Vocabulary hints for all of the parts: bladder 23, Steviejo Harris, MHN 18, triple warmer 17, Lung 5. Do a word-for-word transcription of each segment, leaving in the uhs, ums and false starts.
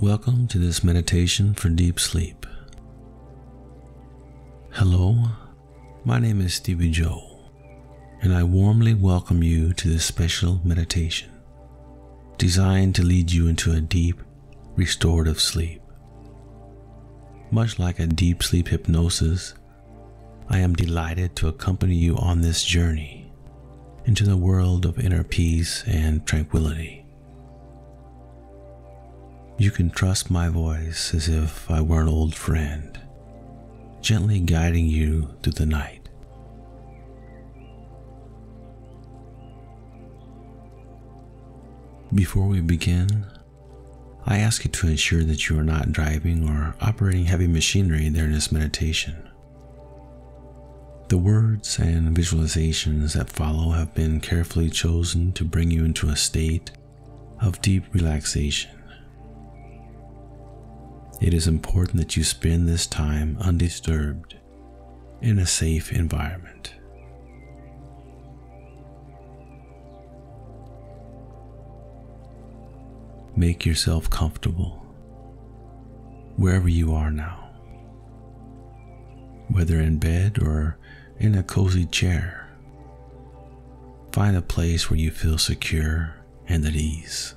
Welcome to this meditation for deep sleep. Hello, my name is Steviejo, and I warmly welcome you to this special meditation designed to lead you into a deep, restorative sleep. Much like a deep sleep hypnosis, I am delighted to accompany you on this journey into the world of inner peace and tranquility. You can trust my voice as if I were an old friend, gently guiding you through the night. Before we begin, I ask you to ensure that you are not driving or operating heavy machinery during this meditation. The words and visualizations that follow have been carefully chosen to bring you into a state of deep relaxation. It is important that you spend this time undisturbed in a safe environment. Make yourself comfortable wherever you are now, whether in bed or in a cozy chair. Find a place where you feel secure and at ease.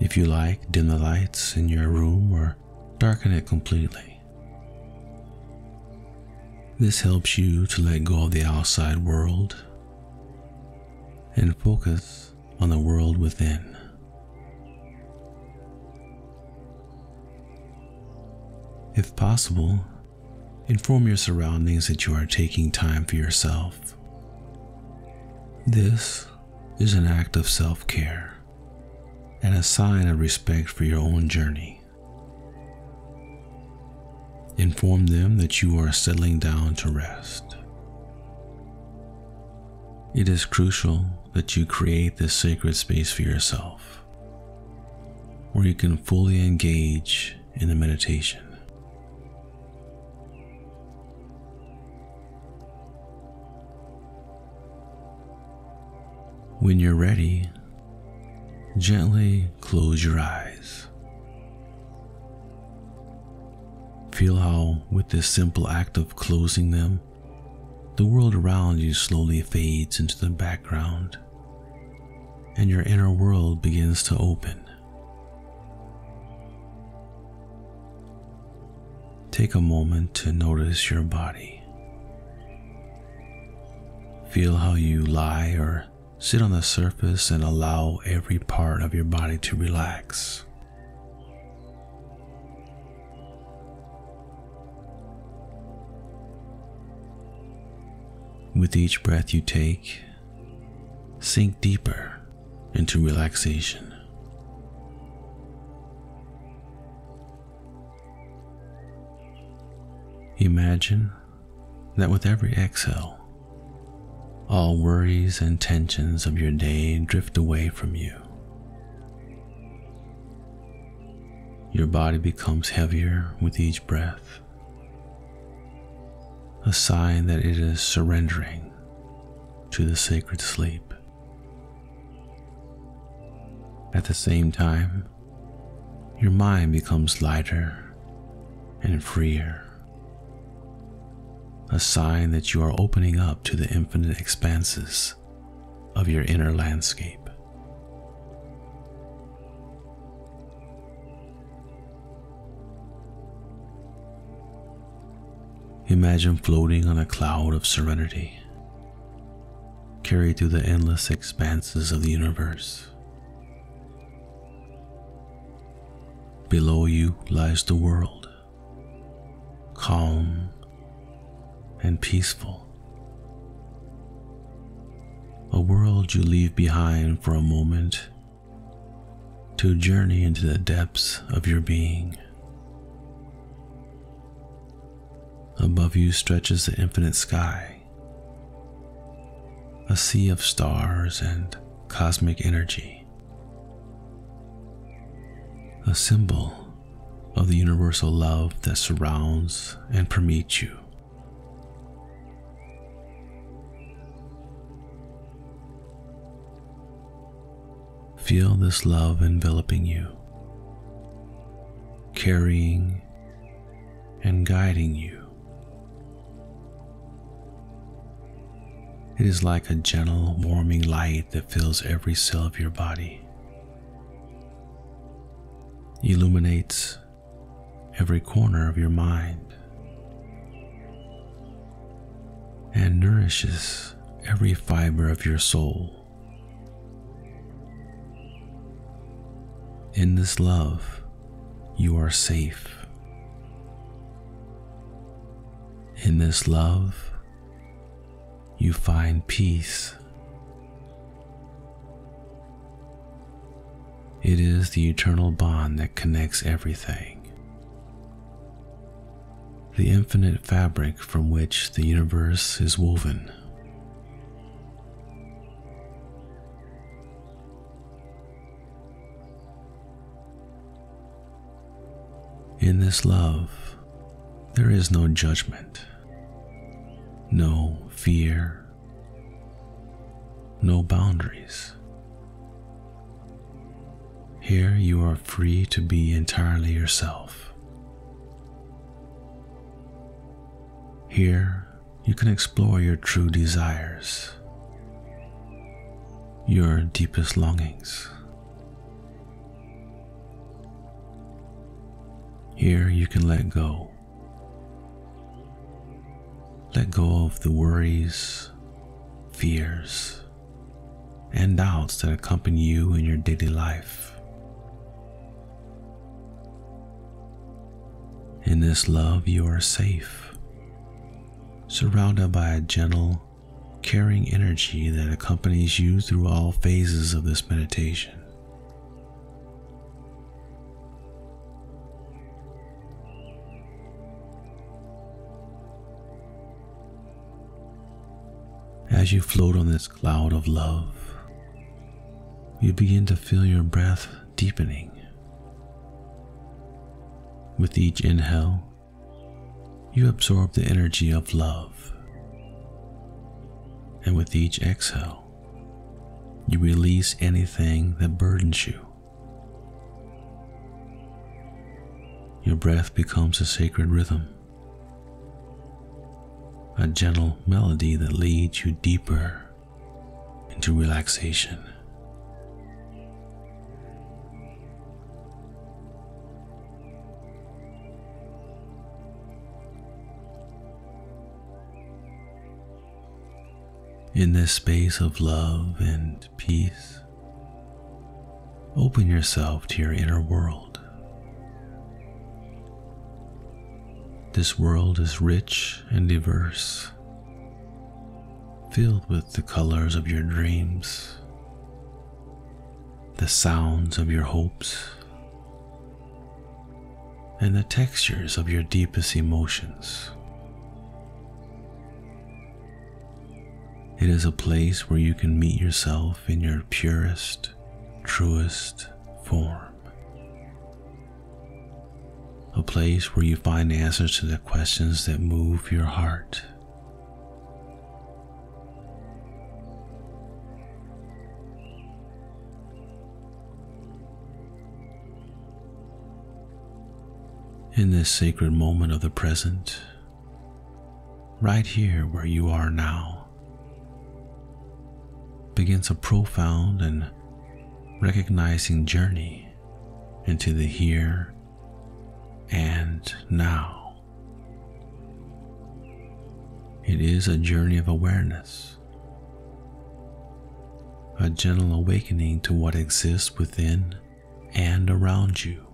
If you like, dim the lights in your room or darken it completely. This helps you to let go of the outside world and focus on the world within. If possible, inform your surroundings that you are taking time for yourself. This is an act of self-care and a sign of respect for your own journey. Inform them that you are settling down to rest. It is crucial that you create this sacred space for yourself, where you can fully engage in the meditation. When you're ready, gently close your eyes. Feel how, with this simple act of closing them, the world around you slowly fades into the background, and your inner world begins to open. Take a moment to notice your body. Feel how you lie or sit on the surface and allow every part of your body to relax. With each breath you take, sink deeper into relaxation. Imagine that with every exhale, all worries and tensions of your day drift away from you. Your body becomes heavier with each breath, a sign that it is surrendering to the sacred sleep. At the same time, your mind becomes lighter and freer, a sign that you are opening up to the infinite expanses of your inner landscape. Imagine floating on a cloud of serenity, carried through the endless expanses of the universe. Below you lies the world, calm and peaceful, a world you leave behind for a moment to journey into the depths of your being. Above you stretches the infinite sky, a sea of stars and cosmic energy, a symbol of the universal love that surrounds and permeates you. Feel this love enveloping you, carrying and guiding you. It is like a gentle, warming light that fills every cell of your body, illuminates every corner of your mind, and nourishes every fiber of your soul. In this love, you are safe. In this love, you find peace. It is the eternal bond that connects everything, the infinite fabric from which the universe is woven. In this love, there is no judgment, no fear, no boundaries. Here you are free to be entirely yourself. Here you can explore your true desires, your deepest longings. Here you can let go. Let go of the worries, fears, and doubts that accompany you in your daily life. In this love, you are safe, surrounded by a gentle, caring energy that accompanies you through all phases of this meditation. As you float on this cloud of love, you begin to feel your breath deepening. With each inhale, you absorb the energy of love, and with each exhale, you release anything that burdens you. Your breath becomes a sacred rhythm, a gentle melody that leads you deeper into relaxation. In this space of love and peace, open yourself to your inner world. This world is rich and diverse, filled with the colors of your dreams, the sounds of your hopes, and the textures of your deepest emotions. It is a place where you can meet yourself in your purest, truest form. A place where you find answers to the questions that move your heart. In this sacred moment of the present, right here where you are now, begins a profound and recognizing journey into the here and now. It is a journey of awareness, a gentle awakening to what exists within and around you.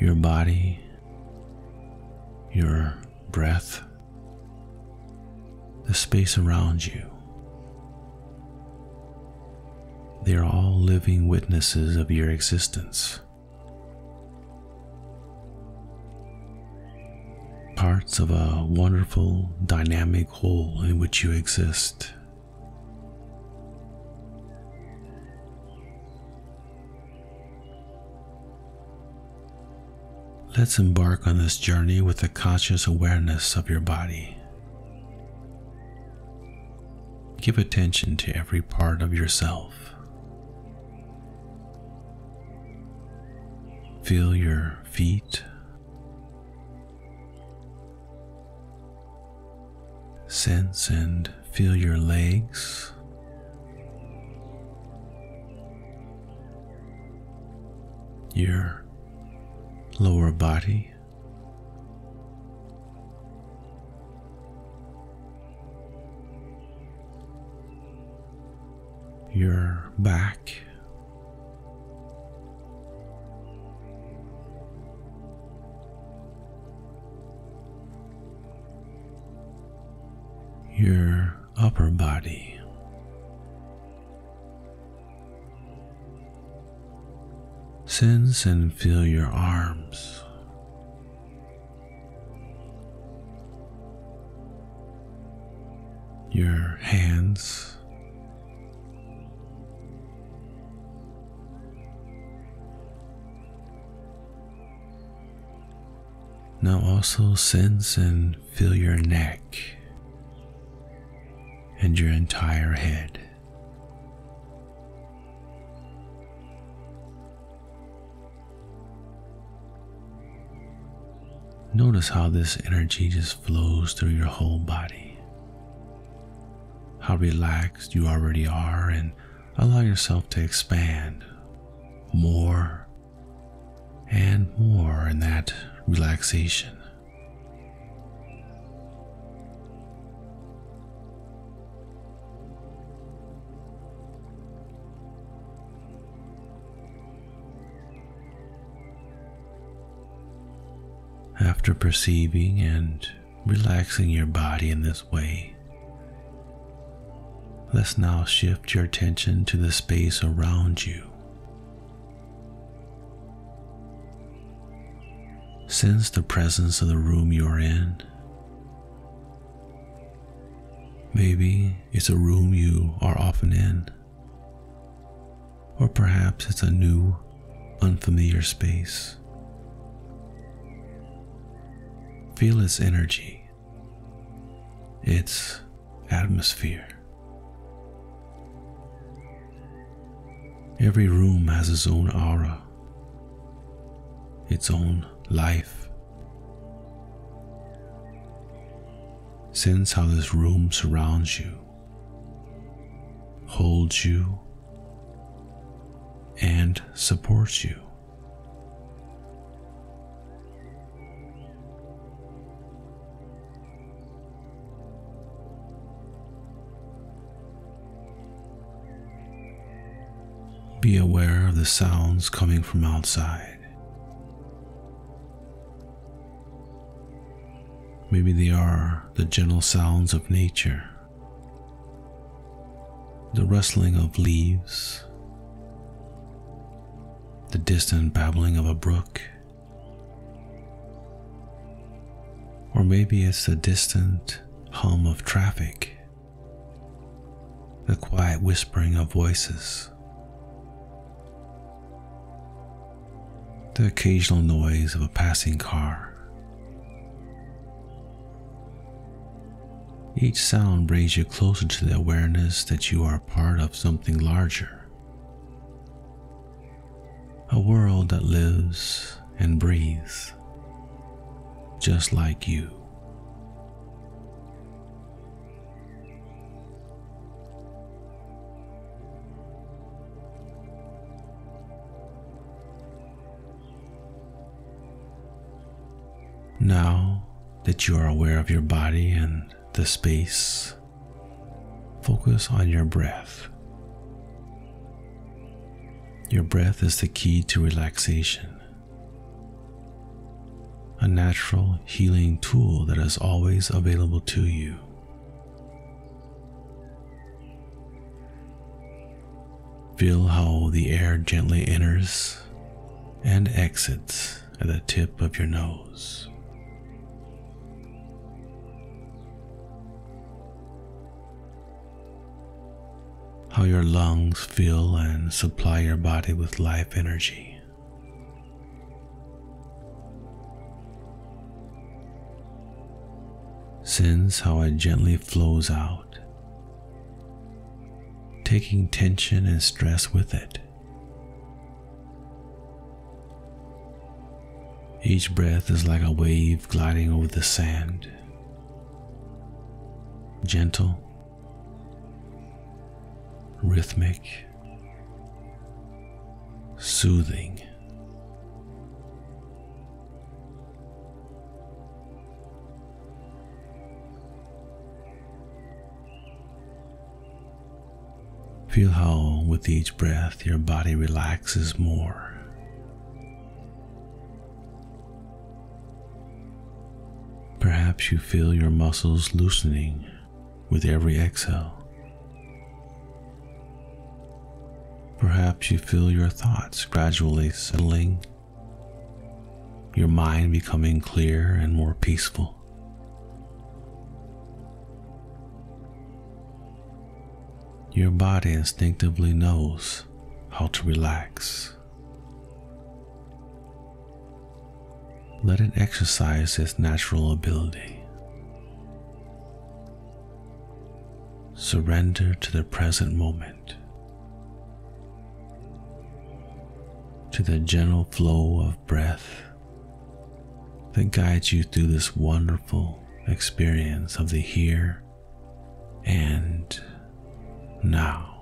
Your body, your breath, the space around you, they are all living witnesses of your existence, parts parts of a wonderful, dynamic whole in which you exist. Let's embark on this journey with a conscious awareness of your body. Give attention to every part of yourself. Feel your feet. Sense and feel your legs. Your lower body, your back, your upper body, sense and feel your arms, your hands, now also sense and feel your neck and your entire head. Notice how this energy just flows through your whole body. How relaxed you already are, and allow yourself to expand more and more in that relaxation. After perceiving and relaxing your body in this way, let's now shift your attention to the space around you. Sense the presence of the room you're in. Maybe it's a room you are often in, or perhaps it's a new, unfamiliar space. Feel its energy, its atmosphere. Every room has its own aura, its own life. Sense how this room surrounds you, holds you, and supports you. Be aware of the sounds coming from outside. Maybe they are the gentle sounds of nature, the rustling of leaves, the distant babbling of a brook, or maybe it's the distant hum of traffic, the quiet whispering of voices, the occasional noise of a passing car. Each sound brings you closer to the awareness that you are part of something larger, a world that lives and breathes just like you. Now that you are aware of your body and the space, focus on your breath. Your breath is the key to relaxation, a natural healing tool that is always available to you. Feel how the air gently enters and exits at the tip of your nose. how your lungs fill and supply your body with life energy. Sense how it gently flows out, taking tension and stress with it. Each breath is like a wave gliding over the sand, gentle, rhythmic, soothing. Feel how, with each breath, your body relaxes more. Perhaps you feel your muscles loosening with every exhale. Perhaps you feel your thoughts gradually settling, your mind becoming clearer and more peaceful. Your body instinctively knows how to relax. Let it exercise its natural ability. Surrender to the present moment, to the gentle flow of breath that guides you through this wonderful experience of the here and now.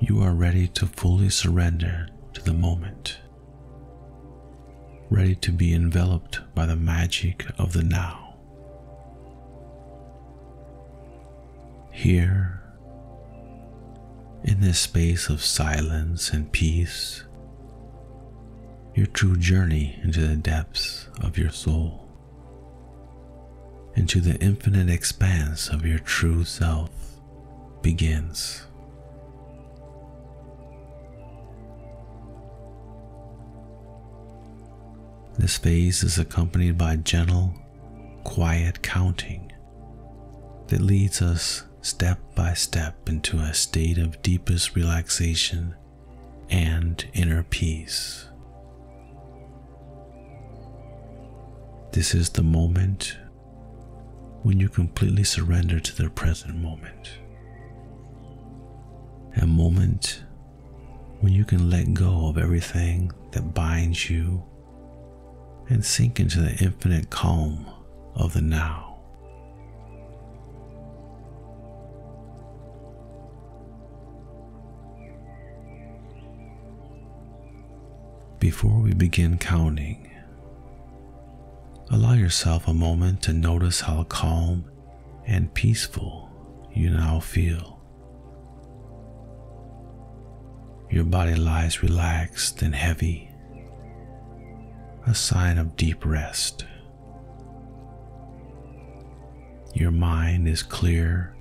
You are ready to fully surrender to the moment, ready to be enveloped by the magic of the now. Here, in this space of silence and peace, your true journey into the depths of your soul, into the infinite expanse of your true self begins. This phase is accompanied by gentle, quiet counting that leads us step by step into a state of deepest relaxation and inner peace. This is the moment when you completely surrender to the present moment, a moment when you can let go of everything that binds you and sink into the infinite calm of the now. Before we begin counting, allow yourself a moment to notice how calm and peaceful you now feel. Your body lies relaxed and heavy, a sign of deep rest. Your mind is clear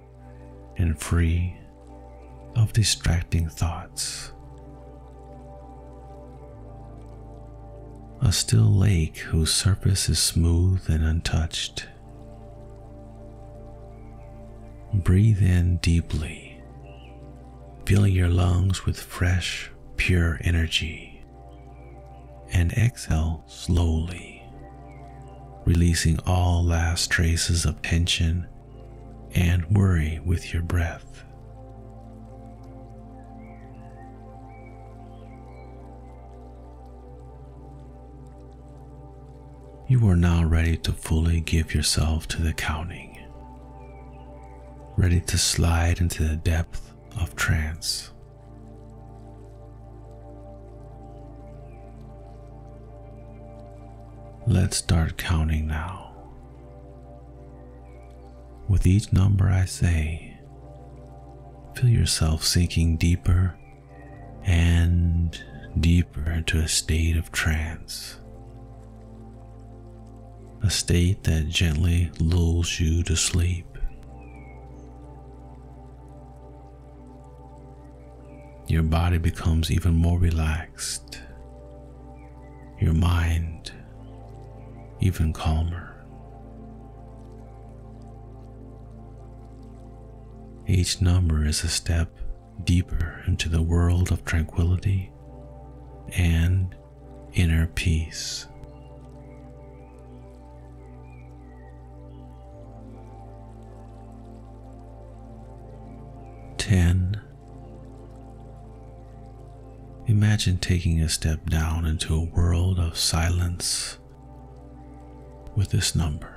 and free of distracting thoughts. A still lake whose surface is smooth and untouched. Breathe in deeply, filling your lungs with fresh, pure energy, and exhale slowly, releasing all last traces of tension and worry with your breath. You are now ready to fully give yourself to the counting, ready to slide into the depth of trance. Let's start counting now. With each number I say, feel yourself sinking deeper and deeper into a state of trance, a state that gently lulls you to sleep. Your body becomes even more relaxed, your mind even calmer. Each number is a step deeper into the world of tranquility and inner peace. ten. Imagine taking a step down into a world of silence with this number.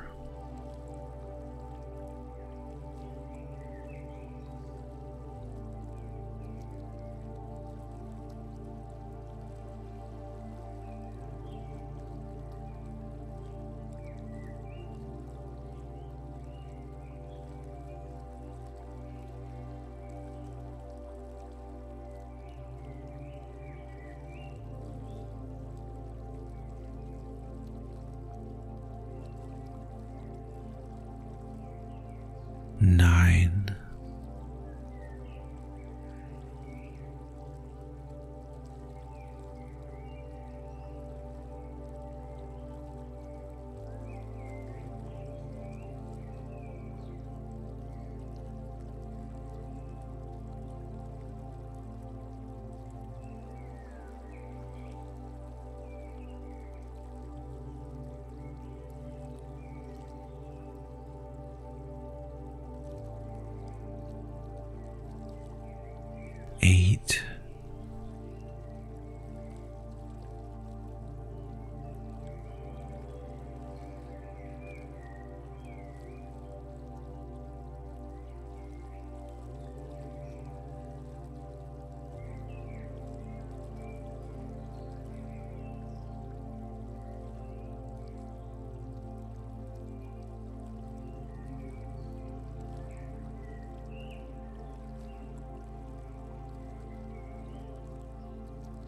Nine. Eight.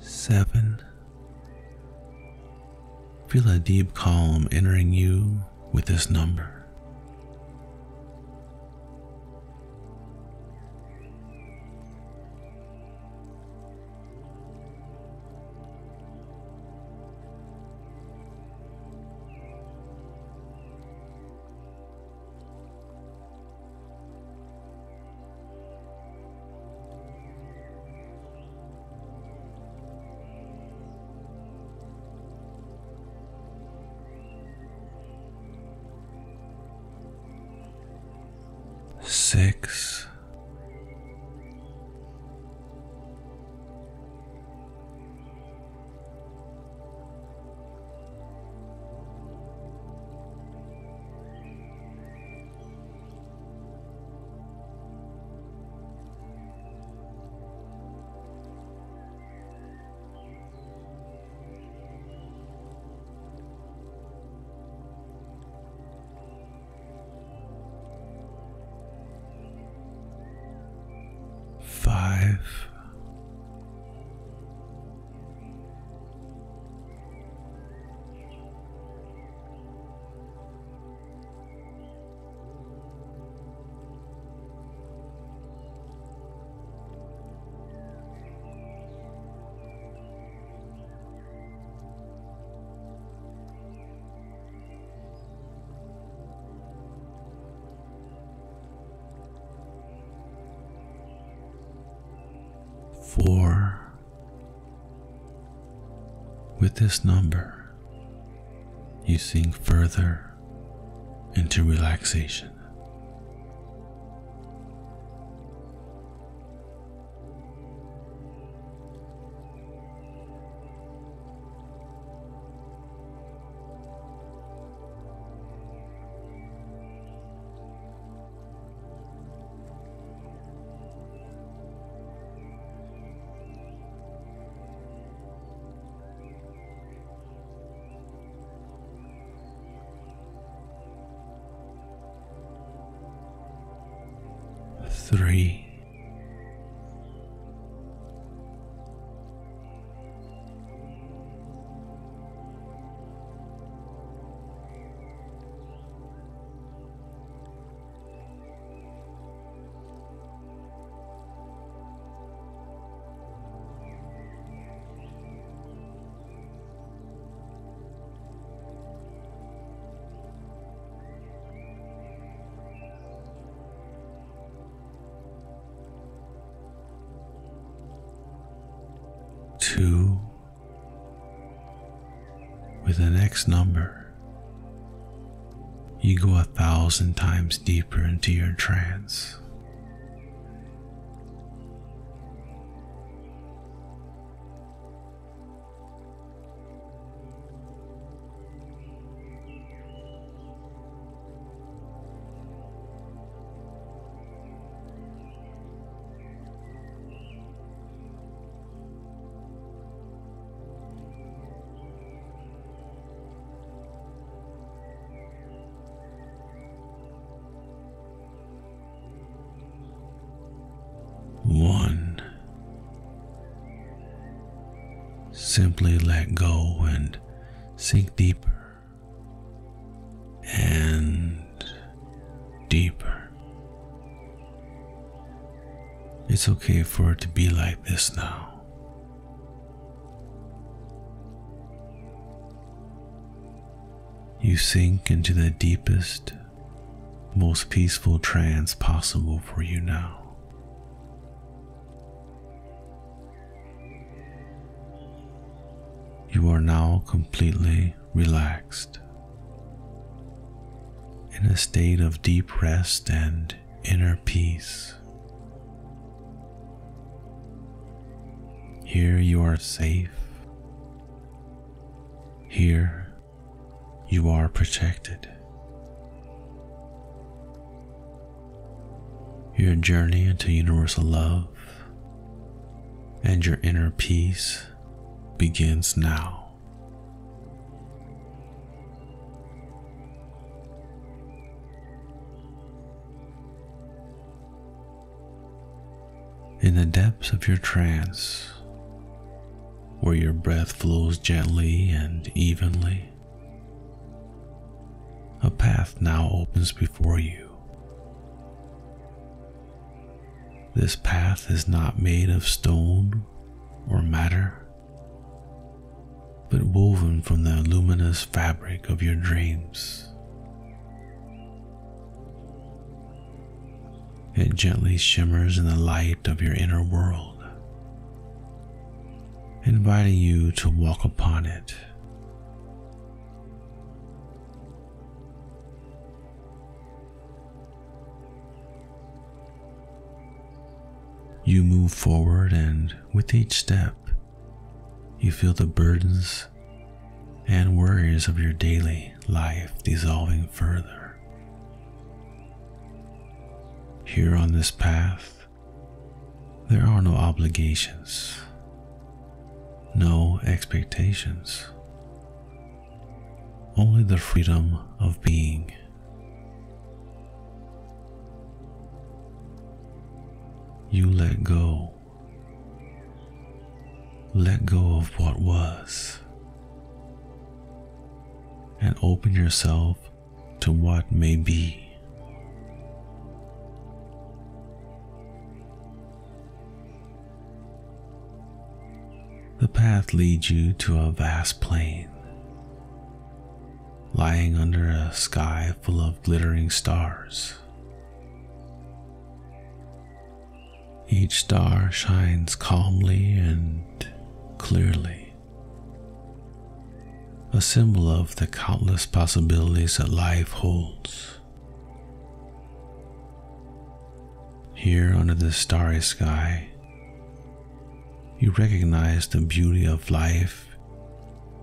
Seven. Feel a deep calm entering you with this number. Six. Five. Four. With this number, you sink further into relaxation. Three. two with the next number, you go a thousand times deeper into your trance. One, simply let go and sink deeper and deeper. It's okay for it to be like this now. You sink into the deepest, most peaceful trance possible for you now. You are now completely relaxed, in a state of deep rest and inner peace. Here you are safe. Here you are protected. Your journey into universal love and your inner peace begins now. In the depths of your trance, where your breath flows gently and evenly, a path now opens before you. This path is not made of stone or matter, but woven from the luminous fabric of your dreams. It gently shimmers in the light of your inner world, inviting you to walk upon it. You move forward, and with each step, you feel the burdens and worries of your daily life dissolving further. Here on this path, there are no obligations, no expectations, only the freedom of being. You let go. Let go of what was, and open yourself to what may be. The path leads you to a vast plain, lying under a sky full of glittering stars. Each star shines calmly and clearly, a symbol of the countless possibilities that life holds. Here under this starry sky, you recognize the beauty of life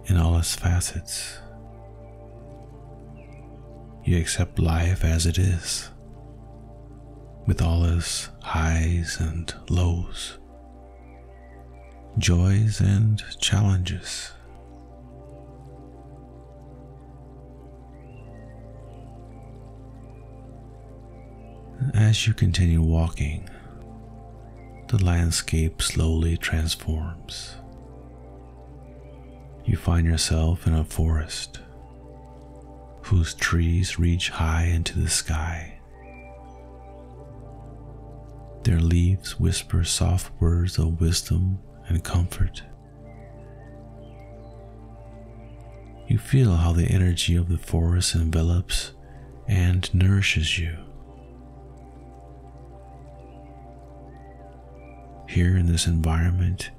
in all its facets. You accept life as it is, with all its highs and lows, joys and challenges. As you continue walking, the landscape slowly transforms. You find yourself in a forest whose trees reach high into the sky. Their leaves whisper soft words of wisdom and comfort. You feel how the energy of the forest envelops and nourishes you. Here in this environment,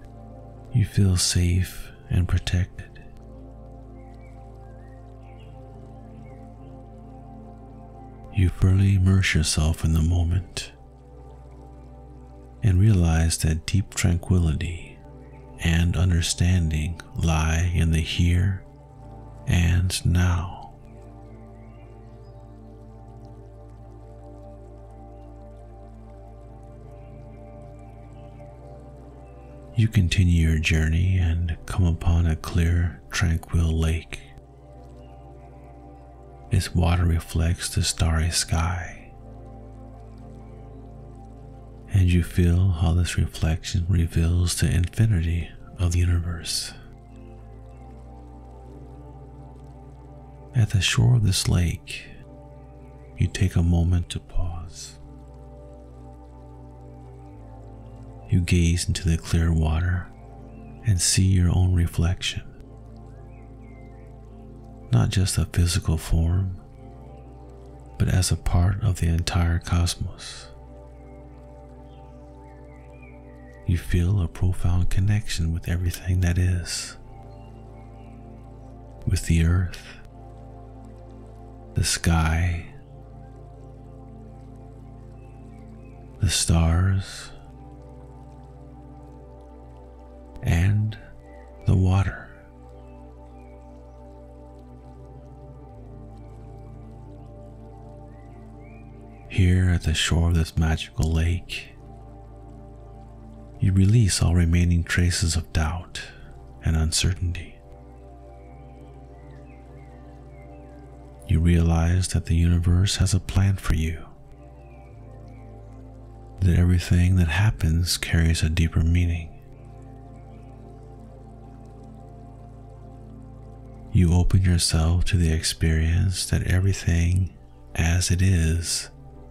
You feel safe and protected. You fully immerse yourself in the moment and realize that deep tranquility and understanding lie in the here and now. You continue your journey and come upon a clear, tranquil lake. Its water reflects the starry sky, and you feel how this reflection reveals the infinity of the universe. At the shore of this lake, you take a moment to pause. You gaze into the clear water and see your own reflection. Not just a physical form, but as a part of the entire cosmos. You feel a profound connection with everything that is. With the earth, the sky, the stars, and the water. Here at the shore of this magical lake, you release all remaining traces of doubt and uncertainty. You realize that the universe has a plan for you, that everything that happens carries a deeper meaning. You open yourself to the experience that everything as it is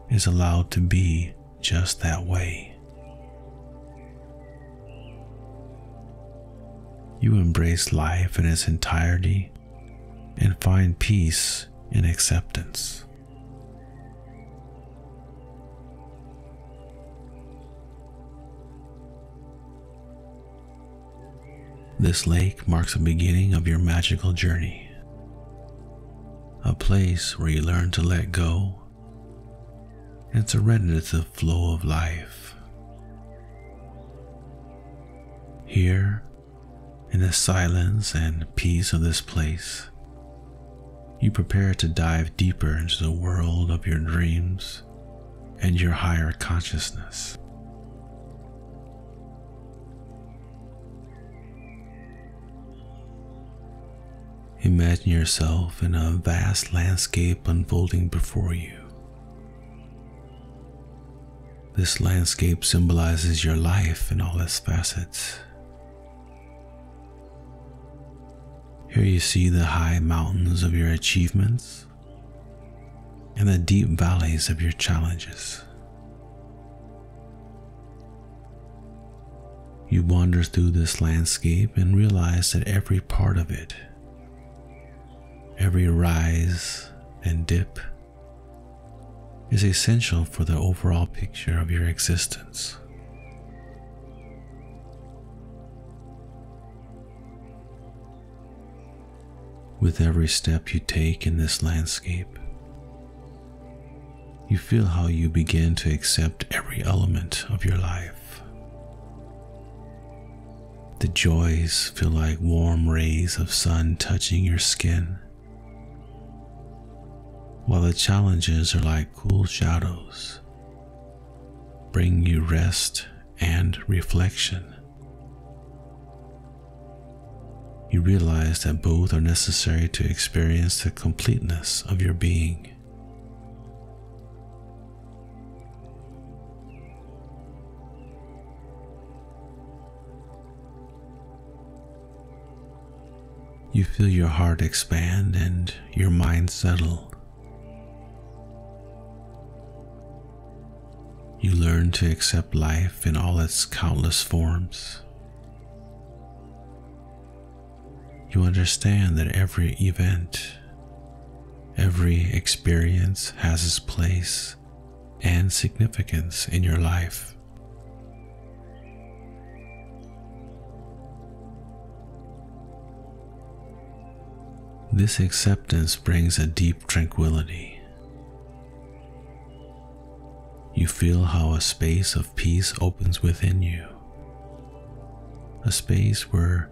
is allowed to be just that way. You embrace life in its entirety and find peace in acceptance. This lake marks the beginning of your magical journey, a place where you learn to let go and surrender to the flow of life. Here, in the silence and peace of this place, you prepare to dive deeper into the world of your dreams and your higher consciousness. Imagine yourself in a vast landscape unfolding before you. This landscape symbolizes your life in all its facets. Here you see the high mountains of your achievements and the deep valleys of your challenges. You wander through this landscape and realize that every part of it, every rise and dip, is essential for the overall picture of your existence. With every step you take in this landscape, you feel how you begin to accept every element of your life. The joys feel like warm rays of sun touching your skin, while the challenges are like cool shadows, bringing you rest and reflection. You realize that both are necessary to experience the completeness of your being. You feel your heart expand and your mind settle. You learn to accept life in all its countless forms. You understand that every event, every experience has its place and significance in your life. This acceptance brings a deep tranquility. You feel how a space of peace opens within you, a space where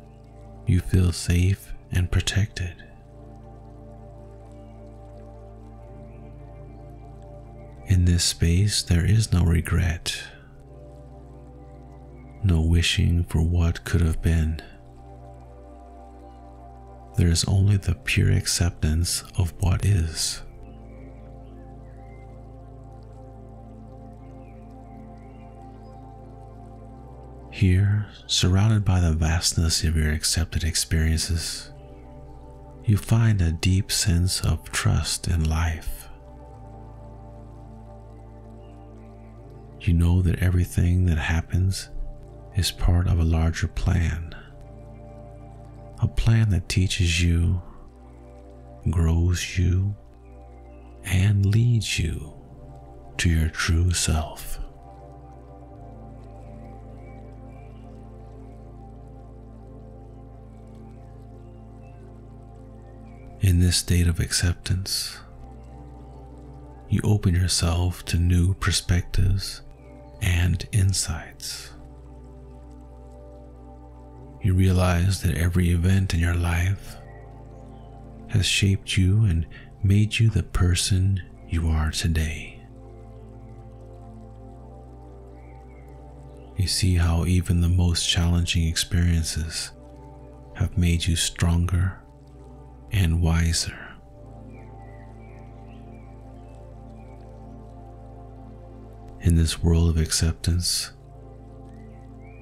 you feel safe and protected. In this space, there is no regret, no wishing for what could have been. There is only the pure acceptance of what is. Here, surrounded by the vastness of your accepted experiences, you find a deep sense of trust in life. You know that everything that happens is part of a larger plan, a plan that teaches you, grows you, and leads you to your true self. In this state of acceptance, you open yourself to new perspectives and insights. You realize that every event in your life has shaped you and made you the person you are today. You see how even the most challenging experiences have made you stronger and wiser. In this world of acceptance,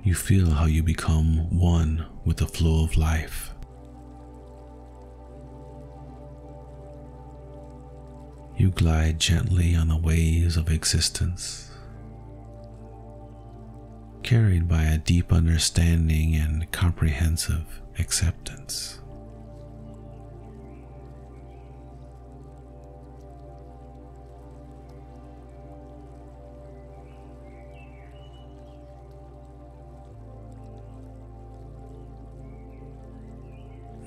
you feel how you become one with the flow of life. You glide gently on the waves of existence, carried by a deep understanding and comprehensive acceptance.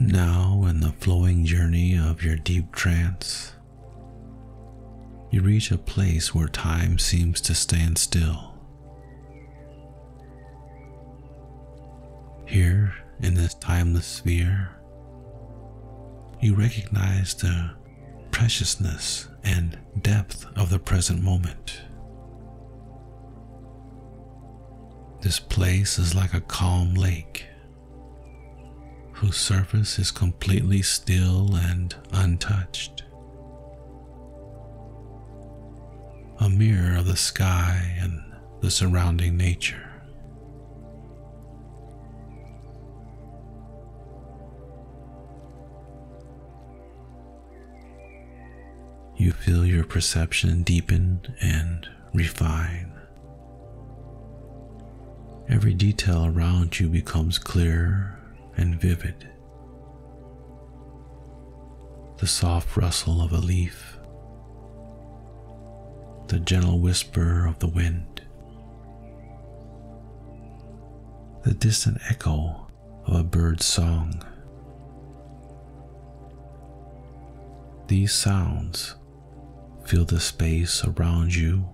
Now, in the flowing journey of your deep trance, you reach a place where time seems to stand still. Here, in this timeless sphere, you recognize the preciousness and depth of the present moment. This place is like a calm lake, whose surface is completely still and untouched, a mirror of the sky and the surrounding nature. You feel your perception deepen and refine. Every detail around you becomes clearer and vivid. The soft rustle of a leaf, the gentle whisper of the wind, the distant echo of a bird's song. These sounds fill the space around you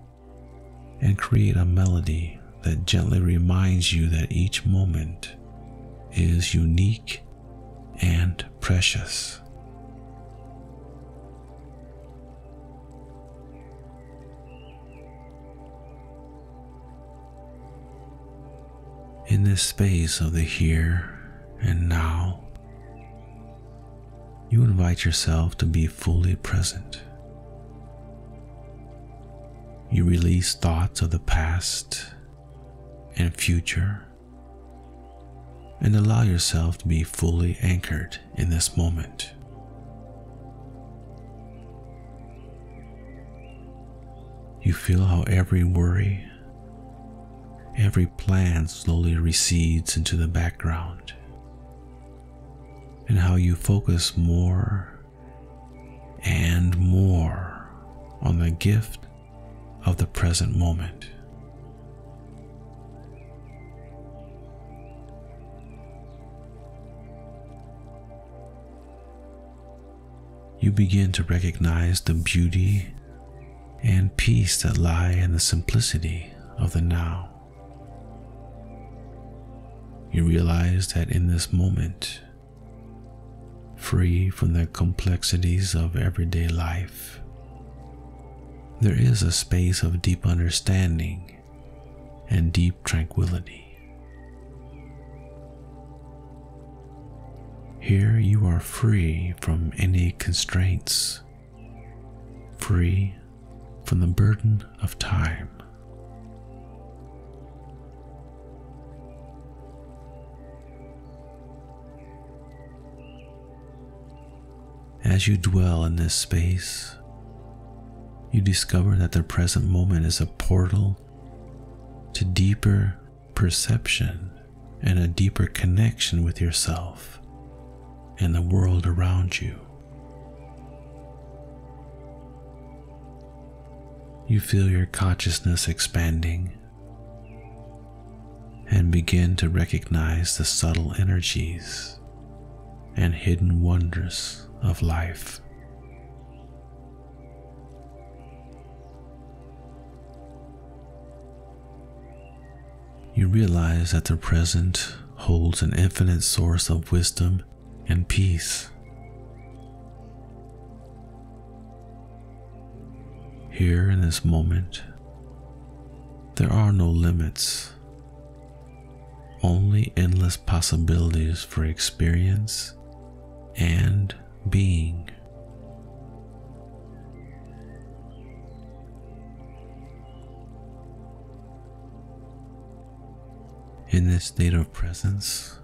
and create a melody that gently reminds you that each moment is unique and precious. In this space of the here and now, you invite yourself to be fully present. You release thoughts of the past and future, and allow yourself to be fully anchored in this moment. You feel how every worry, every plan slowly recedes into the background, and how you focus more and more on the gift of the present moment. you begin to recognize the beauty and peace that lie in the simplicity of the now. You realize that in this moment, free from the complexities of everyday life, there is a space of deep understanding and deep tranquility. Here you are free from any constraints, free from the burden of time. As you dwell in this space, you discover that the present moment is a portal to deeper perception and a deeper connection with yourself and the world around you. You feel your consciousness expanding and begin to recognize the subtle energies and hidden wonders of life. You realize that the present holds an infinite source of wisdom and peace. Here in this moment, there are no limits, only endless possibilities for experience and being. In this state of presence,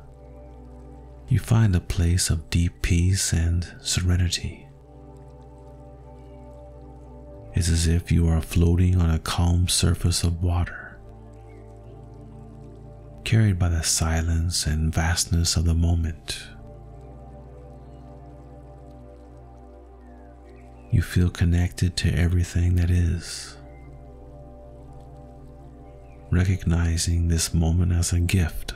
you find a place of deep peace and serenity. It's as if you are floating on a calm surface of water, carried by the silence and vastness of the moment. You feel connected to everything that is, recognizing this moment as a gift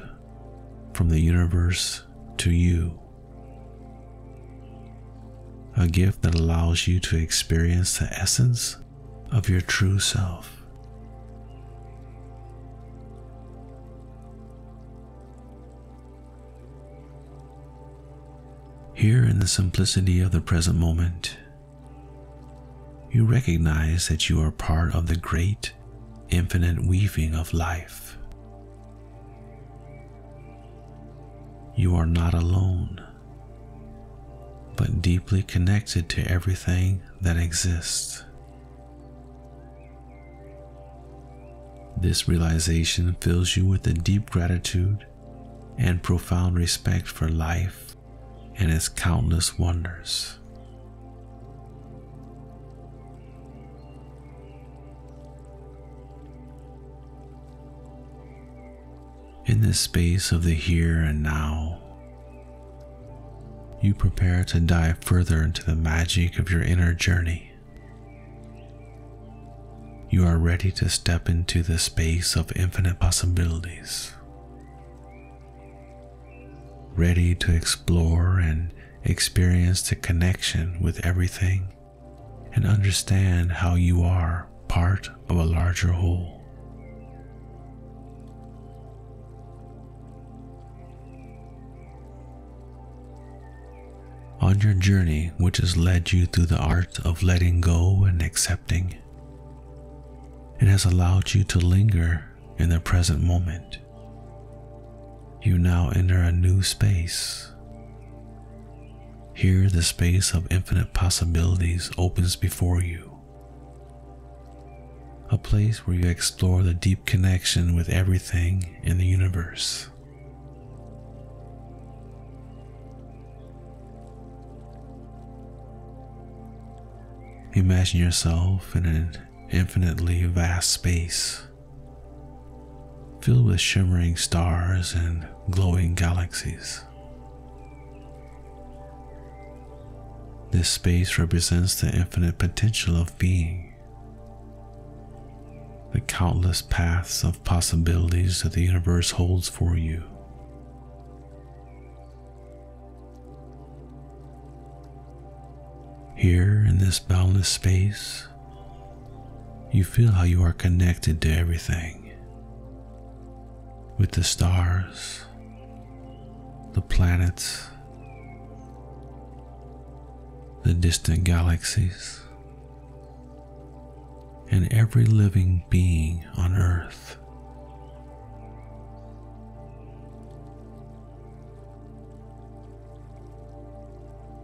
from the universe to you, a gift that allows you to experience the essence of your true self. Here in the simplicity of the present moment, you recognize that you are part of the great, infinite weaving of life. You are not alone, but deeply connected to everything that exists. This realization fills you with a deep gratitude and profound respect for life and its countless wonders. In this space of the here and now, you prepare to dive further into the magic of your inner journey. You are ready to step into the space of infinite possibilities, ready to explore and experience the connection with everything and understand how you are part of a larger whole. On your journey, which has led you through the art of letting go and accepting, it has allowed you to linger in the present moment. You now enter a new space. Here, the space of infinite possibilities opens before you, a place where you explore the deep connection with everything in the universe. Imagine yourself in an infinitely vast space, filled with shimmering stars and glowing galaxies. This space represents the infinite potential of being, the countless paths of possibilities that the universe holds for you. Here in this boundless space, you feel how you are connected to everything, with the stars, the planets, the distant galaxies, and every living being on Earth.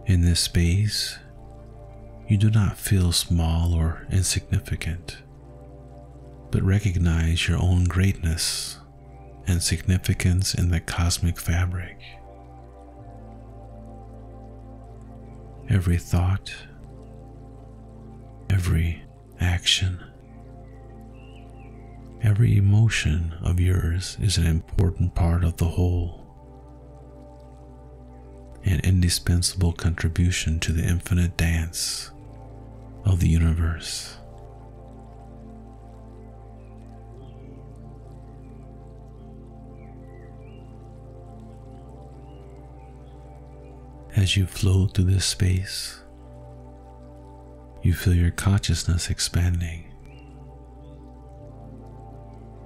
In this space, you do not feel small or insignificant, but recognize your own greatness and significance in the cosmic fabric. Every thought, every action, every emotion of yours is an important part of the whole, an indispensable contribution to the infinite dance of the universe. As you flow through this space, you feel your consciousness expanding.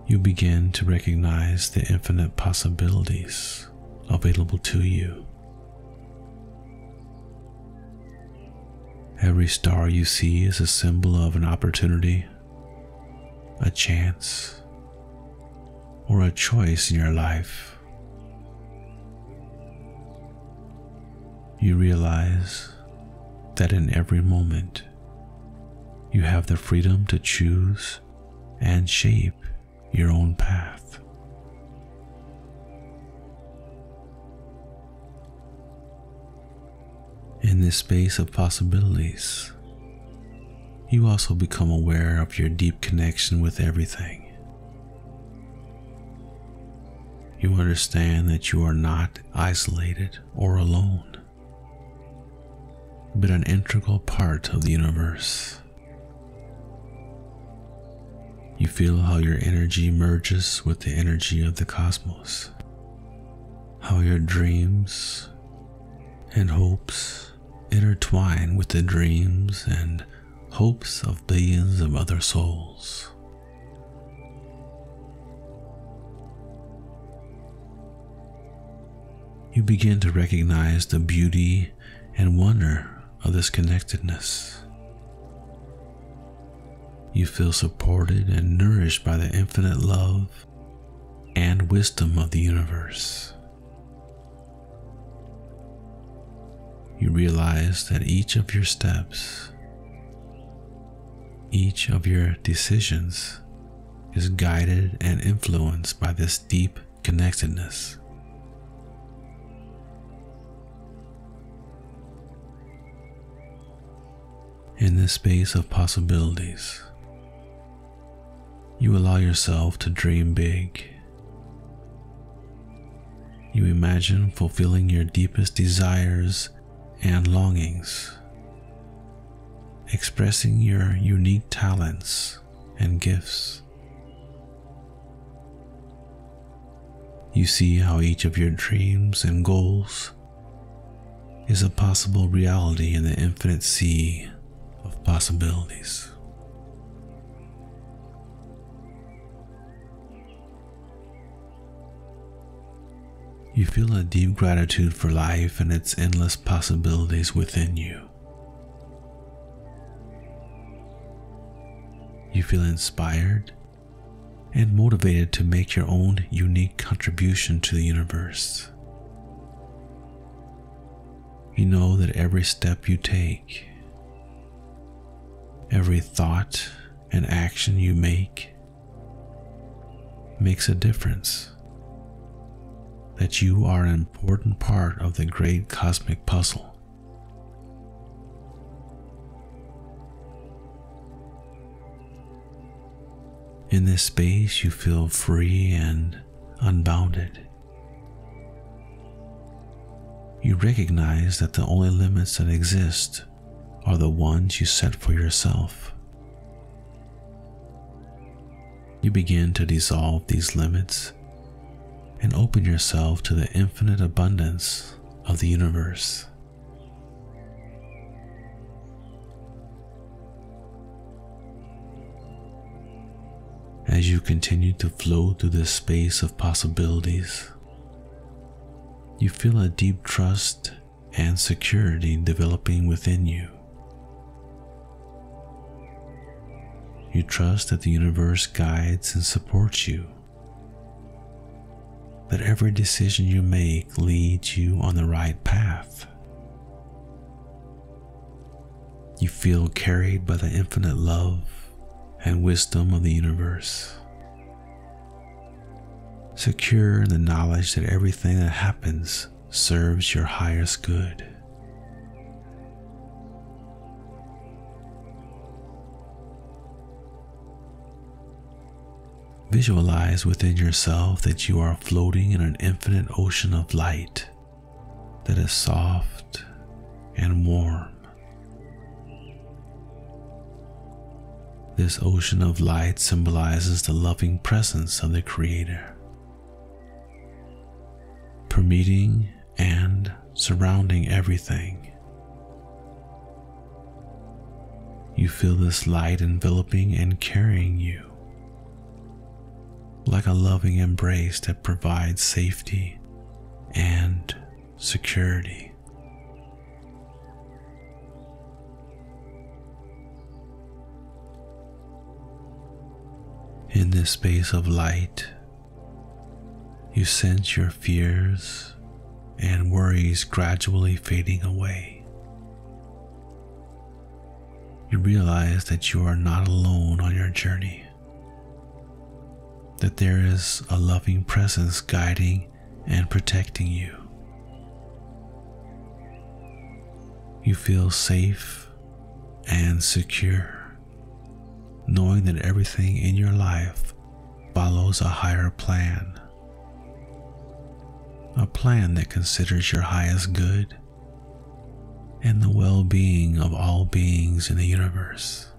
You begin to recognize the infinite possibilities available to you. Every star you see is a symbol of an opportunity, a chance, or a choice in your life. You realize that in every moment, you have the freedom to choose and shape your own path. In this space of possibilities, you also become aware of your deep connection with everything. You understand that you are not isolated or alone, but an integral part of the universe. You feel how your energy merges with the energy of the cosmos, how your dreams and hopes intertwine with the dreams and hopes of billions of other souls. You begin to recognize the beauty and wonder of this connectedness. You feel supported and nourished by the infinite love and wisdom of the universe. You realize that each of your steps, each of your decisions is guided and influenced by this deep connectedness. In this space of possibilities, you allow yourself to dream big. You imagine fulfilling your deepest desires and longings, expressing your unique talents and gifts. You see how each of your dreams and goals is a possible reality in the infinite sea of possibilities. You feel a deep gratitude for life and its endless possibilities within you. You feel inspired and motivated to make your own unique contribution to the universe. You know that every step you take, every thought and action you make makes a difference, that you are an important part of the great cosmic puzzle. In this space, you feel free and unbounded. You recognize that the only limits that exist are the ones you set for yourself. You begin to dissolve these limits and open yourself to the infinite abundance of the universe. as you continue to flow through this space of possibilities. You feel a deep trust and security developing within you. You trust that the universe guides and supports you, that every decision you make leads you on the right path. You feel carried by the infinite love and wisdom of the universe, secure in the knowledge that everything that happens serves your highest good. Visualize within yourself that you are floating in an infinite ocean of light that is soft and warm. This ocean of light symbolizes the loving presence of the Creator, permeating and surrounding everything. You feel this light enveloping and carrying you, like a loving embrace that provides safety and security. In this space of light, you sense your fears and worries gradually fading away. You realize that you are not alone on your journey, that there is a loving presence guiding and protecting you. You feel safe and secure, knowing that everything in your life follows a higher plan, a plan that considers your highest good and the well-being of all beings in the universe.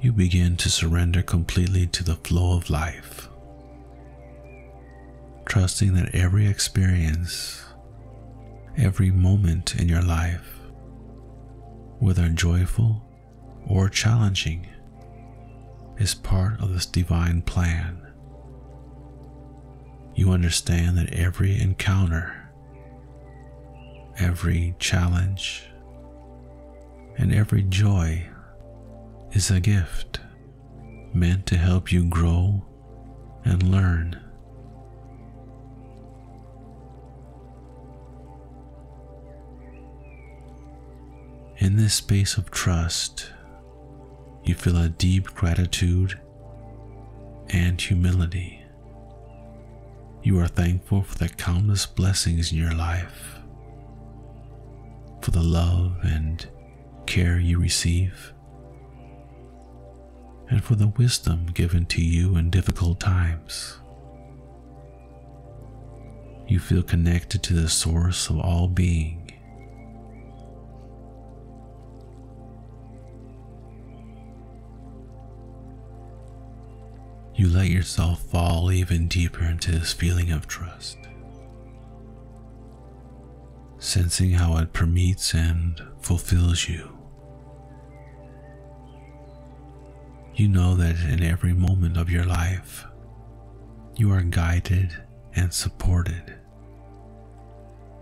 You begin to surrender completely to the flow of life, trusting that every experience, every moment in your life, whether joyful or challenging, is part of this divine plan. You understand that every encounter, every challenge, and every joy is a gift meant to help you grow and learn. In this space of trust, you feel a deep gratitude and humility. You are thankful for the countless blessings in your life, for the love and care you receive, and for the wisdom given to you in difficult times. You feel connected to the source of all being. You let yourself fall even deeper into this feeling of trust, sensing how it permeates and fulfills you. You know that in every moment of your life, you are guided and supported,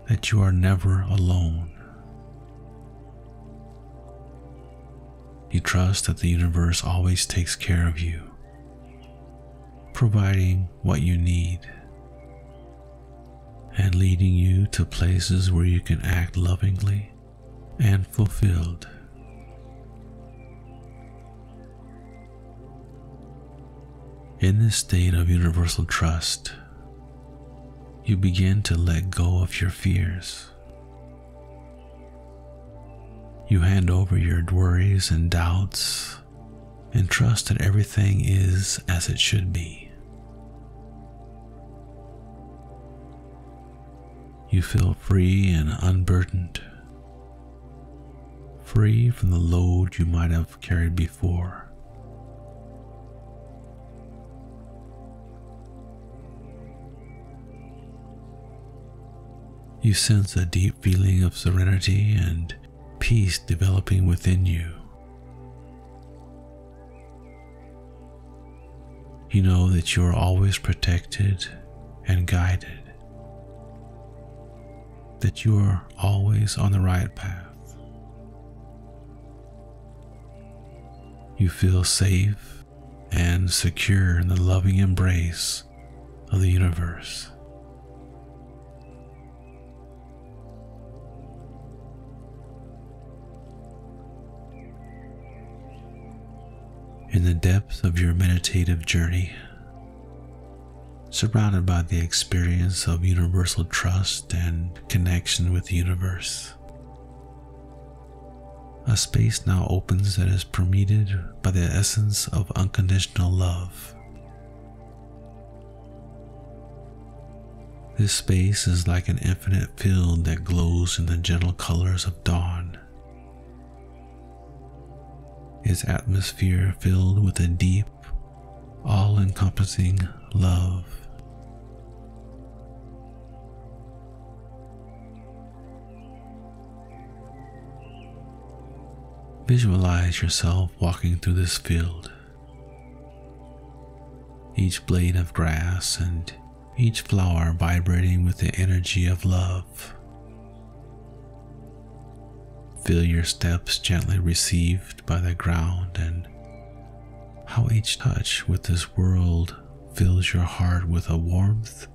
that you are never alone. You trust that the universe always takes care of you, providing what you need and leading you to places where you can act lovingly and fulfilled. In this state of universal trust, you begin to let go of your fears. You hand over your worries and doubts and trust that everything is as it should be. You feel free and unburdened, free from the load you might have carried before. You sense a deep feeling of serenity and peace developing within you. You know that you are always protected and guided, that you are always on the right path. You feel safe and secure in the loving embrace of the universe. In the depths of your meditative journey, surrounded by the experience of universal trust and connection with the universe, a space now opens that is permeated by the essence of unconditional love. This space is like an infinite field that glows in the gentle colors of dawn, its atmosphere filled with a deep, all-encompassing love. Visualize yourself walking through this field. Each blade of grass and each flower vibrating with the energy of love. Feel your steps gently received by the ground and how each touch with this world fills your heart with a warmth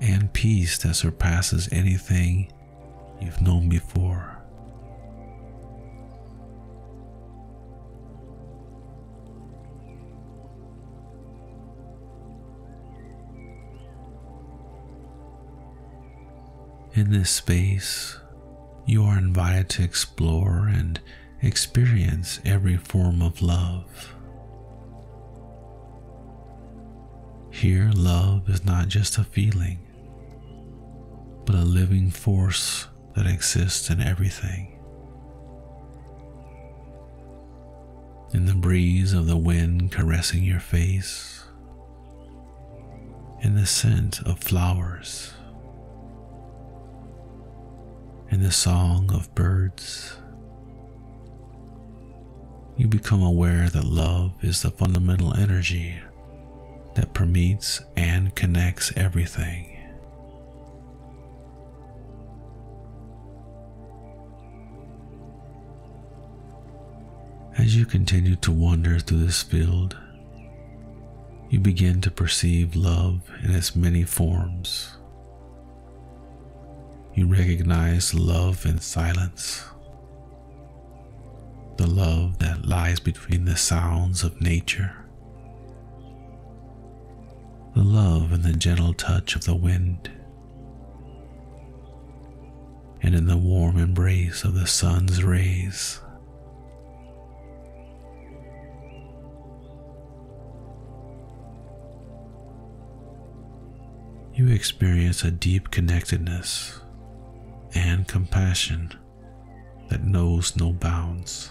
and peace that surpasses anything you've known before. In this space, you are invited to explore and experience every form of love. Here, love is not just a feeling, but a living force that exists in everything. In the breeze of the wind caressing your face, in the scent of flowers, in the song of birds, you become aware that love is the fundamental energy that permeates and connects everything. As you continue to wander through this field, you begin to perceive love in its many forms. You recognize love in silence, the love that lies between the sounds of nature, the love in the gentle touch of the wind, and in the warm embrace of the sun's rays. You experience a deep connectedness and compassion that knows no bounds.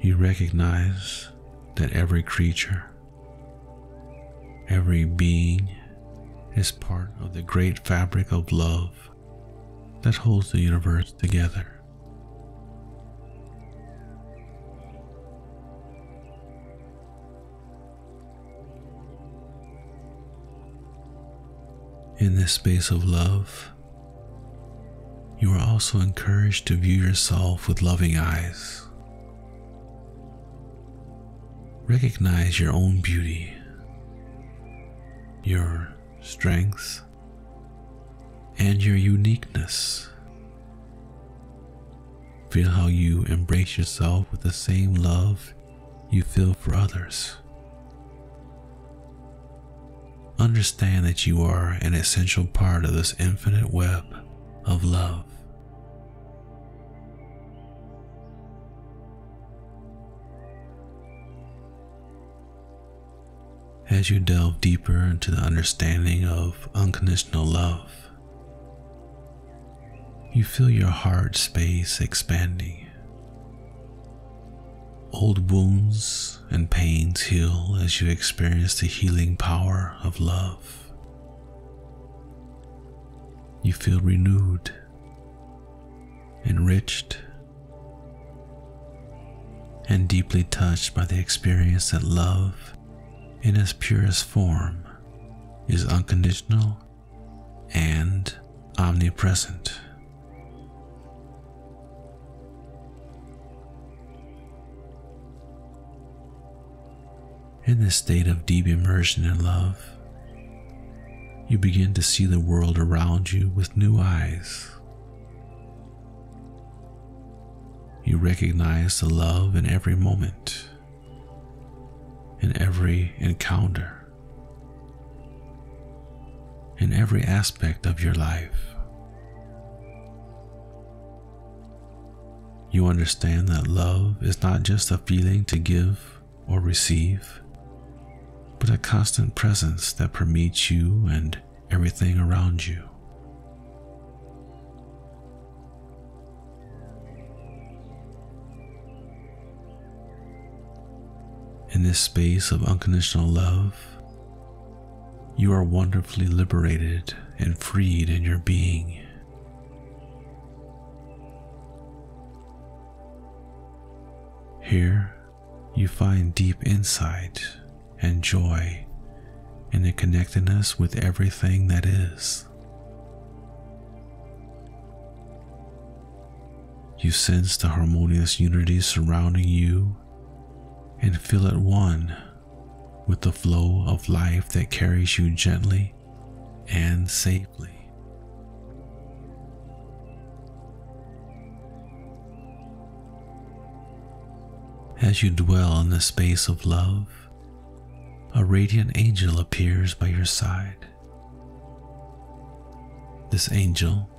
You recognize that every creature, every being is part of the great fabric of love that holds the universe together. In this space of love, you are also encouraged to view yourself with loving eyes. Recognize your own beauty, your strength, and your uniqueness. Feel how you embrace yourself with the same love you feel for others. Understand that you are an essential part of this infinite web of love. As you delve deeper into the understanding of unconditional love, you feel your heart space expanding. Old wounds and pains heal as you experience the healing power of love. You feel renewed, enriched, and deeply touched by the experience that love, in its purest form, is unconditional and omnipresent. In this state of deep immersion in love, you begin to see the world around you with new eyes. You recognize the love in every moment, in every encounter, in every aspect of your life. You understand that love is not just a feeling to give or receive, but a constant presence that permeates you and everything around you. In this space of unconditional love, you are wonderfully liberated and freed in your being. Here, you find deep insight and joy in the connectedness with everything that is. You sense the harmonious unity surrounding you and feel at one with the flow of life that carries you gently and safely. As you dwell in the space of love, a radiant angel appears by your side. This angel,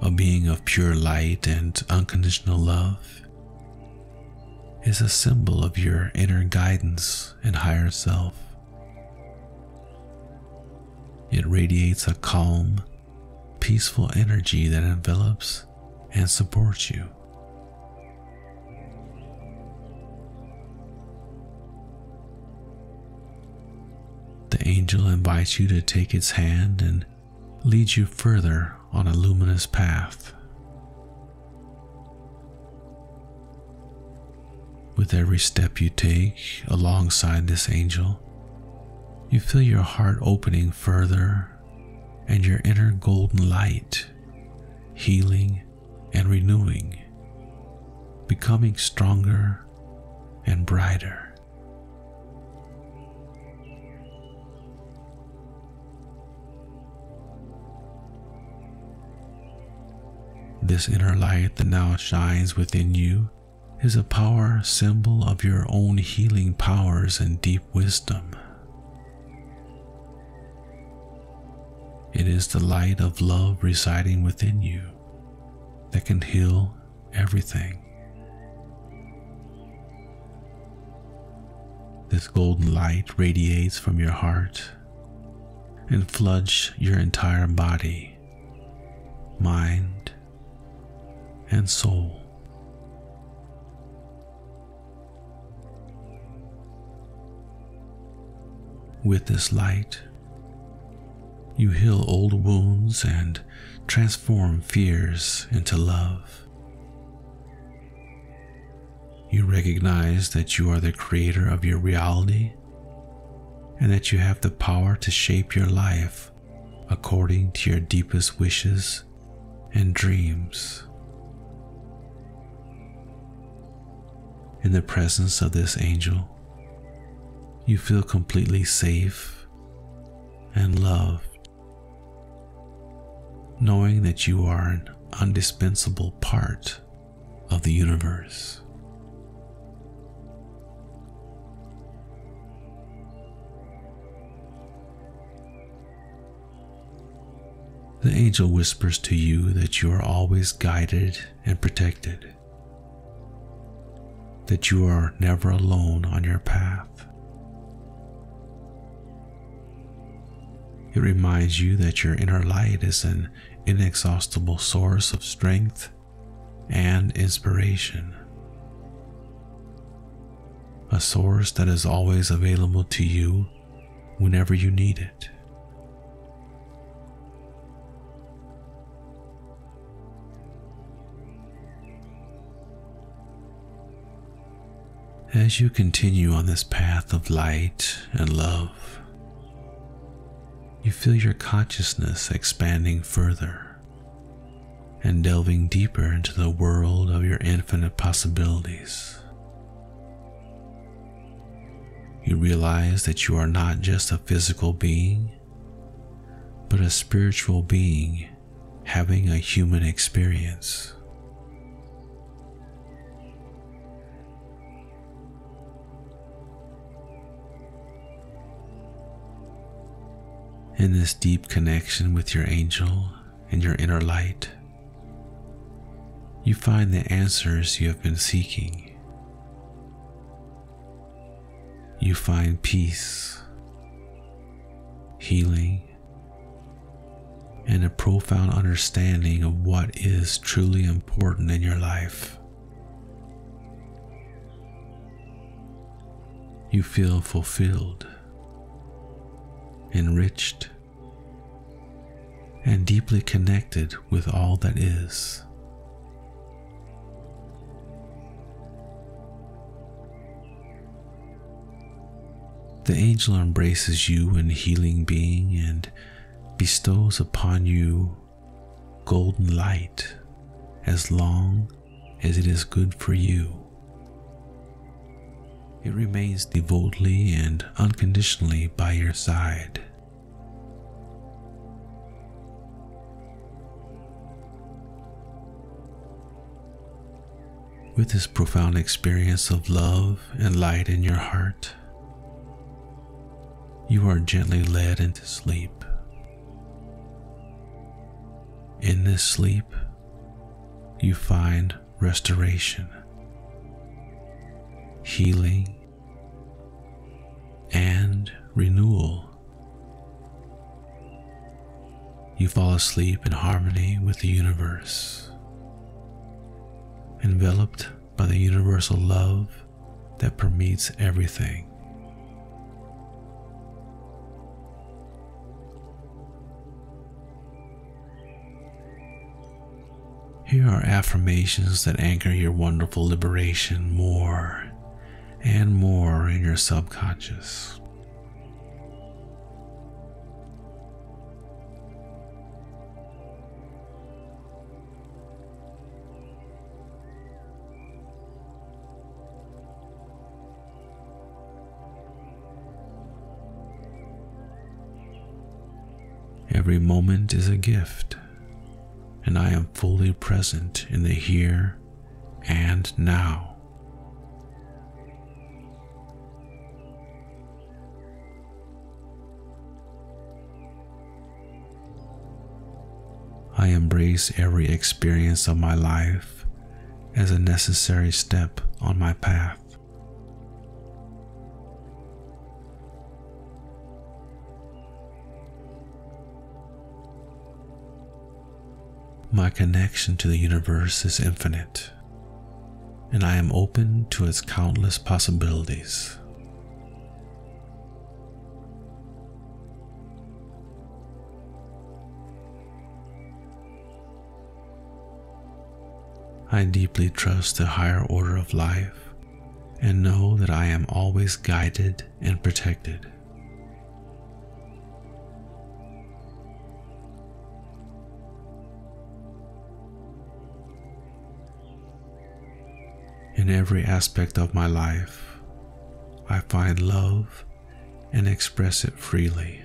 a being of pure light and unconditional love, is a symbol of your inner guidance and higher self. It radiates a calm, peaceful energy that envelops and supports you. The angel invites you to take its hand and leads you further on a luminous path. With every step you take alongside this angel, you feel your heart opening further and your inner golden light healing and renewing, becoming stronger and brighter. This inner light that now shines within you is a power symbol of your own healing powers and deep wisdom. It is the light of love residing within you that can heal everything. This golden light radiates from your heart and floods your entire body, mind, and soul. With this light, you heal old wounds and transform fears into love. You recognize that you are the creator of your reality and that you have the power to shape your life according to your deepest wishes and dreams. In the presence of this angel, you feel completely safe and loved, knowing that you are an indispensable part of the universe. The angel whispers to you that you are always guided and protected, that you are never alone on your path. It reminds you that your inner light is an inexhaustible source of strength and inspiration, a source that is always available to you whenever you need it. as you continue on this path of light and love. You feel your consciousness expanding further and delving deeper into the world of your infinite possibilities. You realize that you are not just a physical being, but a spiritual being having a human experience. In this deep connection with your angel and your inner light, you find the answers you have been seeking. You find peace, healing, and a profound understanding of what is truly important in your life. You feel fulfilled, enriched, and deeply connected with all that is. The angel embraces you in healing being and bestows upon you golden light as long as it is good for you. It remains devotedly and unconditionally by your side. With this profound experience of love and light in your heart, you are gently led into sleep. In this sleep, you find restoration, healing, and renewal. You fall asleep in harmony with the universe, enveloped by the universal love that permeates everything. Here are affirmations that anchor your wonderful liberation more and more in your subconscious. Every moment is a gift, and I am fully present in the here and now. I embrace every experience of my life as a necessary step on my path. My connection to the universe is infinite, and I am open to its countless possibilities. I deeply trust the higher order of life and know that I am always guided and protected. In every aspect of my life, I find love and express it freely.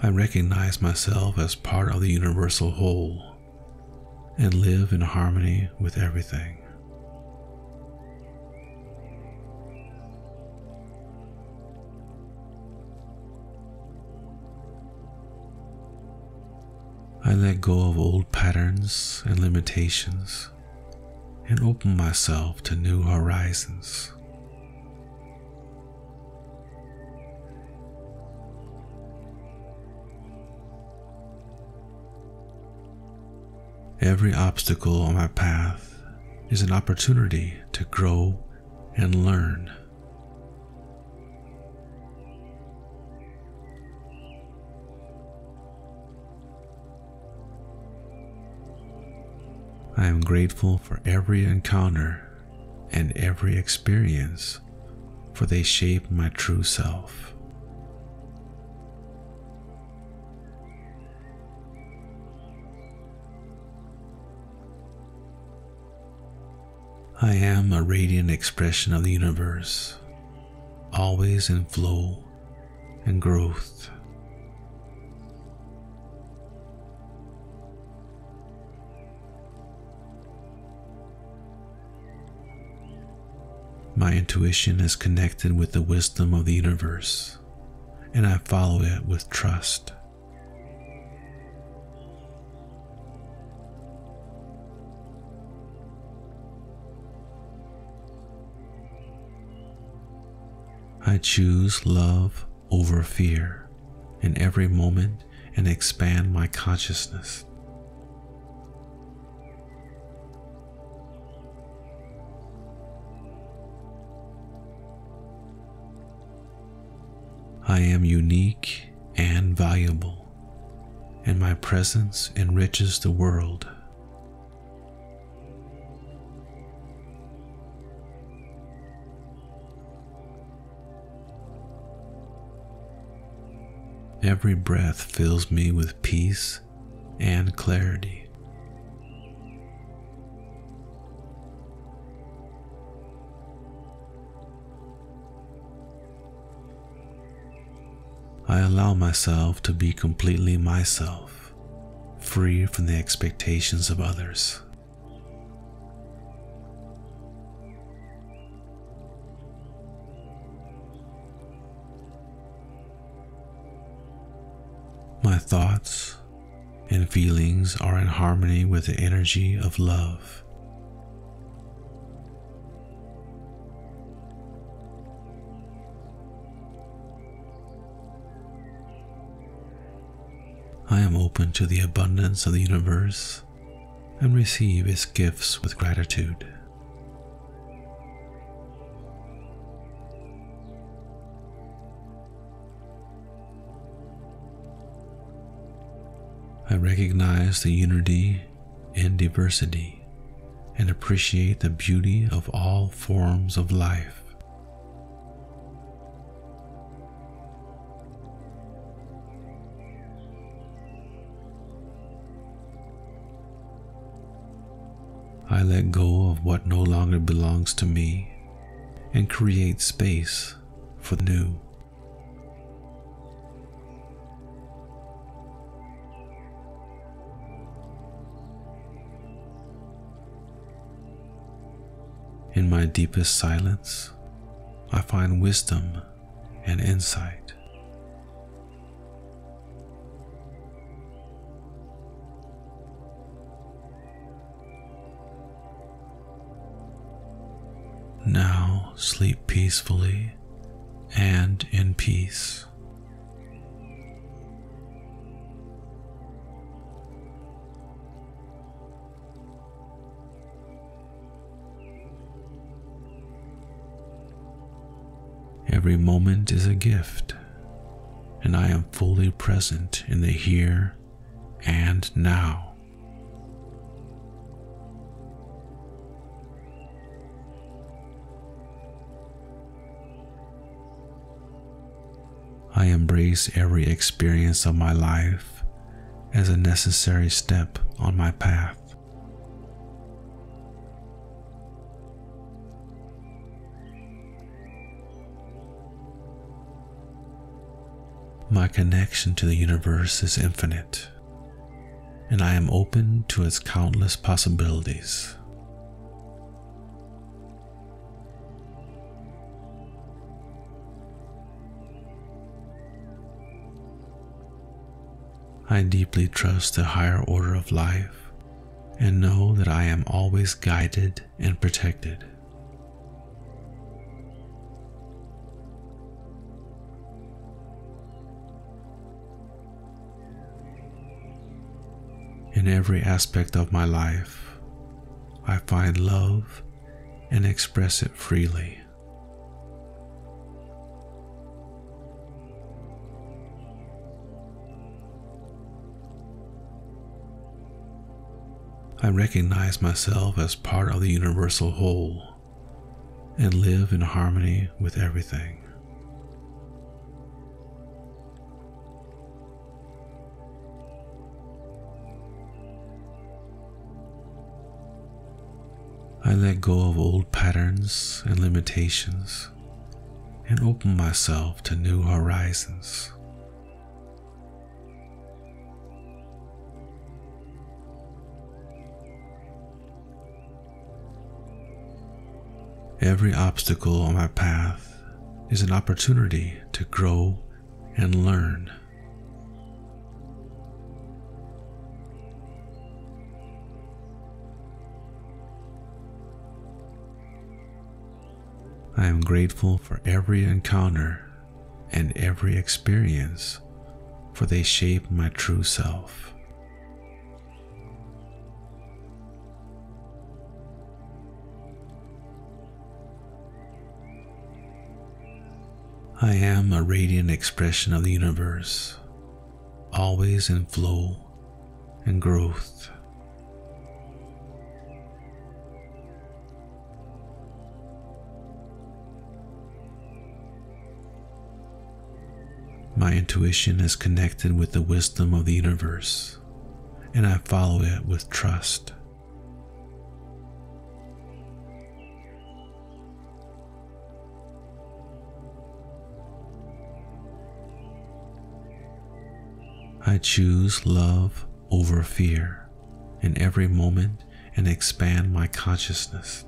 I recognize myself as part of the universal whole and live in harmony with everything. I let go of old patterns and limitations and open myself to new horizons. Every obstacle on my path is an opportunity to grow and learn. I am grateful for every encounter and every experience, for they shape my true self. I am a radiant expression of the universe, always in flow and growth. My intuition is connected with the wisdom of the universe, and I follow it with trust. I choose love over fear in every moment and expand my consciousness. I am unique and valuable, and my presence enriches the world. Every breath fills me with peace and clarity. I allow myself to be completely myself, free from the expectations of others. My thoughts and feelings are in harmony with the energy of love. I am open to the abundance of the universe and receive its gifts with gratitude. I recognize the unity in diversity and appreciate the beauty of all forms of life. I let go of what no longer belongs to me and create space for the new. In my deepest silence, I find wisdom and insight. Now sleep peacefully and in peace. Every moment is a gift, and I am fully present in the here and now. I embrace every experience of my life as a necessary step on my path. My connection to the universe is infinite, and I am open to its countless possibilities. I deeply trust the higher order of life and know that I am always guided and protected. In every aspect of my life, I find love and express it freely. I recognize myself as part of the universal whole and live in harmony with everything. I let go of old patterns and limitations and open myself to new horizons. Every obstacle on my path is an opportunity to grow and learn. I am grateful for every encounter and every experience, for they shape my true self. I am a radiant expression of the universe, always in flow and growth. My intuition is connected with the wisdom of the universe, and I follow it with trust. I choose love over fear in every moment and expand my consciousness.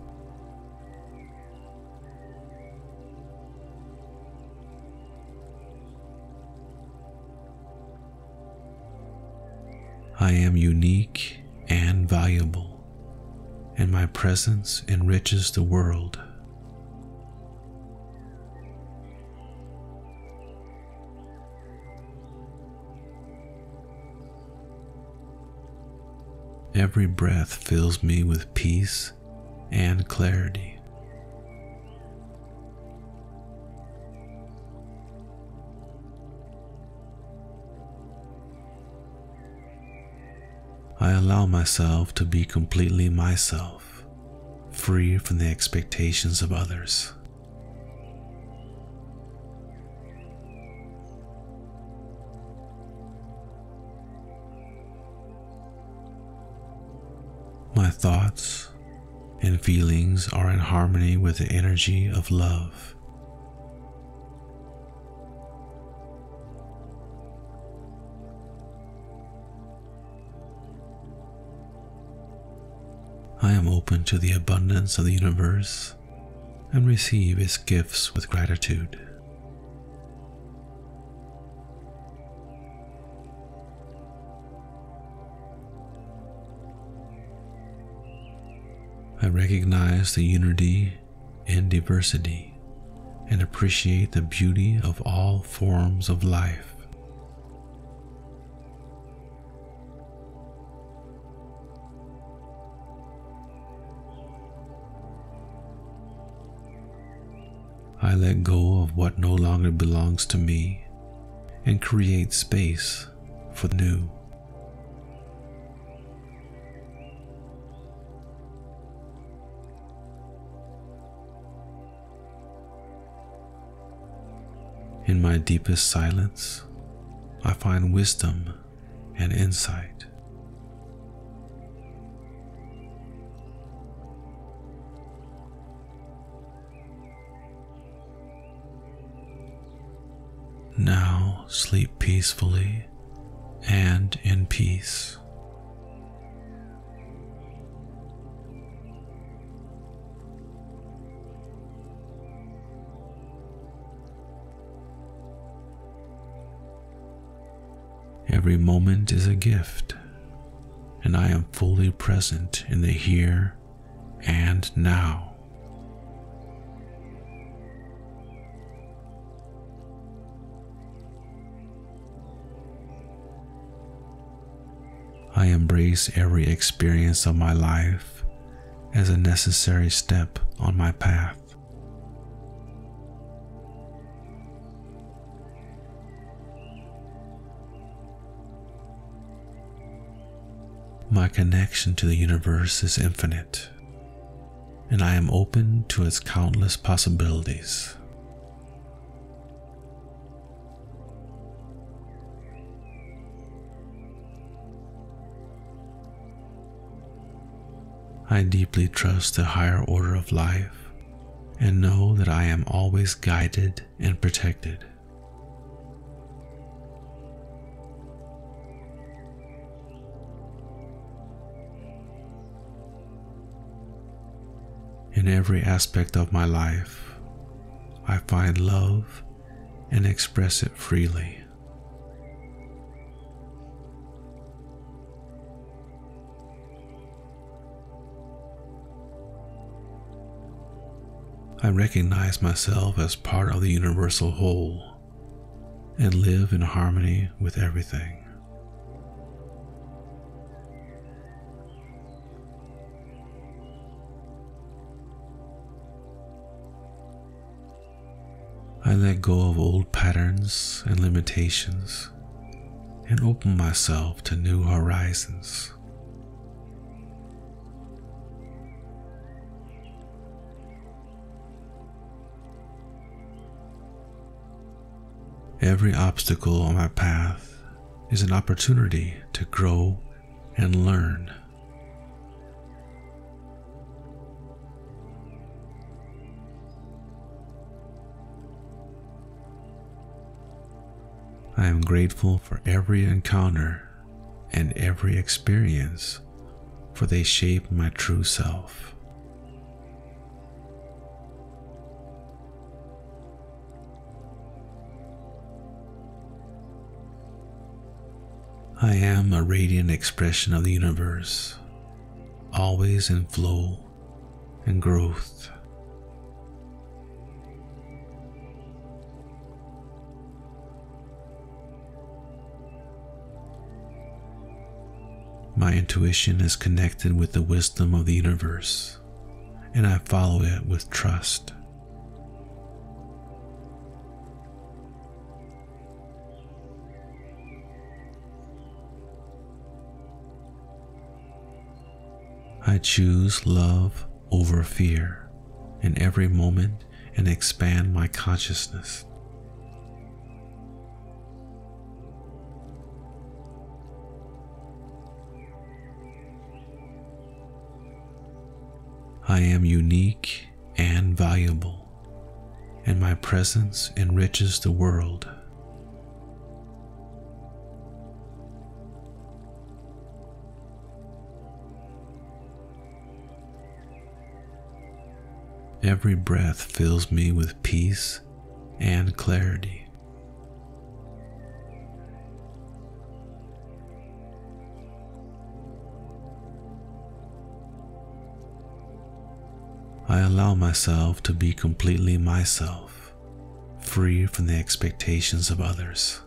I am unique and valuable, and my presence enriches the world. Every breath fills me with peace and clarity. I allow myself to be completely myself, free from the expectations of others. My thoughts and feelings are in harmony with the energy of love. I am open to the abundance of the universe and receive its gifts with gratitude. I recognize the unity and diversity and appreciate the beauty of all forms of life. I let go of what no longer belongs to me and create space for the new. In my deepest silence, I find wisdom and insight. Now sleep peacefully and in peace. Every moment is a gift, and I am fully present in the here and now. I embrace every experience of my life as a necessary step on my path. My connection to the universe is infinite, and I am open to its countless possibilities. I deeply trust the higher order of life and know that I am always guided and protected. In every aspect of my life, I find love and express it freely. I recognize myself as part of the universal whole and live in harmony with everything. I let go of old patterns and limitations and open myself to new horizons. Every obstacle on my path is an opportunity to grow and learn. I am grateful for every encounter and every experience, for they shape my true self. I am a radiant expression of the universe, always in flow and growth. My intuition is connected with the wisdom of the universe, and I follow it with trust. I choose love over fear in every moment and expand my consciousness. I am unique and valuable, and my presence enriches the world. Every breath fills me with peace and clarity. I allow myself to be completely myself, free from the expectations of others.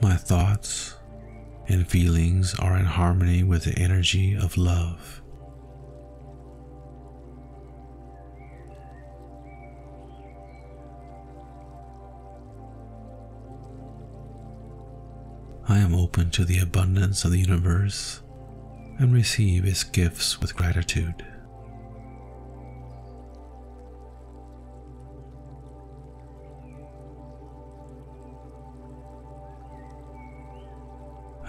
My thoughts and feelings are in harmony with the energy of love. I am open to the abundance of the universe and receive its gifts with gratitude.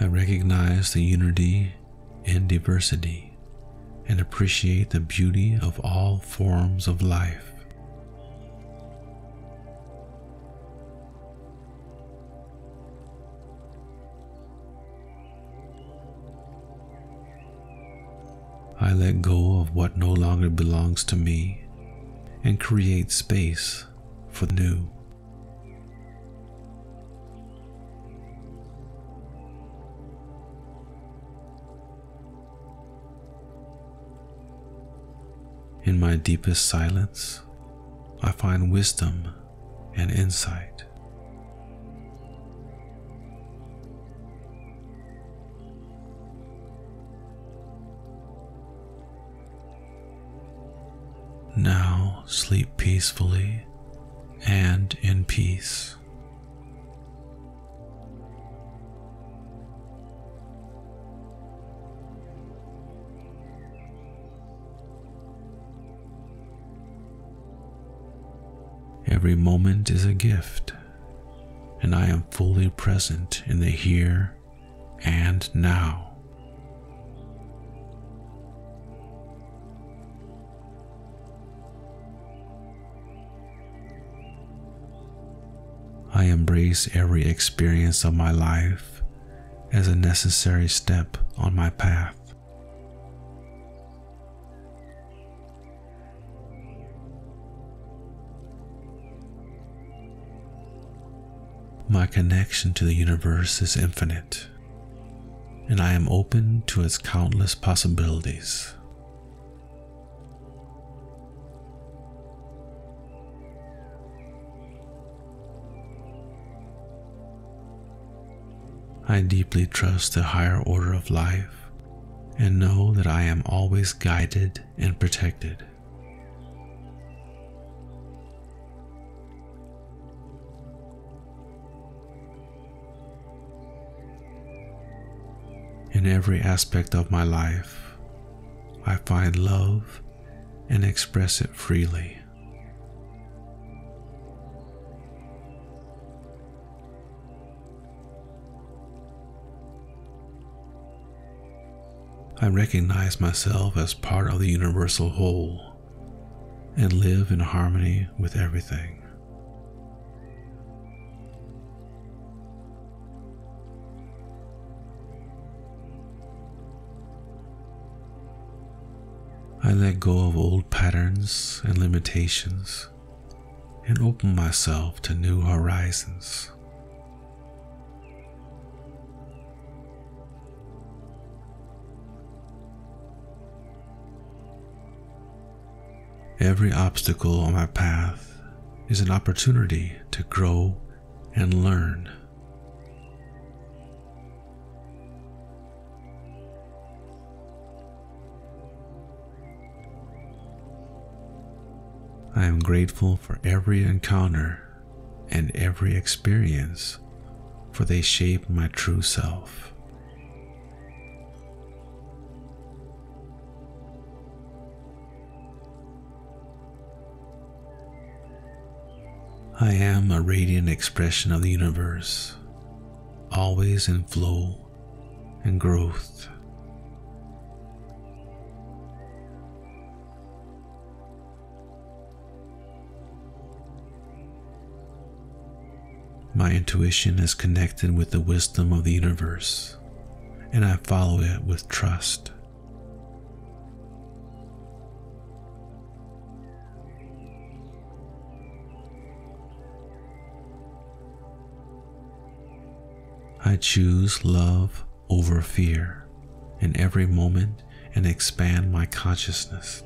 I recognize the unity in diversity and appreciate the beauty of all forms of life. I let go of what no longer belongs to me and create space for the new. In my deepest silence, I find wisdom and insight. Now sleep peacefully and in peace. Every moment is a gift, and I am fully present in the here and now. I embrace every experience of my life as a necessary step on my path. My connection to the universe is infinite, and I am open to its countless possibilities. I deeply trust the higher order of life and know that I am always guided and protected. In every aspect of my life, I find love and express it freely. I recognize myself as part of the universal whole and live in harmony with everything. I let go of old patterns and limitations and open myself to new horizons. Every obstacle on my path is an opportunity to grow and learn. I am grateful for every encounter and every experience, for they shape my true self. I am a radiant expression of the universe, always in flow and growth. My intuition is connected with the wisdom of the universe, and I follow it with trust. I choose love over fear in every moment and expand my consciousness.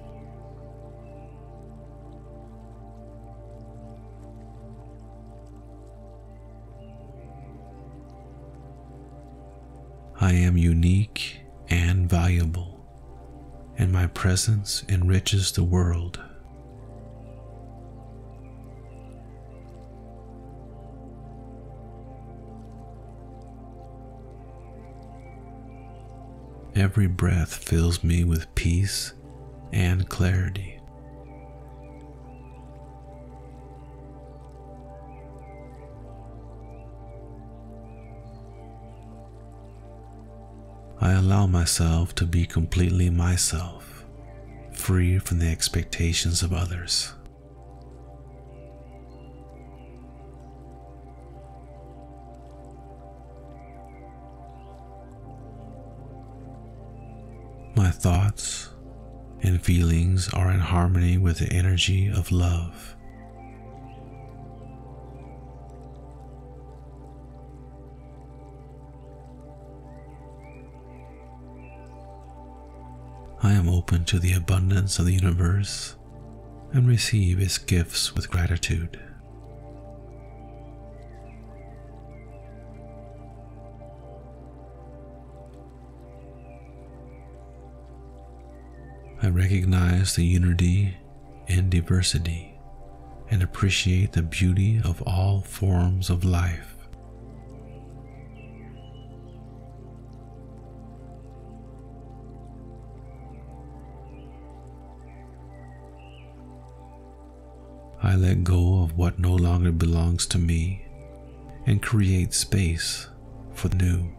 I am unique and valuable, and my presence enriches the world. Every breath fills me with peace and clarity. I allow myself to be completely myself, free from the expectations of others. My thoughts and feelings are in harmony with the energy of love. I am open to the abundance of the universe and receive its gifts with gratitude. I recognize the unity and diversity, and appreciate the beauty of all forms of life. I let go of what no longer belongs to me and create space for the new.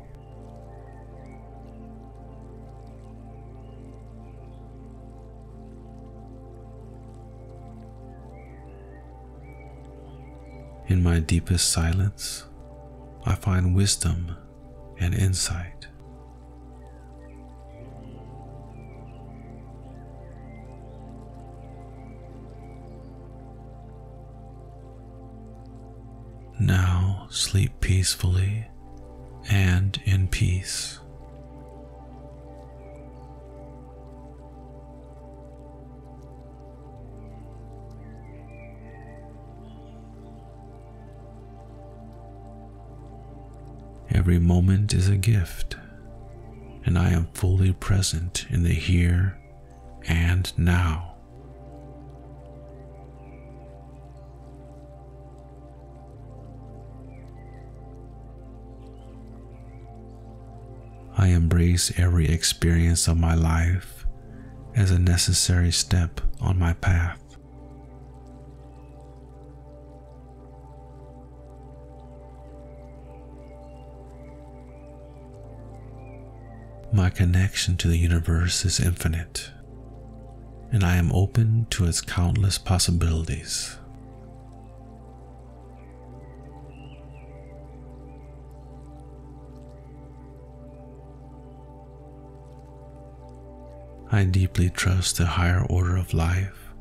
In my deepest silence, I find wisdom and insight. Now sleep peacefully and in peace. Every moment is a gift, and I am fully present in the here and now. I embrace every experience of my life as a necessary step on my path. My connection to the universe is infinite, and I am open to its countless possibilities. I deeply trust the higher order of life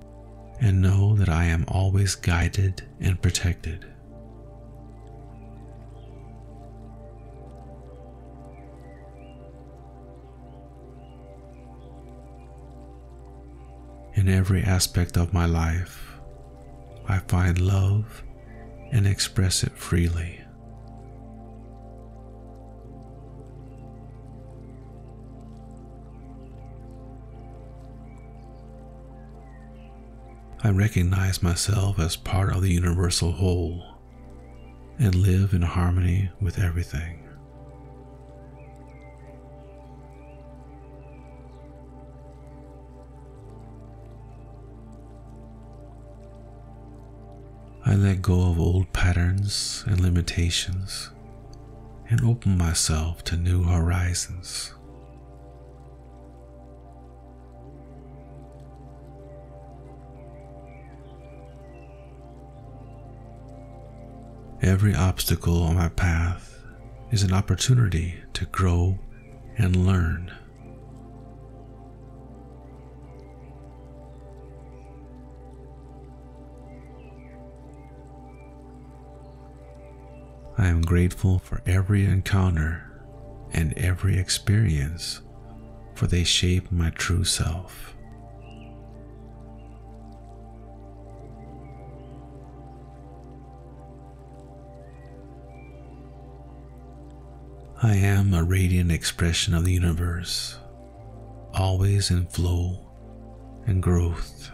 and know that I am always guided and protected. In every aspect of my life, I find love and express it freely. I recognize myself as part of the universal whole and live in harmony with everything. I let go of old patterns and limitations and open myself to new horizons. Every obstacle on my path is an opportunity to grow and learn. I am grateful for every encounter and every experience, for they shape my true self. I am a radiant expression of the universe, always in flow and growth.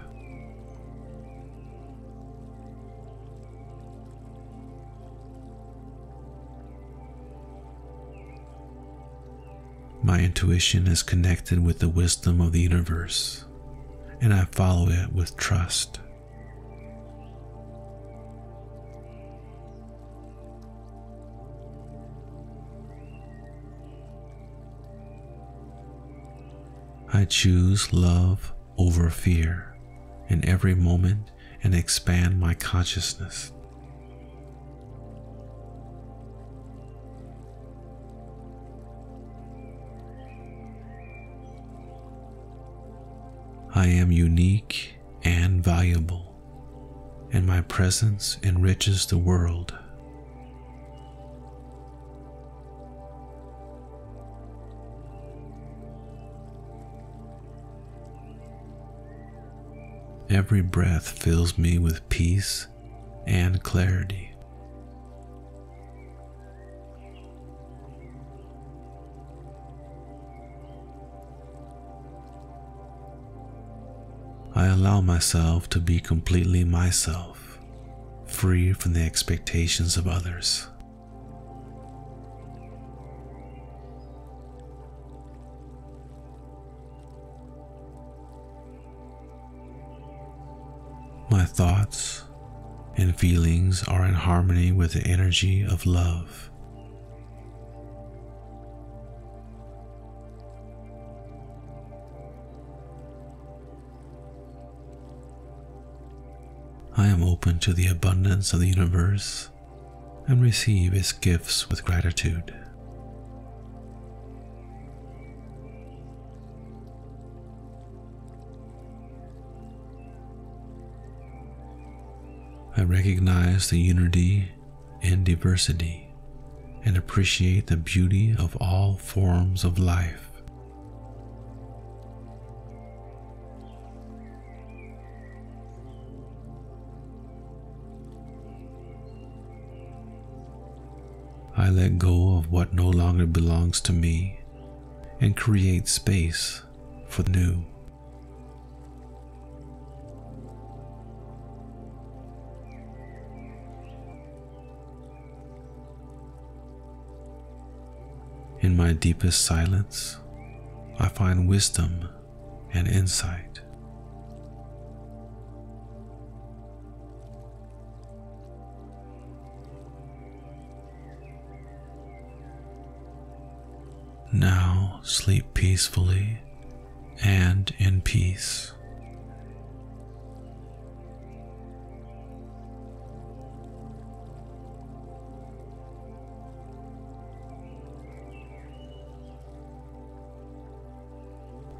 My intuition is connected with the wisdom of the universe, and I follow it with trust. I choose love over fear in every moment and expand my consciousness. I am unique and valuable, and my presence enriches the world. Every breath fills me with peace and clarity. I allow myself to be completely myself, free from the expectations of others. My thoughts and feelings are in harmony with the energy of love. I am open to the abundance of the universe and receive its gifts with gratitude. I recognize the unity and diversity and appreciate the beauty of all forms of life. I let go of what no longer belongs to me and create space for the new. In my deepest silence, I find wisdom and insight. Now sleep peacefully and in peace.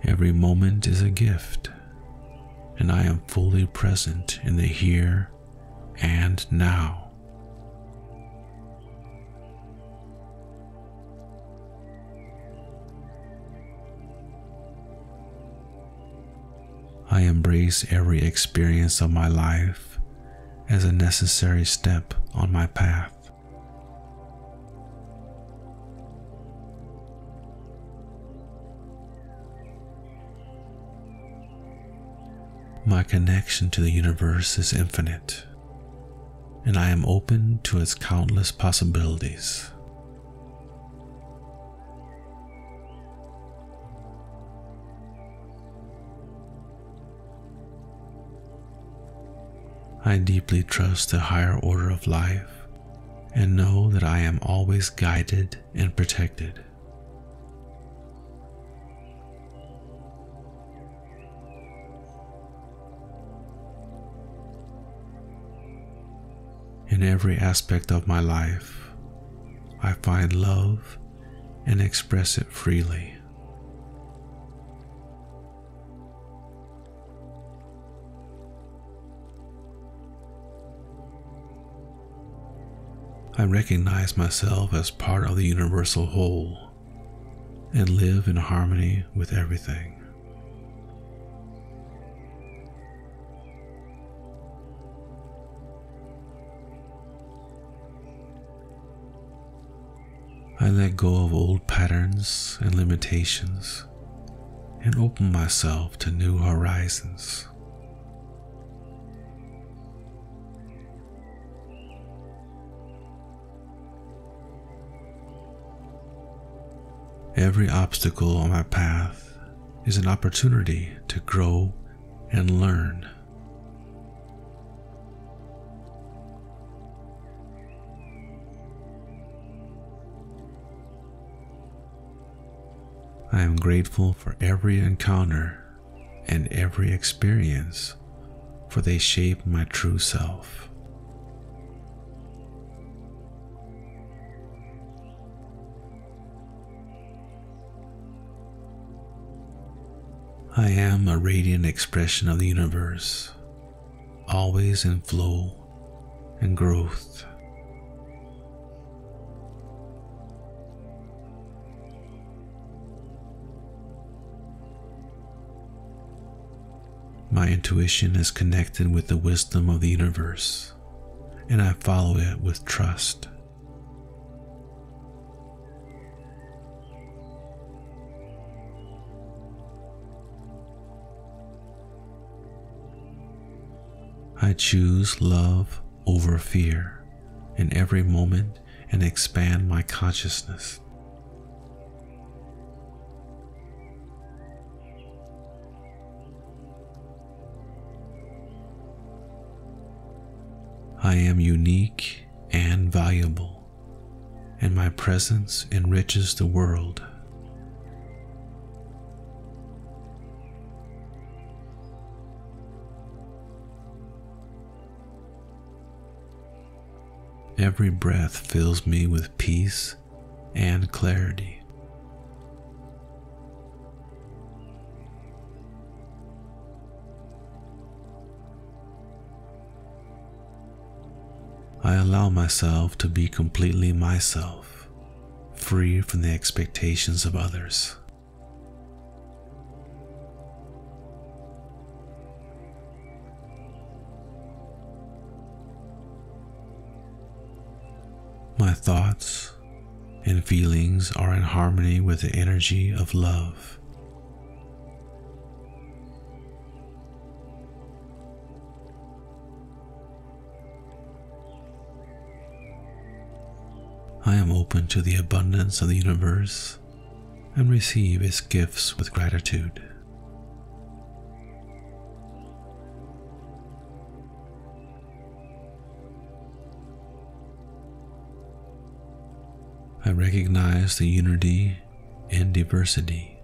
Every moment is a gift, and I am fully present in the here and now. I embrace every experience of my life as a necessary step on my path. My connection to the universe is infinite, and I am open to its countless possibilities. I deeply trust the higher order of life and know that I am always guided and protected. In every aspect of my life, I find love and express it freely. I recognize myself as part of the universal whole and live in harmony with everything. I let go of old patterns and limitations and open myself to new horizons. Every obstacle on my path is an opportunity to grow and learn. I am grateful for every encounter and every experience, for they shape my true self. I am a radiant expression of the universe, always in flow and growth. My intuition is connected with the wisdom of the universe, and I follow it with trust. I choose love over fear in every moment and expand my consciousness. I am unique and valuable, and my presence enriches the world. Every breath fills me with peace and clarity. I allow myself to be completely myself, free from the expectations of others. My thoughts and feelings are in harmony with the energy of love. I am open to the abundance of the universe and receive its gifts with gratitude. I recognize the unity in diversity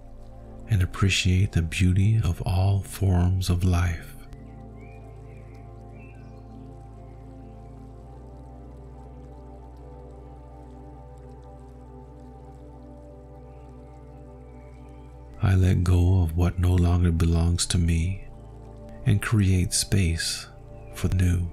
and appreciate the beauty of all forms of life. I let go of what no longer belongs to me and create space for the new.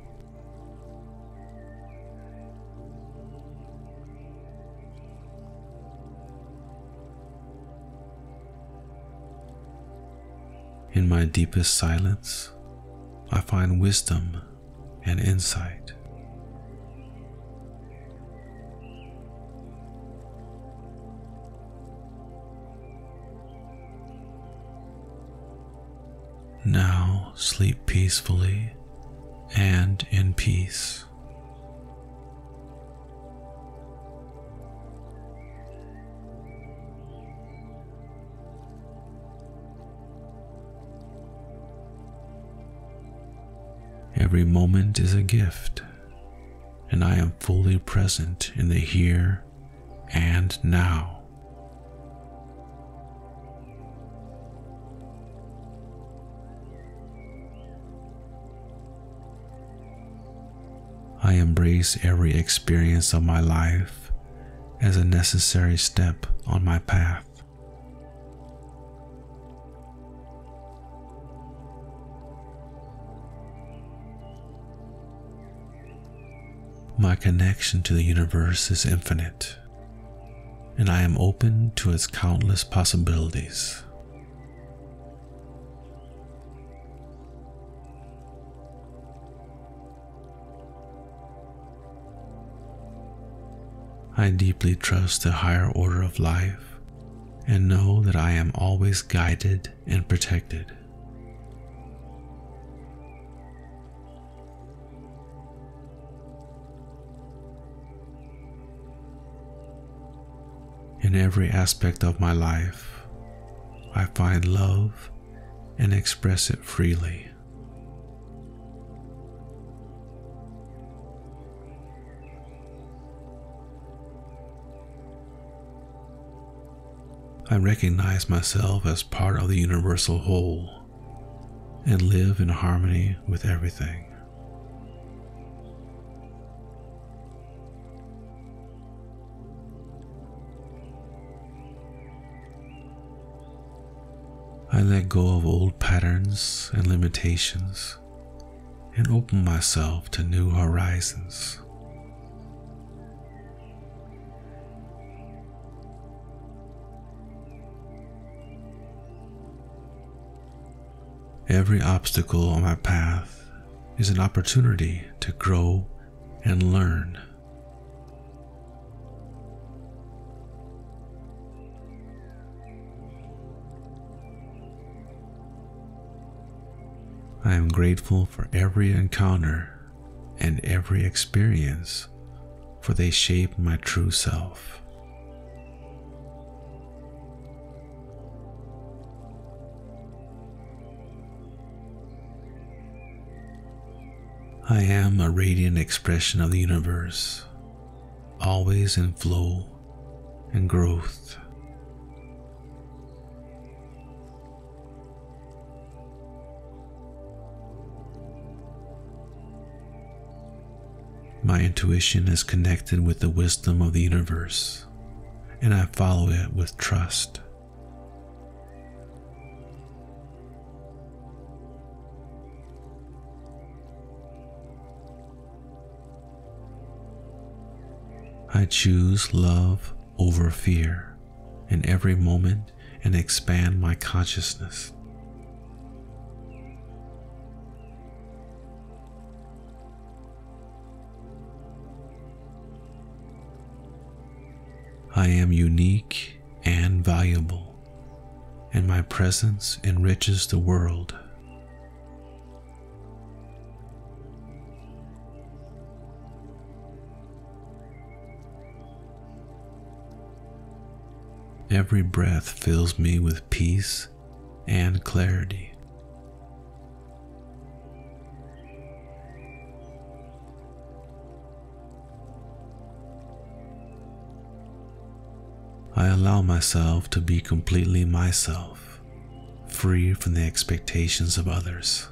In my deepest silence, I find wisdom and insight. Now sleep peacefully and in peace. Every moment is a gift, and I am fully present in the here and now. I embrace every experience of my life as a necessary step on my path. My connection to the universe is infinite, and I am open to its countless possibilities. I deeply trust the higher order of life and know that I am always guided and protected. In every aspect of my life, I find love and express it freely. I recognize myself as part of the universal whole and live in harmony with everything. I let go of old patterns and limitations and open myself to new horizons. Every obstacle on my path is an opportunity to grow and learn. I am grateful for every encounter and every experience, for they shape my true self. I am a radiant expression of the universe, always in flow and growth. My intuition is connected with the wisdom of the universe, and I follow it with trust. I choose love over fear in every moment and expand my consciousness. I am unique and valuable, and my presence enriches the world. Every breath fills me with peace and clarity. I allow myself to be completely myself, free from the expectations of others.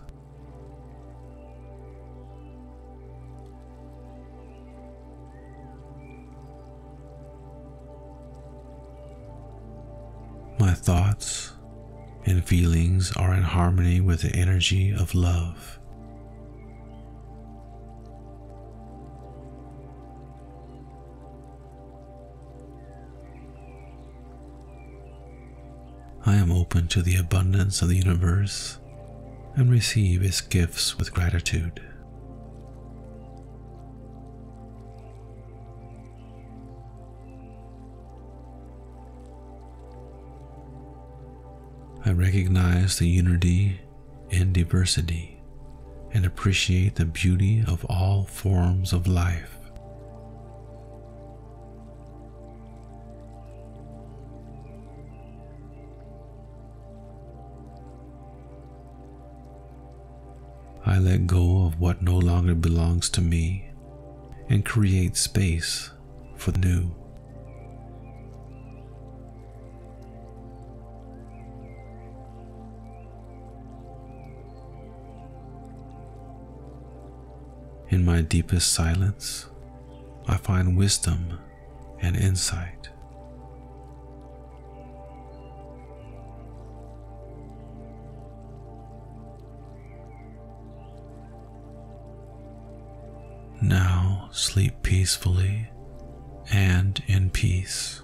My thoughts and feelings are in harmony with the energy of love. I am open to the abundance of the universe and receive its gifts with gratitude. I recognize the unity in diversity and appreciate the beauty of all forms of life. I let go of what no longer belongs to me and create space for the new. In my deepest silence, I find wisdom and insight. Now sleep peacefully and in peace.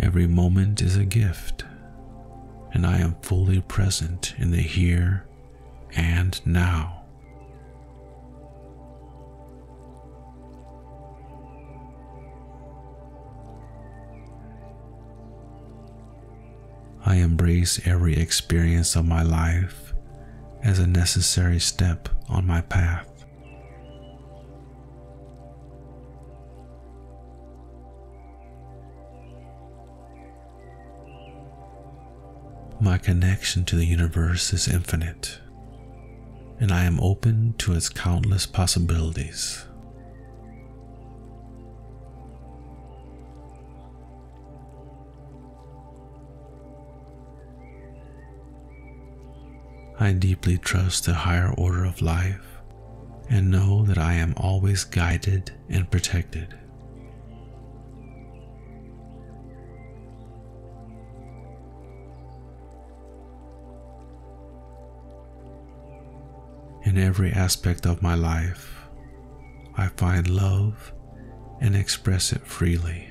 Every moment is a gift, and I am fully present in the here and now. I embrace every experience of my life as a necessary step on my path. My connection to the universe is infinite, and I am open to its countless possibilities. I deeply trust the higher order of life and know that I am always guided and protected. In every aspect of my life, I find love and express it freely.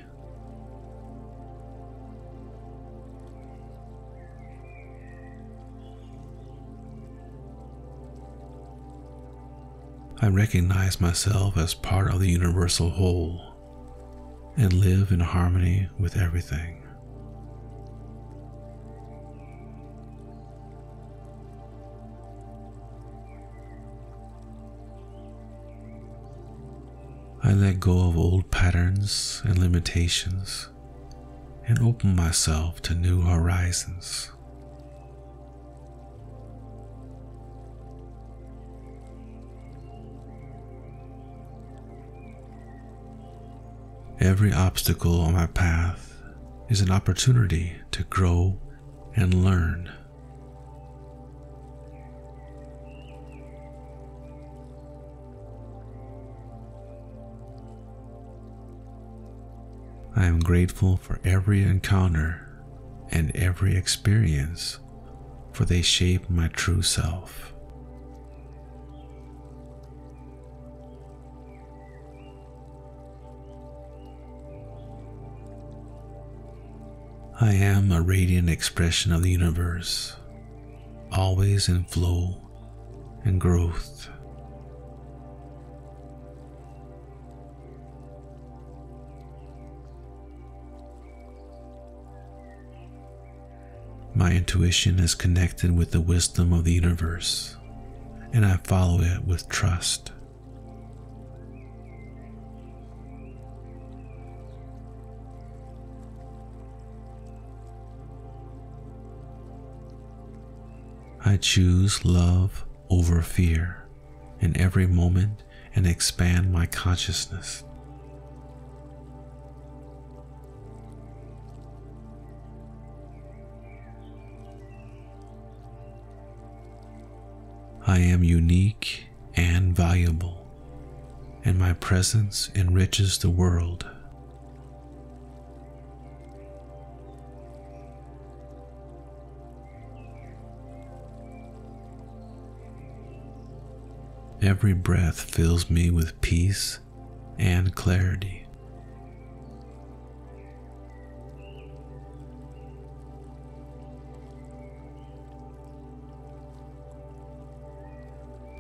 I recognize myself as part of the universal whole and live in harmony with everything. I let go of old patterns and limitations and open myself to new horizons. Every obstacle on my path is an opportunity to grow and learn. I am grateful for every encounter and every experience, for they shape my true self. I am a radiant expression of the universe, always in flow and growth. My intuition is connected with the wisdom of the universe, and I follow it with trust. I choose love over fear in every moment and expand my consciousness. I am unique and valuable, and my presence enriches the world. Every breath fills me with peace and clarity.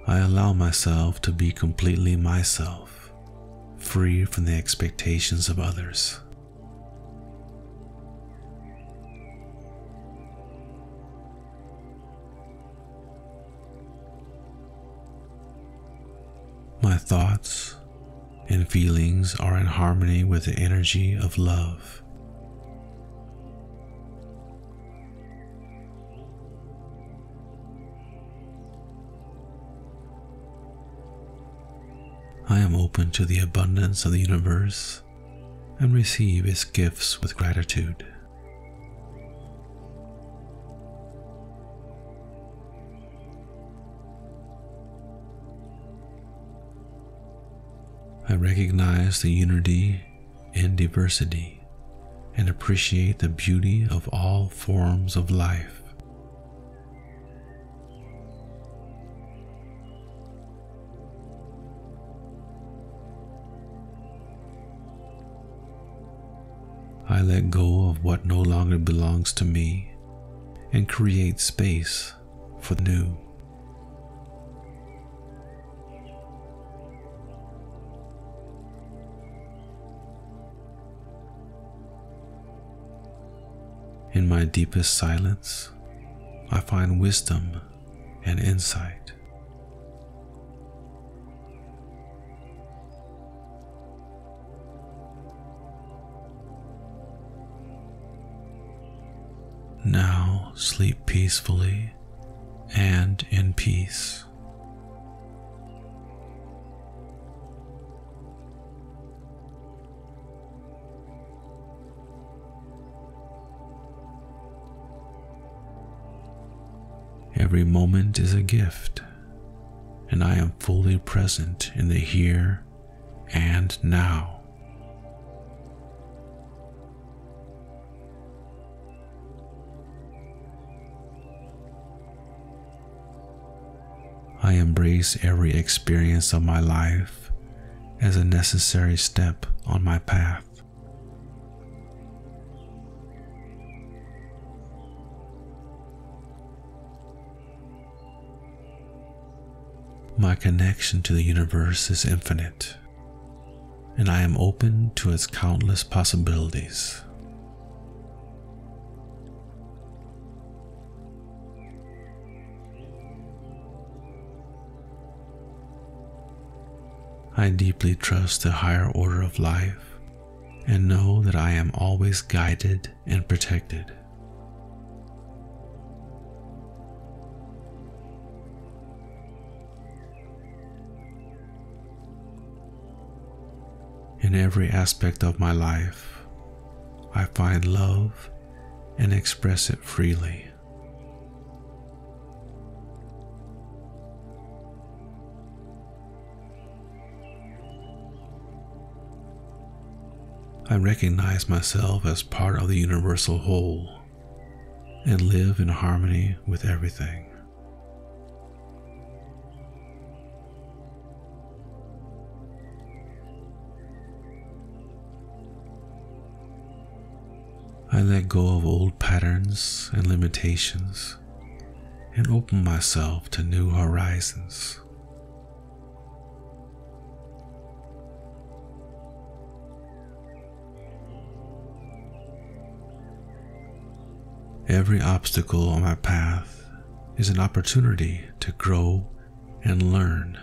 I allow myself to be completely myself, free from the expectations of others. My thoughts and feelings are in harmony with the energy of love. I am open to the abundance of the universe and receive its gifts with gratitude. I recognize the unity in diversity and appreciate the beauty of all forms of life. I let go of what no longer belongs to me and create space for the new. In my deepest silence, I find wisdom and insight. Now sleep peacefully and in peace. Every moment is a gift, and I am fully present in the here and now. I embrace every experience of my life as a necessary step on my path. My connection to the universe is infinite, and I am open to its countless possibilities. I deeply trust the higher order of life and know that I am always guided and protected. In every aspect of my life, I find love and express it freely. I recognize myself as part of the universal whole and live in harmony with everything. I let go of old patterns and limitations and open myself to new horizons. Every obstacle on my path is an opportunity to grow and learn.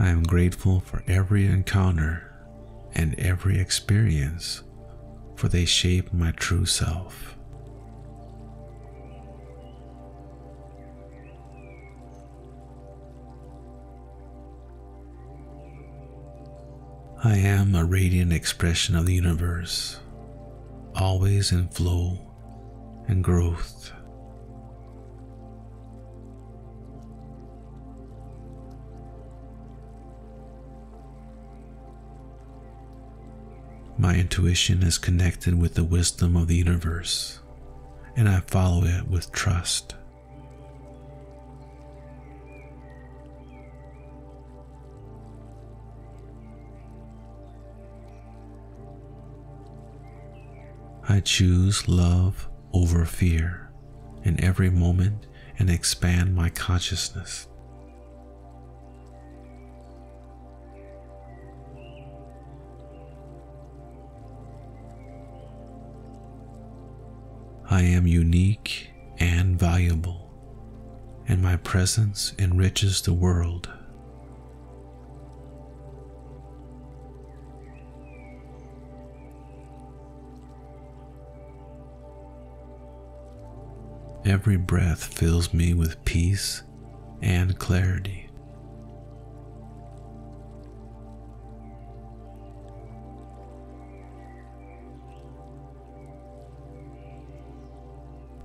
I am grateful for every encounter and every experience, for they shape my true self. I am a radiant expression of the universe, always in flow and growth. My intuition is connected with the wisdom of the universe, and I follow it with trust. I choose love over fear in every moment and expand my consciousness. I am unique and valuable, and my presence enriches the world. Every breath fills me with peace and clarity.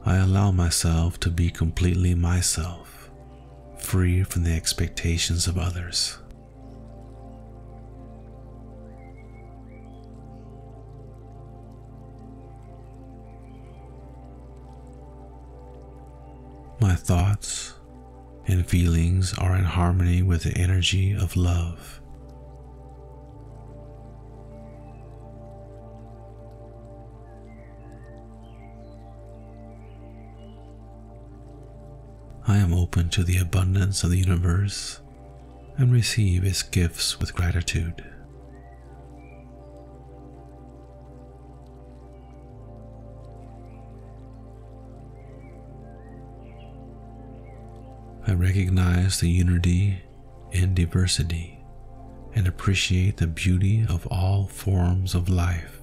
I allow myself to be completely myself, free from the expectations of others. My thoughts and feelings are in harmony with the energy of love. I am open to the abundance of the universe and receive its gifts with gratitude. I recognize the unity in diversity and appreciate the beauty of all forms of life.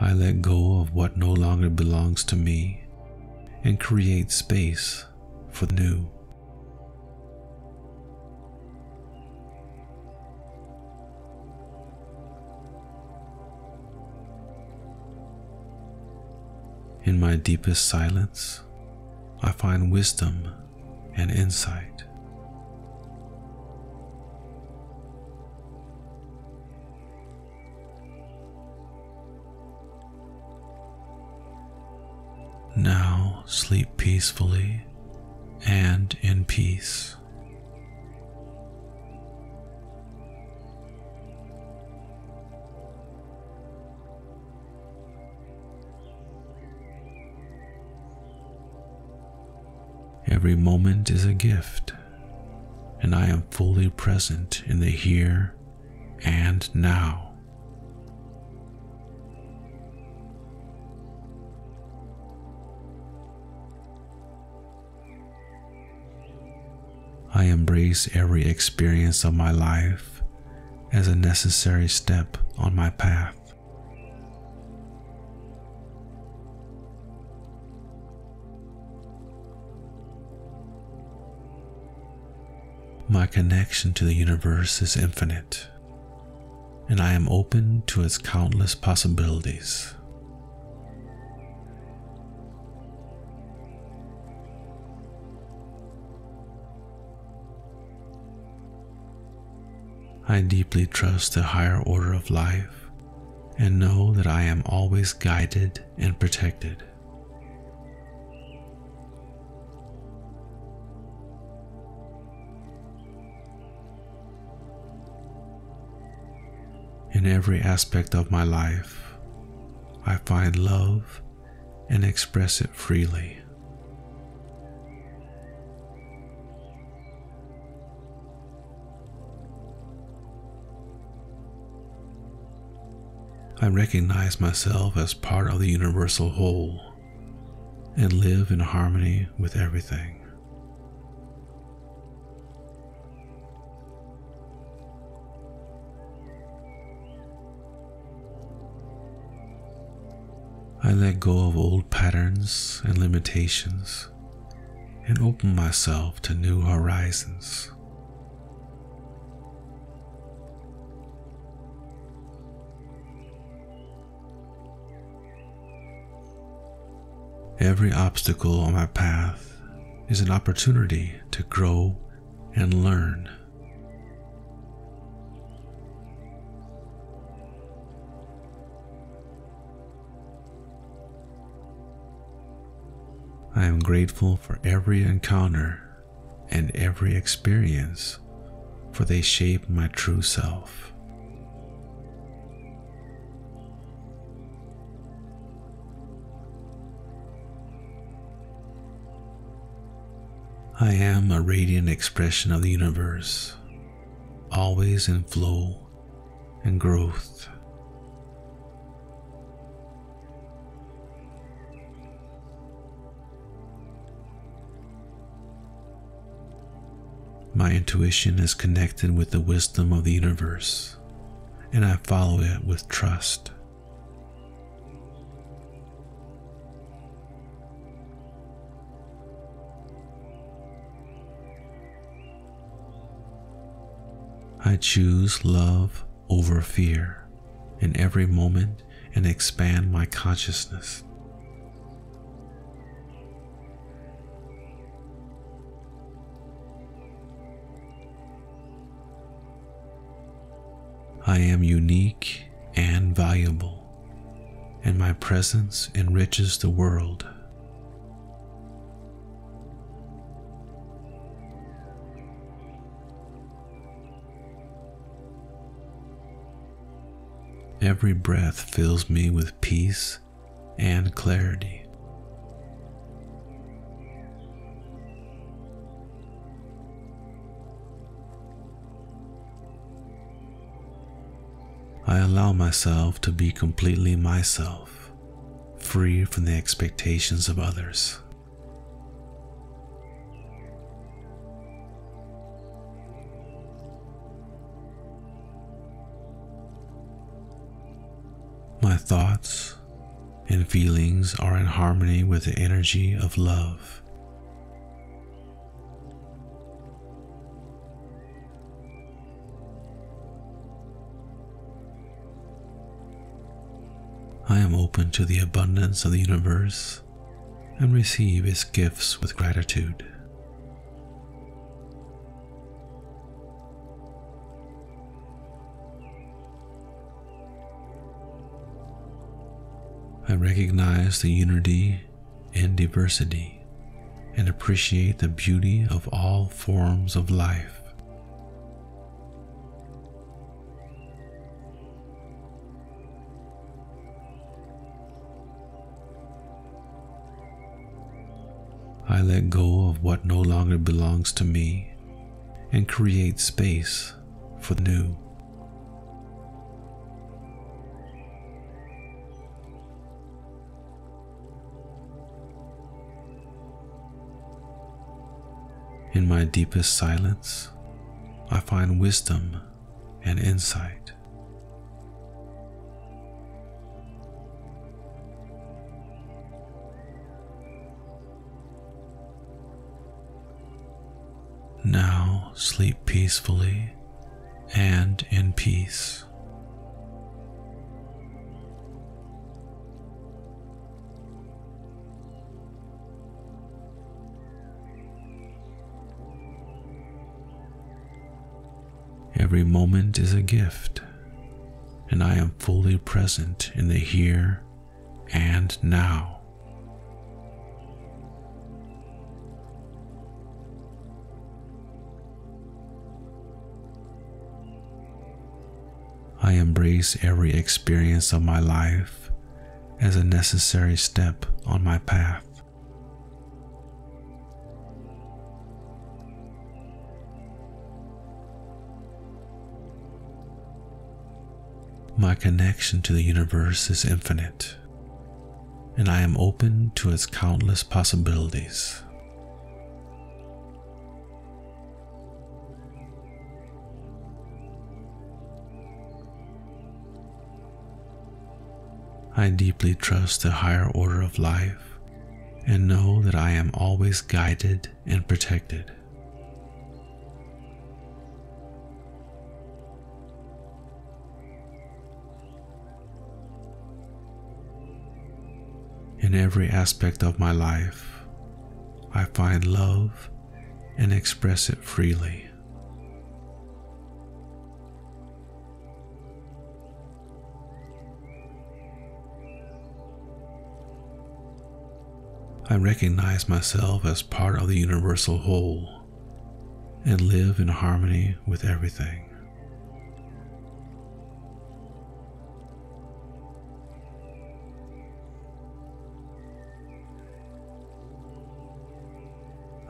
I let go of what no longer belongs to me and create space for the new. In my deepest silence, I find wisdom and insight. Now now sleep peacefully and in peace. Every moment is a gift, and I am fully present in the here and now. I embrace every experience of my life as a necessary step on my path. My connection to the universe is infinite, and I am open to its countless possibilities. I deeply trust the higher order of life and know that I am always guided and protected. In every aspect of my life, I find love and express it freely. I recognize myself as part of the universal whole and live in harmony with everything. I let go of old patterns and limitations and open myself to new horizons. Every obstacle on my path is an opportunity to grow and learn. I am grateful for every encounter and every experience, for they shape my true self. I am a radiant expression of the universe, always in flow and growth. My intuition is connected with the wisdom of the universe, and I follow it with trust. I choose love over fear in every moment and expand my consciousness. I am unique and valuable, and my presence enriches the world. Every breath fills me with peace and clarity. I allow myself to be completely myself, free from the expectations of others. My thoughts and feelings are in harmony with the energy of love. I am open to the abundance of the universe and receive its gifts with gratitude. I recognize the unity and diversity, and appreciate the beauty of all forms of life. I let go of what no longer belongs to me and create space for the new. In my deepest silence, I find wisdom and insight. Now sleep peacefully and in peace. Every moment is a gift, and I am fully present in the here and now. I embrace every experience of my life as a necessary step on my path. My connection to the universe is infinite, and I am open to its countless possibilities. I deeply trust the higher order of life and know that I am always guided and protected. In every aspect of my life, I find love and express it freely. I recognize myself as part of the universal whole and live in harmony with everything.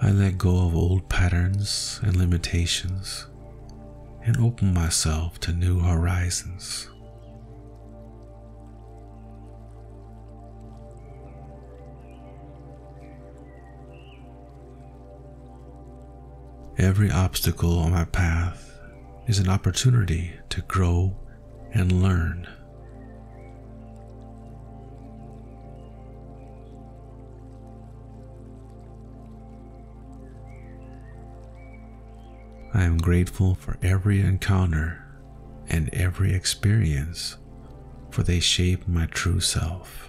I let go of old patterns and limitations and open myself to new horizons. Every obstacle on my path is an opportunity to grow and learn. I am grateful for every encounter and every experience, for they shape my true self.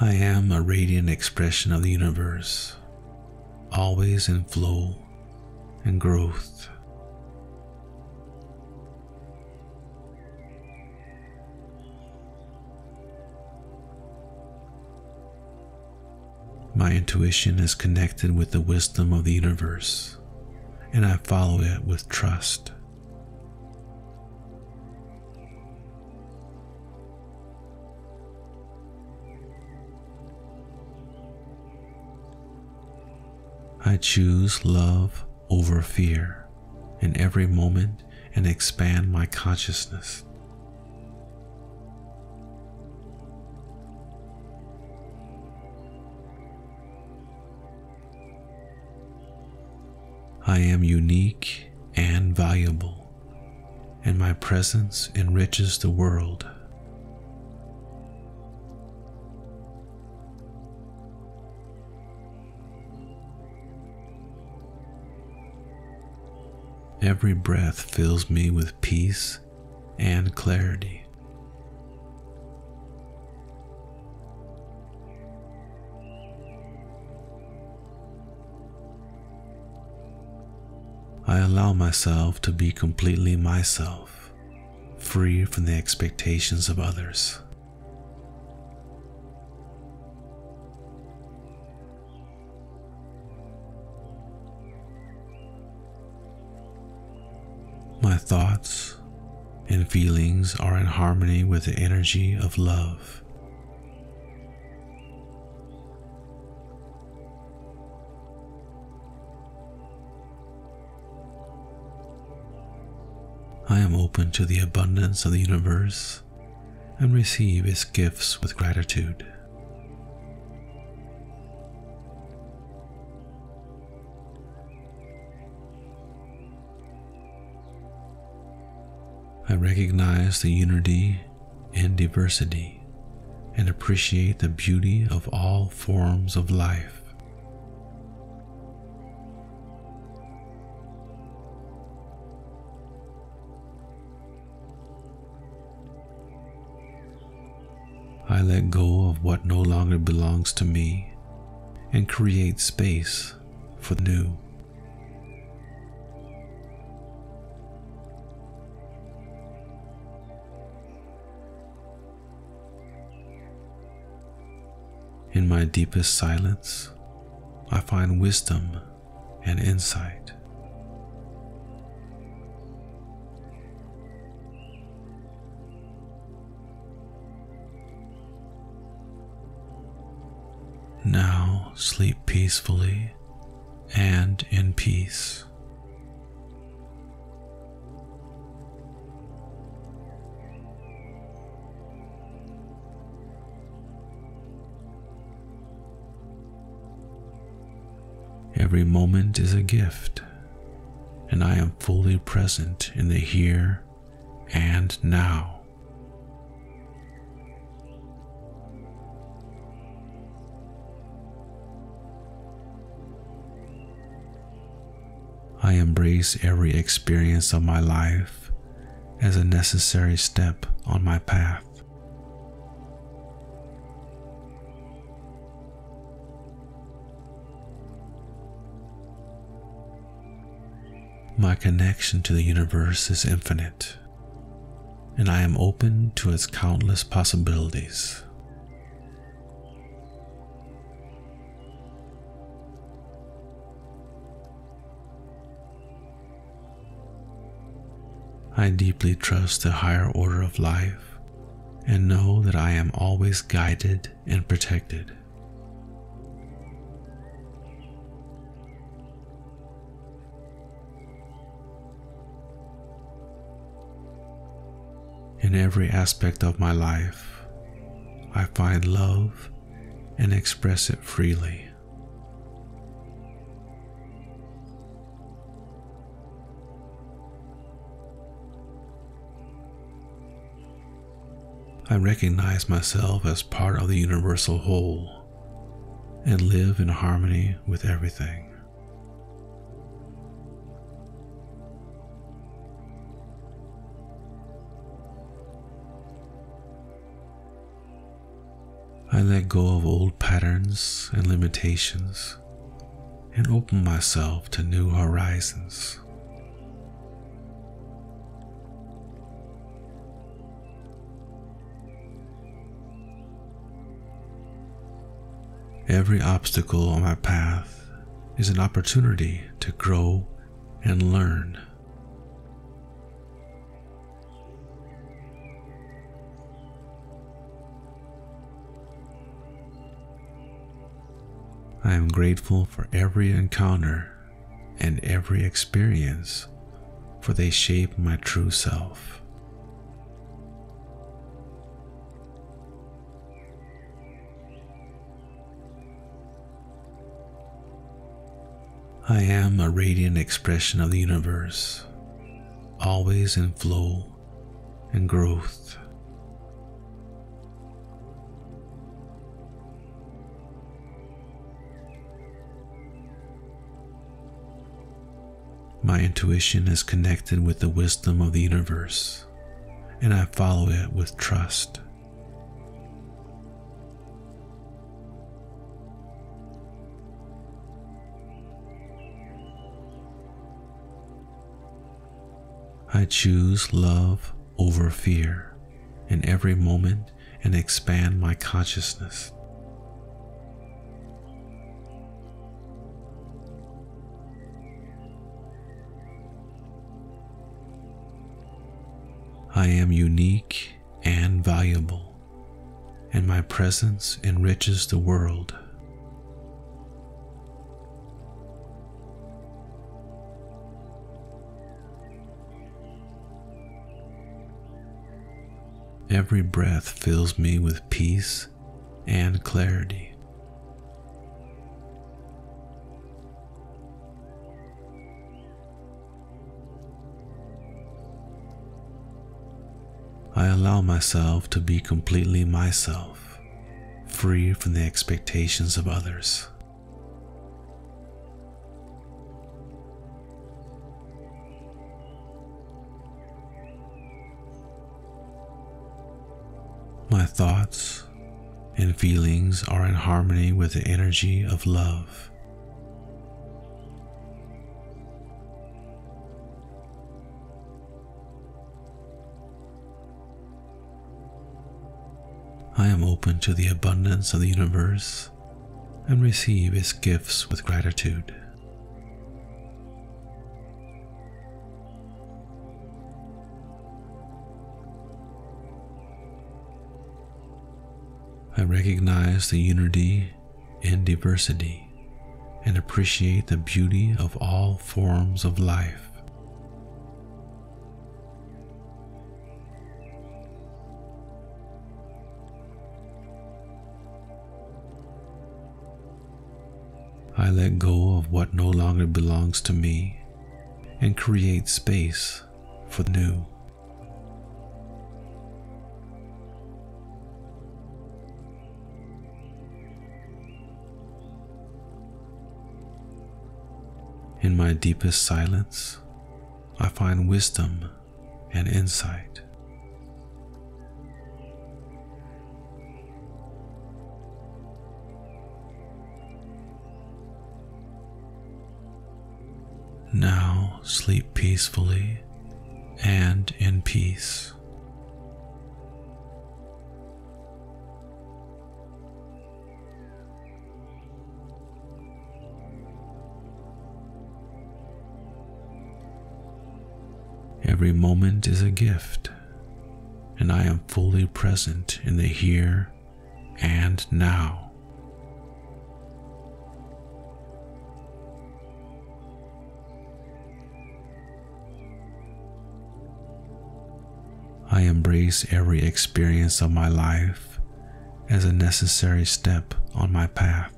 I am a radiant expression of the universe, always in flow and growth. My intuition is connected with the wisdom of the universe, and I follow it with trust. I choose love over fear in every moment and expand my consciousness. I am unique and valuable, and my presence enriches the world. Every breath fills me with peace and clarity. I allow myself to be completely myself, free from the expectations of others. My thoughts and feelings are in harmony with the energy of love. I am open to the abundance of the universe and receive its gifts with gratitude. I recognize the unity and diversity and appreciate the beauty of all forms of life. I let go of what no longer belongs to me and create space for the new. In my deepest silence, I find wisdom and insight. Now sleep peacefully and in peace. Every moment is a gift, and I am fully present in the here and now. I embrace every experience of my life as a necessary step on my path. My connection to the universe is infinite, and I am open to its countless possibilities. I deeply trust the higher order of life and know that I am always guided and protected. In every aspect of my life, I find love and express it freely. I recognize myself as part of the universal whole and live in harmony with everything. I let go of old patterns and limitations and open myself to new horizons. Every obstacle on my path is an opportunity to grow and learn. I am grateful for every encounter and every experience, for they shape my true self. I am a radiant expression of the universe, always in flow and growth. My intuition is connected with the wisdom of the universe, and I follow it with trust. I choose love over fear in every moment and expand my consciousness. I am unique and valuable, and my presence enriches the world. Every breath fills me with peace and clarity. I allow myself to be completely myself, free from the expectations of others. My thoughts and feelings are in harmony with the energy of love. I am open to the abundance of the universe and receive its gifts with gratitude. I recognize the unity in diversity and appreciate the beauty of all forms of life. I let go of what no longer belongs to me and create space for the new. In my deepest silence, I find wisdom and insight. Now sleep peacefully and in peace. Every moment is a gift, and I am fully present in the here and now. I embrace every experience of my life as a necessary step on my path.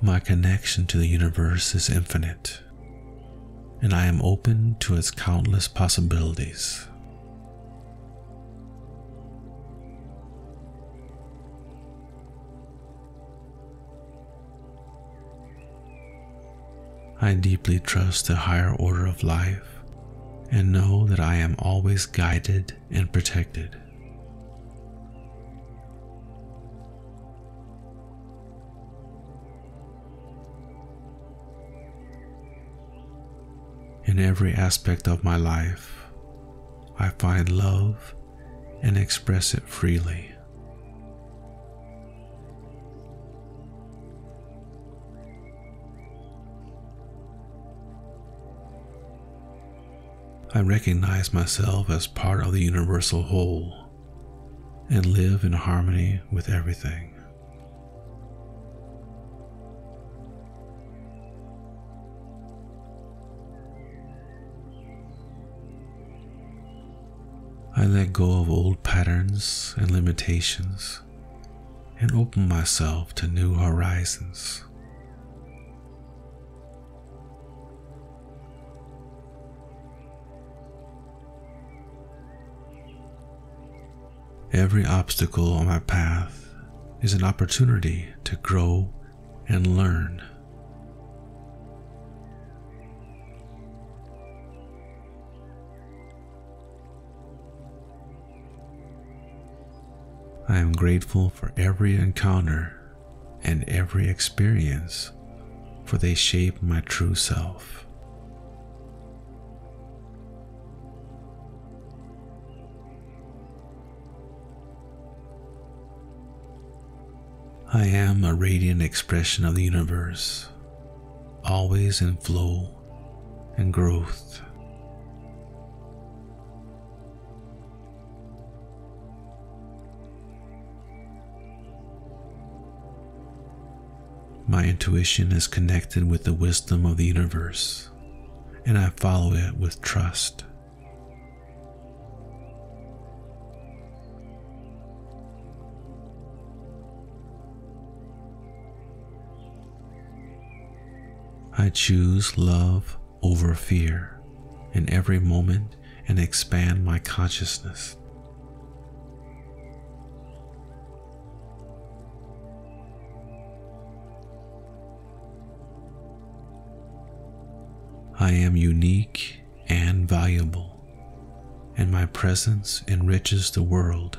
My connection to the universe is infinite, and I am open to its countless possibilities. I deeply trust the higher order of life and know that I am always guided and protected. In every aspect of my life, I find love and express it freely. I recognize myself as part of the universal whole and live in harmony with everything. I let go of old patterns and limitations and open myself to new horizons. Every obstacle on my path is an opportunity to grow and learn. I am grateful for every encounter and every experience, for they shape my true self. I am a radiant expression of the universe, always in flow and growth. My intuition is connected with the wisdom of the universe, and I follow it with trust. I choose love over fear in every moment and expand my consciousness. I am unique and valuable, and my presence enriches the world.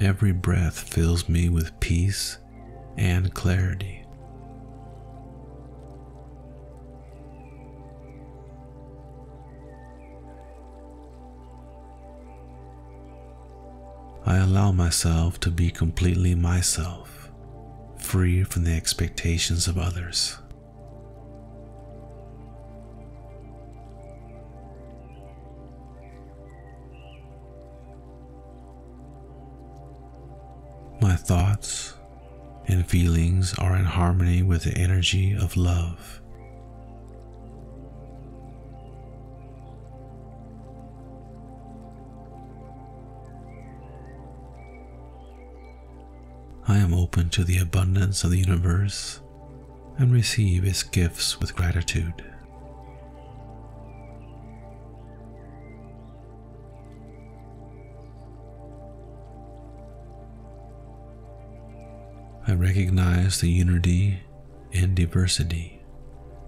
Every breath fills me with peace and clarity. I allow myself to be completely myself, free from the expectations of others. My thoughts and feelings are in harmony with the energy of love. I am open to the abundance of the universe and receive its gifts with gratitude. I recognize the unity in diversity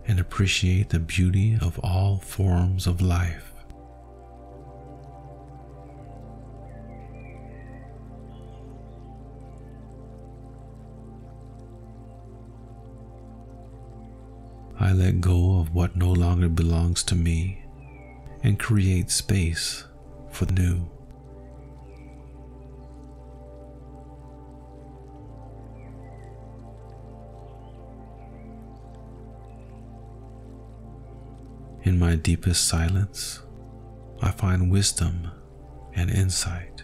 and appreciate the beauty of all forms of life. I let go of what no longer belongs to me and create space for the new. In my deepest silence, I find wisdom and insight.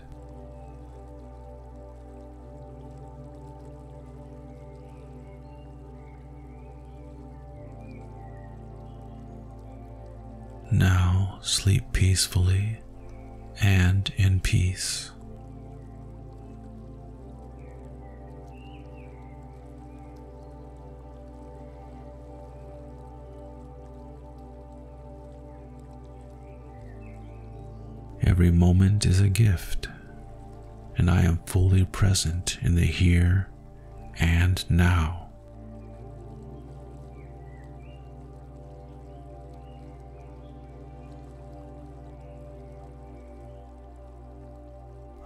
Now sleep peacefully and in peace. Every moment is a gift, and I am fully present in the here and now.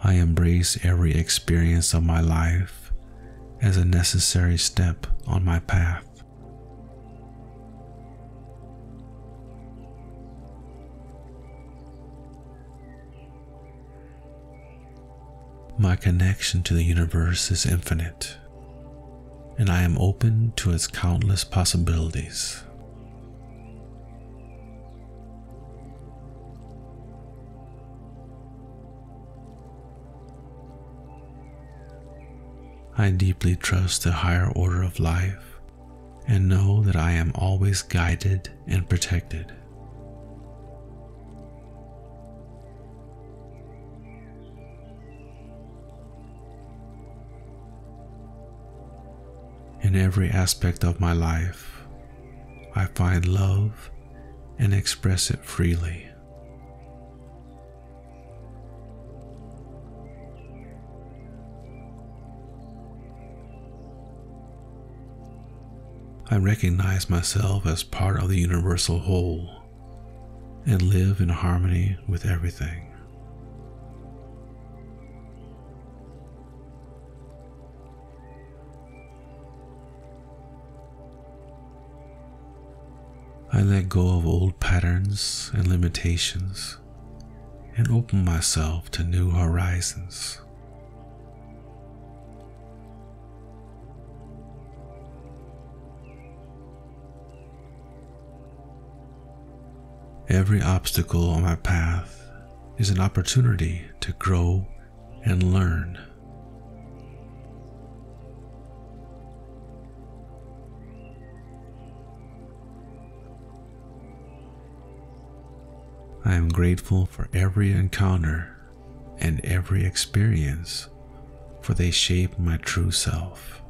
I embrace every experience of my life as a necessary step on my path. My connection to the universe is infinite, and I am open to its countless possibilities. I deeply trust the higher order of life and know that I am always guided and protected. In every aspect of my life, I find love and express it freely. I recognize myself as part of the universal whole and live in harmony with everything. I let go of old patterns and limitations and open myself to new horizons. Every obstacle on my path is an opportunity to grow and learn. I am grateful for every encounter and every experience, for they shape my true self.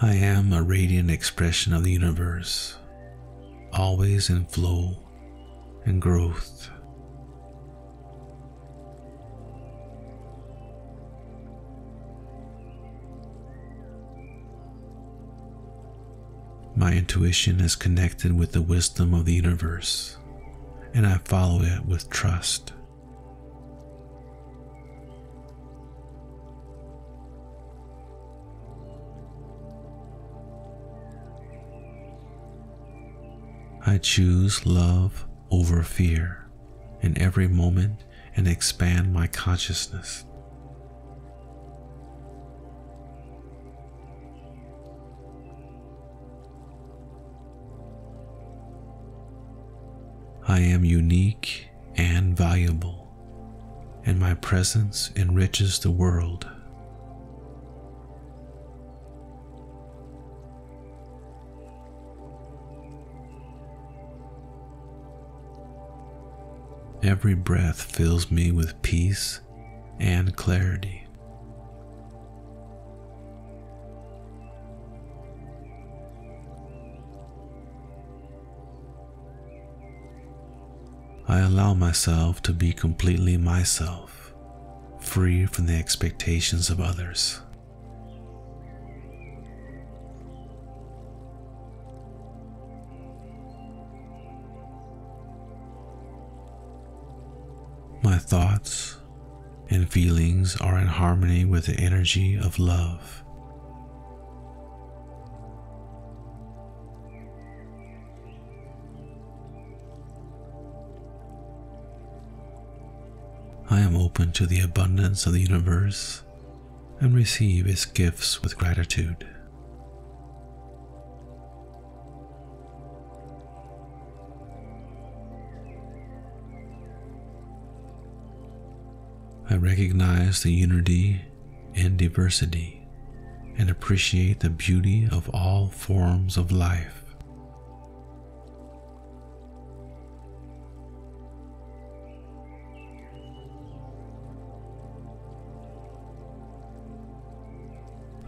I am a radiant expression of the universe, always in flow and growth. My intuition is connected with the wisdom of the universe, and I follow it with trust. I choose love over fear in every moment and expand my consciousness. I am unique and valuable, and my presence enriches the world. Every breath fills me with peace and clarity. I allow myself to be completely myself, free from the expectations of others. My thoughts and feelings are in harmony with the energy of love. I am open to the abundance of the universe and receive its gifts with gratitude. I recognize the unity and diversity and appreciate the beauty of all forms of life.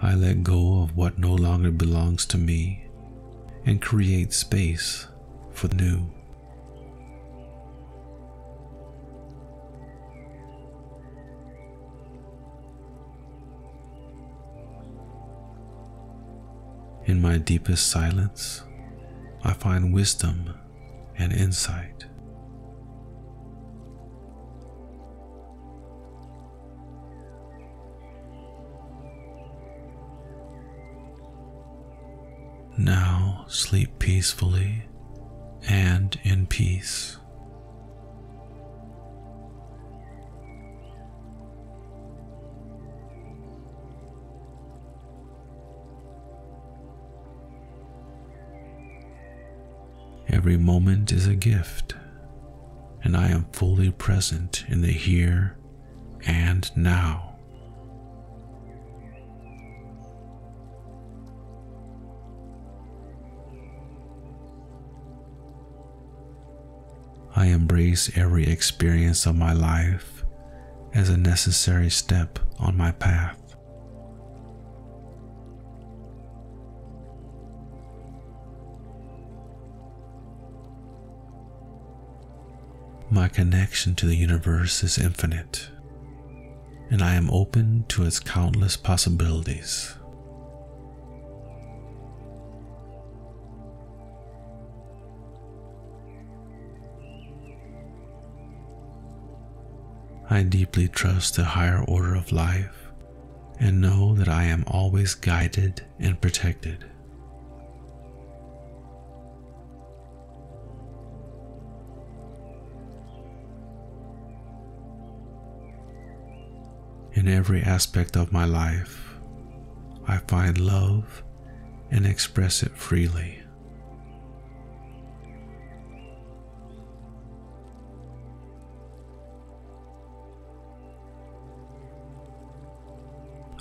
I let go of what no longer belongs to me and create space for the new. In my deepest silence, I find wisdom and insight. Now sleep peacefully and in peace. Every moment is a gift, and I am fully present in the here and now. I embrace every experience of my life as a necessary step on my path. My connection to the universe is infinite, and I am open to its countless possibilities. I deeply trust the higher order of life and know that I am always guided and protected. In every aspect of my life, I find love and express it freely.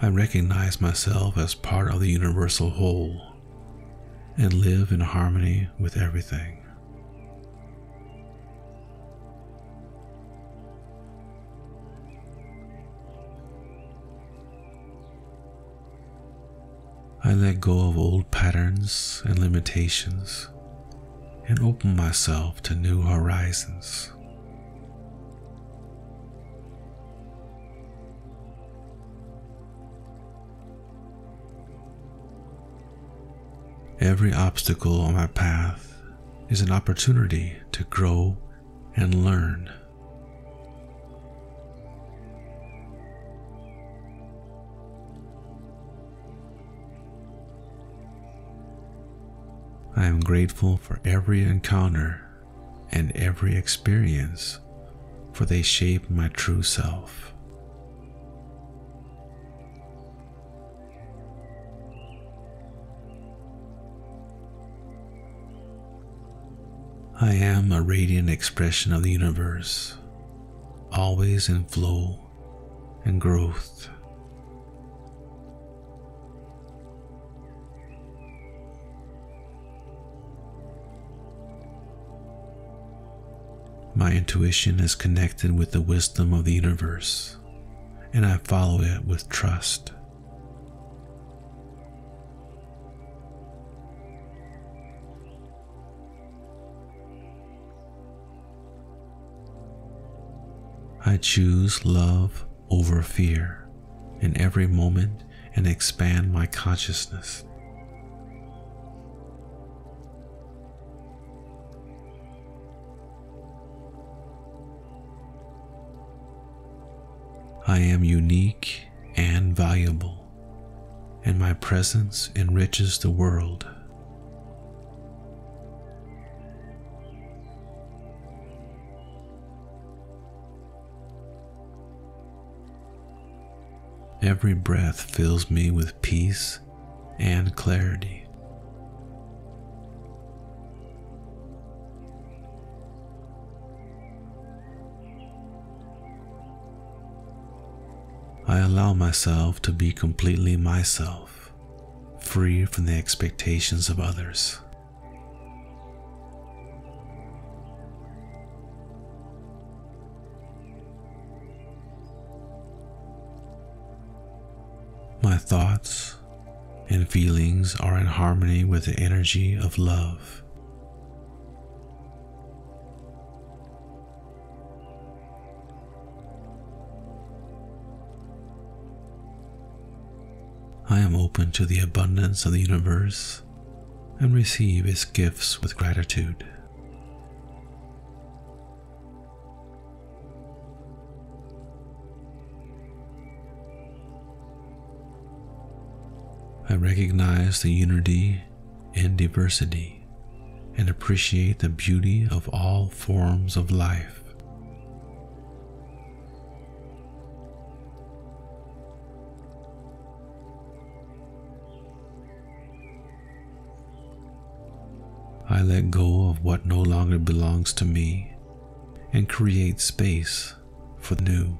I recognize myself as part of the universal whole and live in harmony with everything. I let go of old patterns and limitations and open myself to new horizons. Every obstacle on my path is an opportunity to grow and learn. I am grateful for every encounter and every experience, for they shape my true self. I am a radiant expression of the universe, always in flow and growth. My intuition is connected with the wisdom of the universe, and I follow it with trust. I choose love over fear in every moment and expand my consciousness. I am unique and valuable, and my presence enriches the world. Every breath fills me with peace and clarity. I allow myself to be completely myself, free from the expectations of others. My thoughts and feelings are in harmony with the energy of love. I am open to the abundance of the universe and receive its gifts with gratitude. I recognize the unity in diversity and appreciate the beauty of all forms of life. I let go of what no longer belongs to me and create space for the new.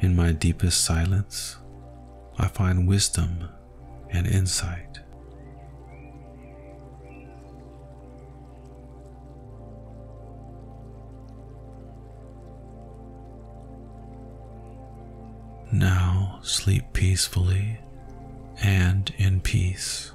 In my deepest silence, I find wisdom and insight. Now now sleep peacefully and in peace.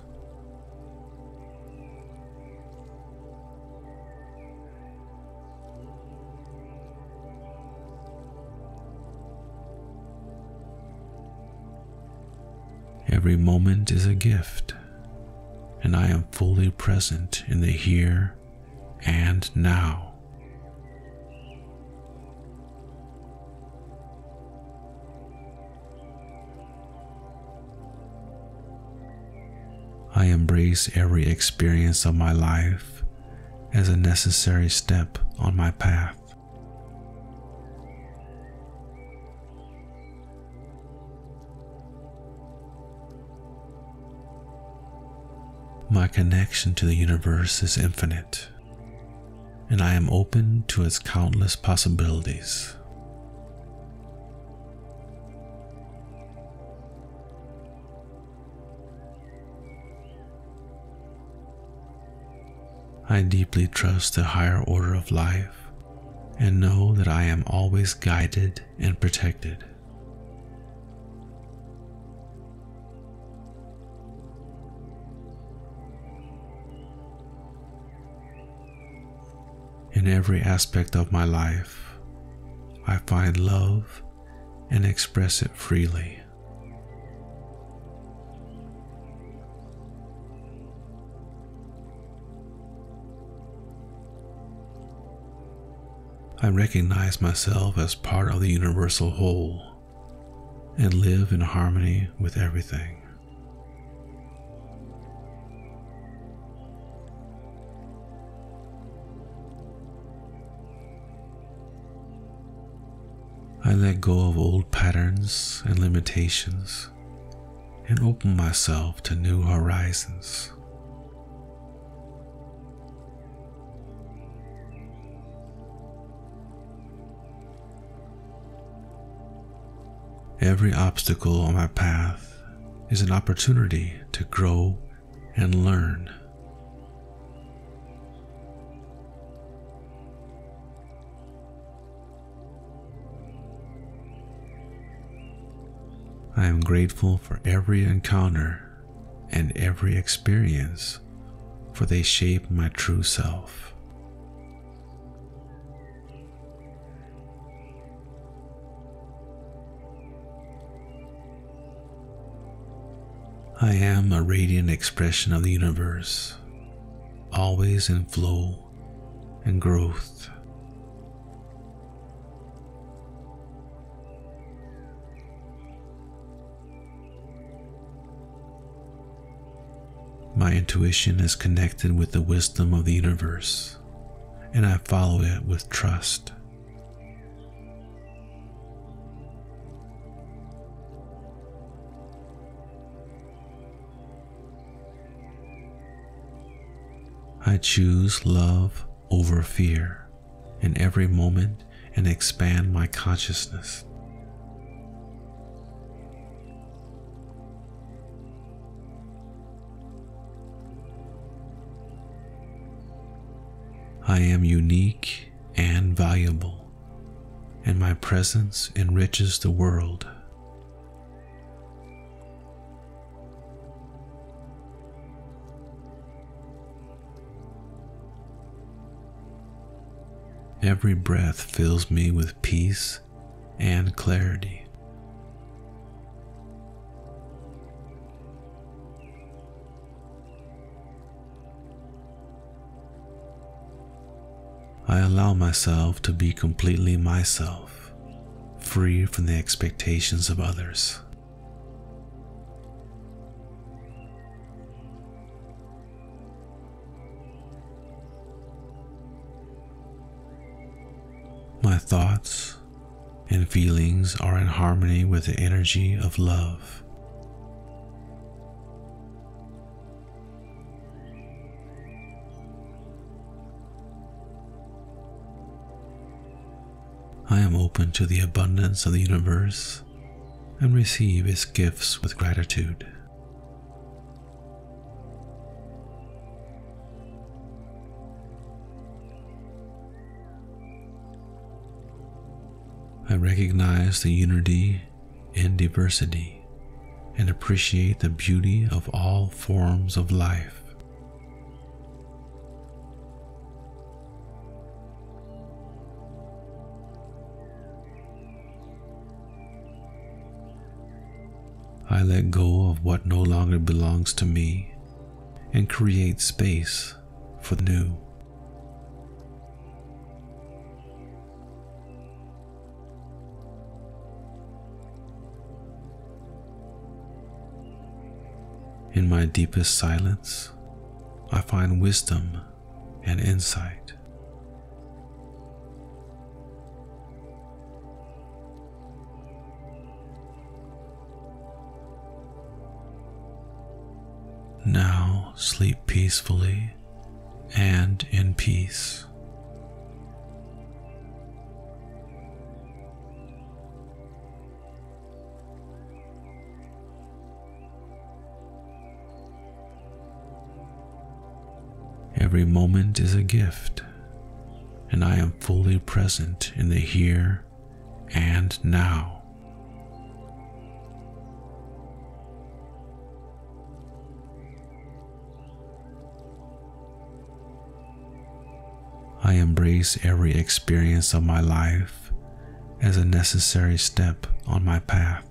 Every moment is a gift, and I am fully present in the here and now. I embrace every experience of my life as a necessary step on my path. My connection to the universe is infinite, and I am open to its countless possibilities. I deeply trust the higher order of life and know that I am always guided and protected. In every aspect of my life, I find love and express it freely. I recognize myself as part of the universal whole and live in harmony with everything. I let go of old patterns and limitations and open myself to new horizons. Every obstacle on my path is an opportunity to grow and learn. I am grateful for every encounter and every experience, for they shape my true self. I am a radiant expression of the universe, always in flow and growth. My intuition is connected with the wisdom of the universe, and I follow it with trust. I choose love over fear in every moment and expand my consciousness. I am unique and valuable, and my presence enriches the world. Every breath fills me with peace and clarity. I allow myself to be completely myself, free from the expectations of others. My thoughts and feelings are in harmony with the energy of love. I am open to the abundance of the universe and receive its gifts with gratitude. I recognize the unity and diversity, and appreciate the beauty of all forms of life. I let go of what no longer belongs to me and create space for the new. In my deepest silence, I find wisdom and insight. Now sleep peacefully and in peace. Every moment is a gift, and I am fully present in the here and now. I embrace every experience of my life as a necessary step on my path.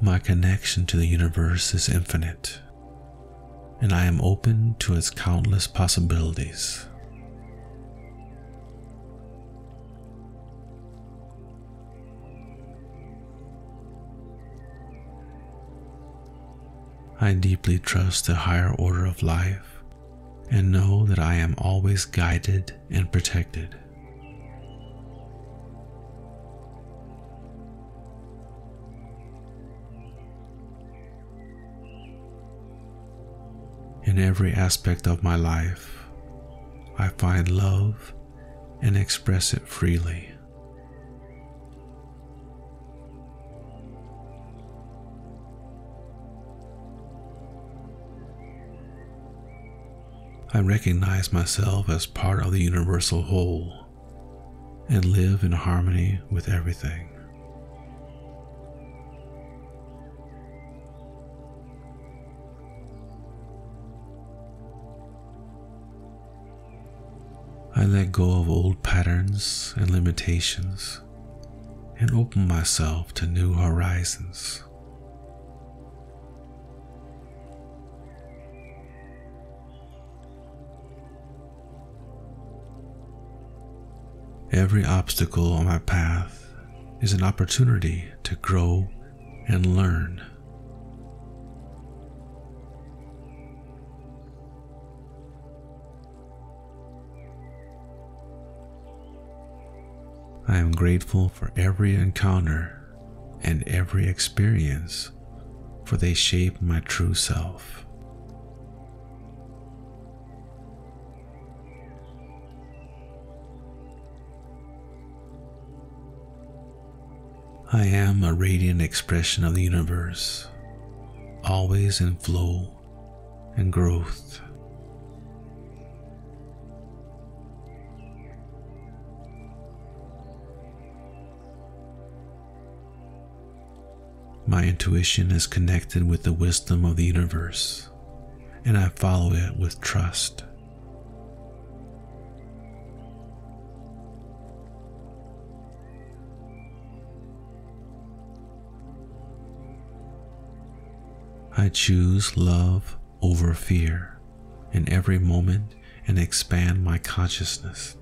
My connection to the universe is infinite, and I am open to its countless possibilities. I deeply trust the higher order of life and know that I am always guided and protected. In every aspect of my life, I find love and express it freely. I recognize myself as part of the universal whole and live in harmony with everything. I let go of old patterns and limitations and open myself to new horizons. Every obstacle on my path is an opportunity to grow and learn. I am grateful for every encounter and every experience, for they shape my true self. I am a radiant expression of the universe, always in flow and growth. My intuition is connected with the wisdom of the universe, and I follow it with trust. I choose love over fear in every moment and expand my consciousness.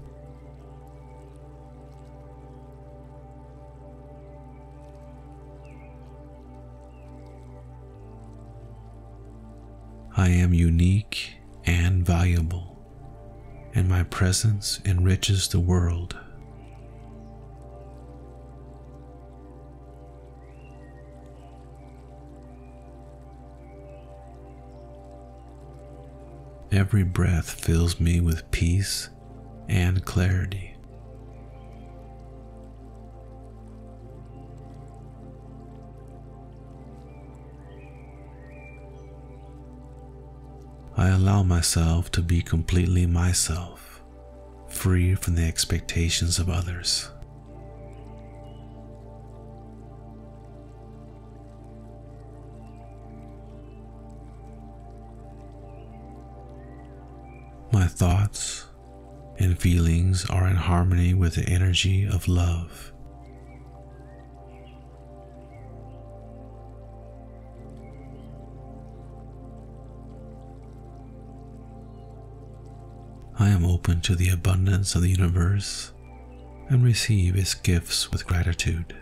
I am unique and valuable, and my presence enriches the world. Every breath fills me with peace and clarity. I I allow myself to be completely myself, free from the expectations of others. My thoughts and feelings are in harmony with the energy of love. I am open to the abundance of the universe and receive its gifts with gratitude.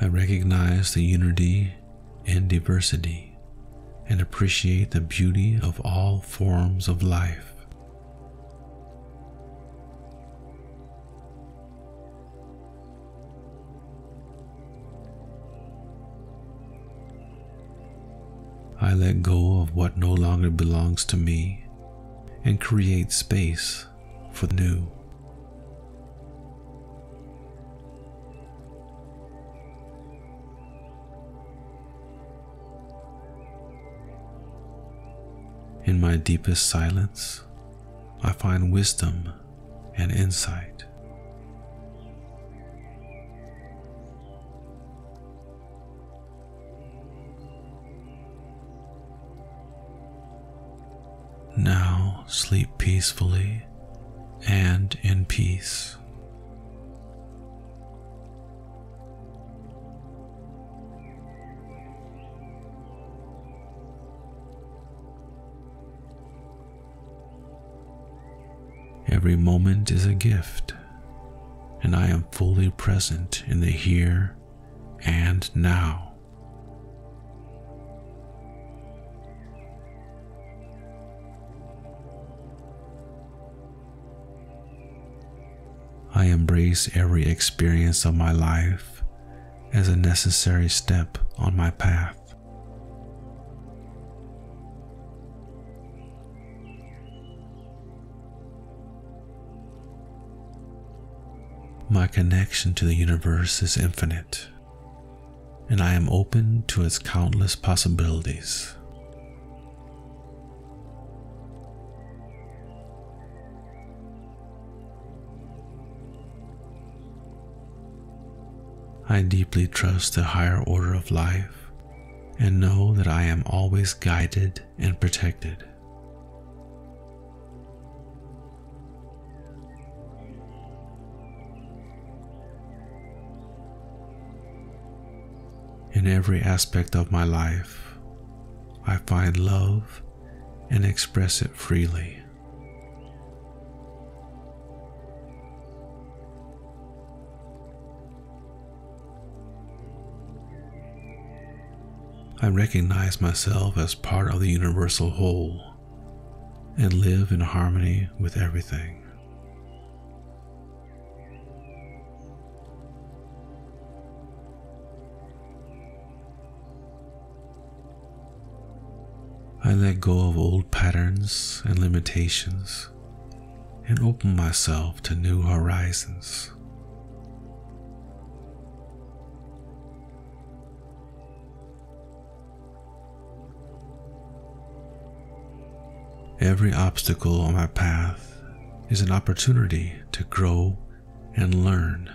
I recognize the unity and diversity and appreciate the beauty of all forms of life. I let go of what no longer belongs to me and create space for the new. In my deepest silence, I find wisdom and insight. Now sleep peacefully and in peace. Every moment is a gift, and I am fully present in the here and now. I embrace every experience of my life as a necessary step on my path. My connection to the universe is infinite, and I am open to its countless possibilities. I deeply trust the higher order of life and know that I am always guided and protected. In every aspect of my life, I find love and express it freely. I recognize myself as part of the universal whole and live in harmony with everything. I let go of old patterns and limitations and open myself to new horizons. Every obstacle on my path is an opportunity to grow and learn.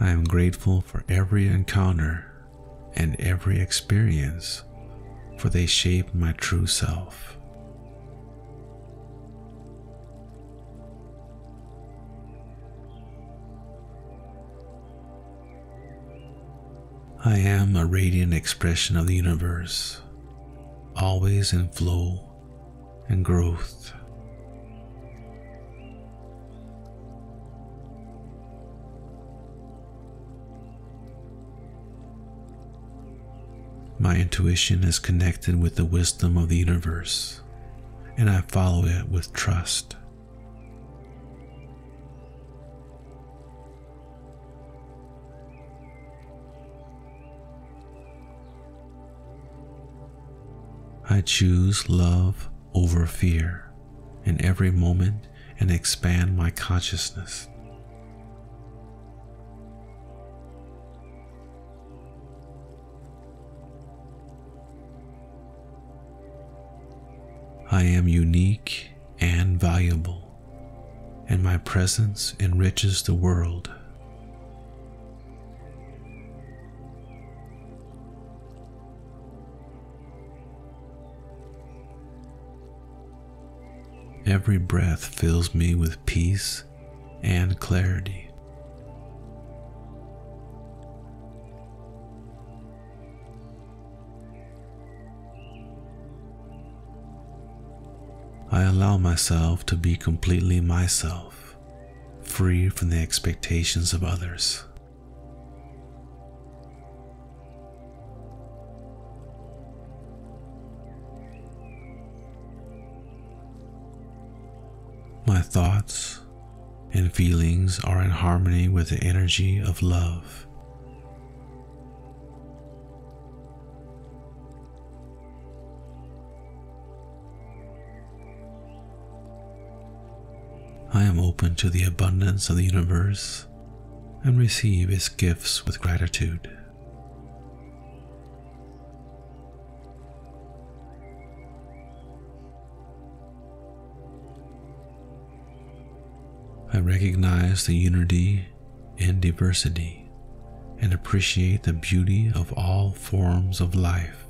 I am grateful for every encounter and every experience, for they shape my true self. I am a radiant expression of the universe, always in flow and growth. My intuition is connected with the wisdom of the universe, and I follow it with trust. I choose love over fear in every moment and expand my consciousness. I am unique and valuable, and my presence enriches the world. Every breath fills me with peace and clarity. I allow myself to be completely myself, free from the expectations of others. My thoughts and feelings are in harmony with the energy of love. I am open to the abundance of the universe and receive its gifts with gratitude. I recognize the unity in diversity and appreciate the beauty of all forms of life.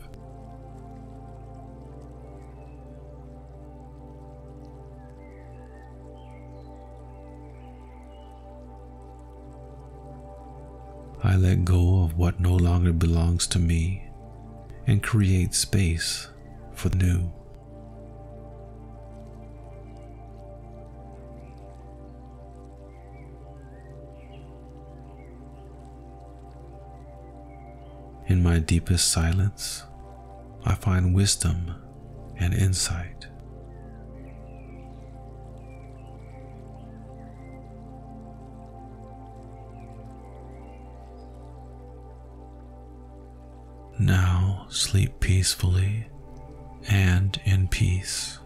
I let go of what no longer belongs to me and create space for the new. In my deepest silence, I find wisdom and insight. Now sleep peacefully and in peace.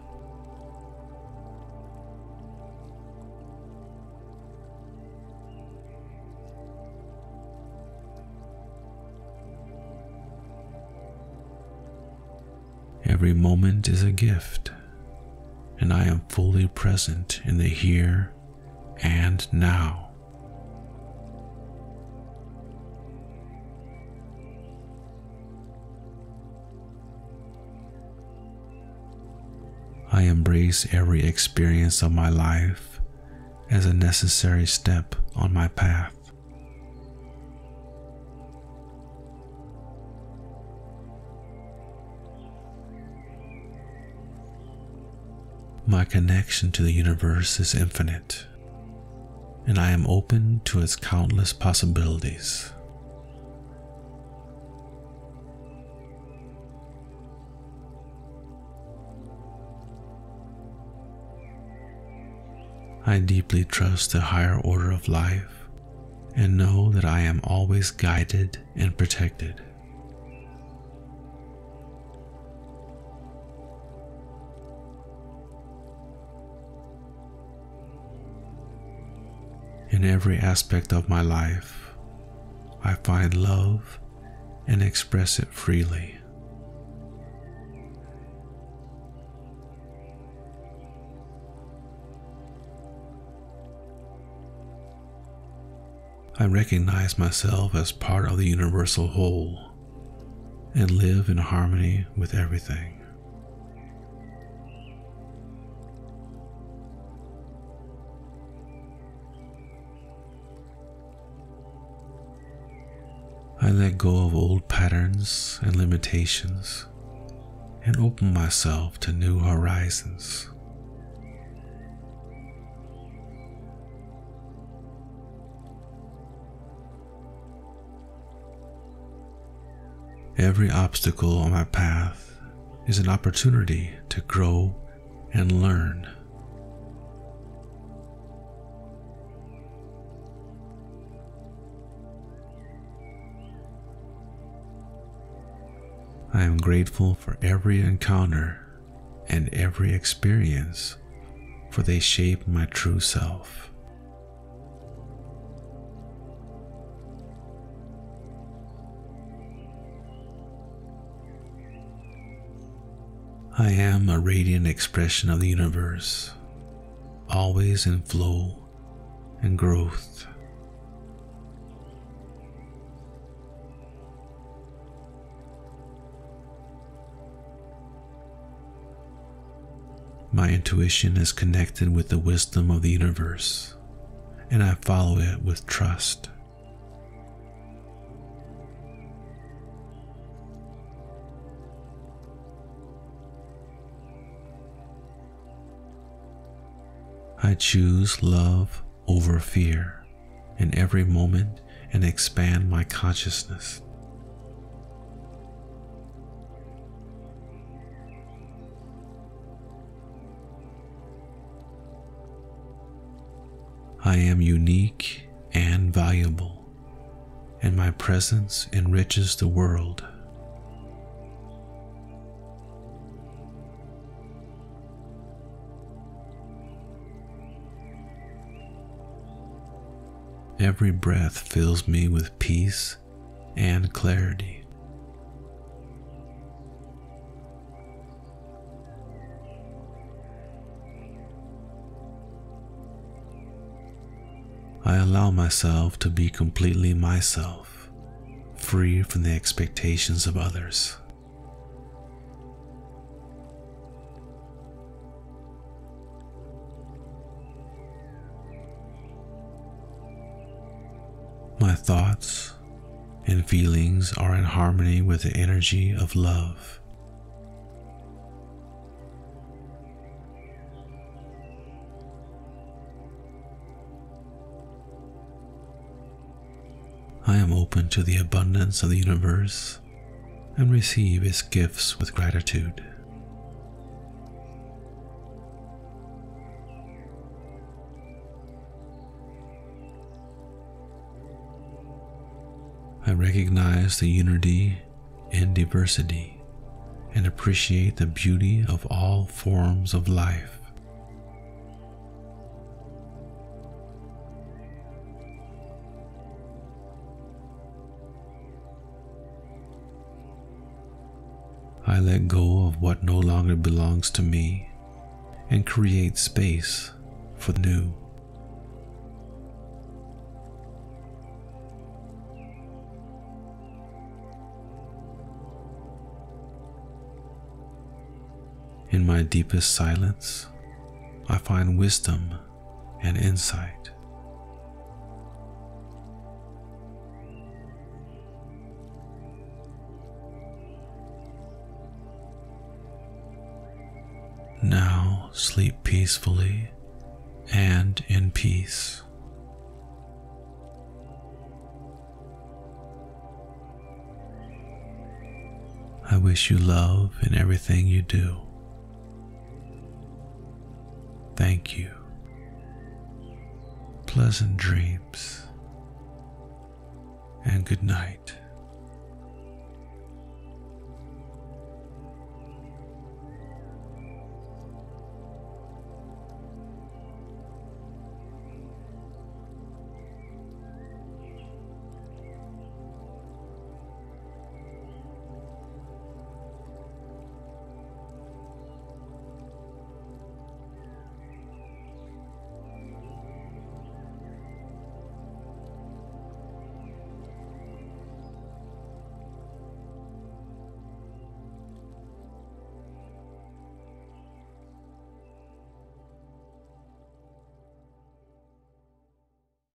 Every moment is a gift, and I am fully present in the here and now. I embrace every experience of my life as a necessary step on my path. My connection to the universe is infinite, and I am open to its countless possibilities. I deeply trust the higher order of life and know that I am always guided and protected. In every aspect of my life, I find love and express it freely. I recognize myself as part of the universal whole and live in harmony with everything. I let go of old patterns and limitations and open myself to new horizons. Every obstacle on my path is an opportunity to grow and learn. I am grateful for every encounter and every experience, for they shape my true self. I am a radiant expression of the universe, always in flow and growth. My intuition is connected with the wisdom of the universe, and I follow it with trust. I choose love over fear in every moment and expand my consciousness. I am unique and valuable, and my presence enriches the world. Every breath fills me with peace and clarity. I allow myself to be completely myself, free from the expectations of others. My thoughts and feelings are in harmony with the energy of love. I am open to the abundance of the universe and receive its gifts with gratitude. I recognize the unity and diversity and appreciate the beauty of all forms of life. I let go of what no longer belongs to me and create space for the new. In my deepest silence, I find wisdom and insight. Now sleep peacefully and in peace. I wish you love in everything you do. Thank you. Pleasant dreams and good night.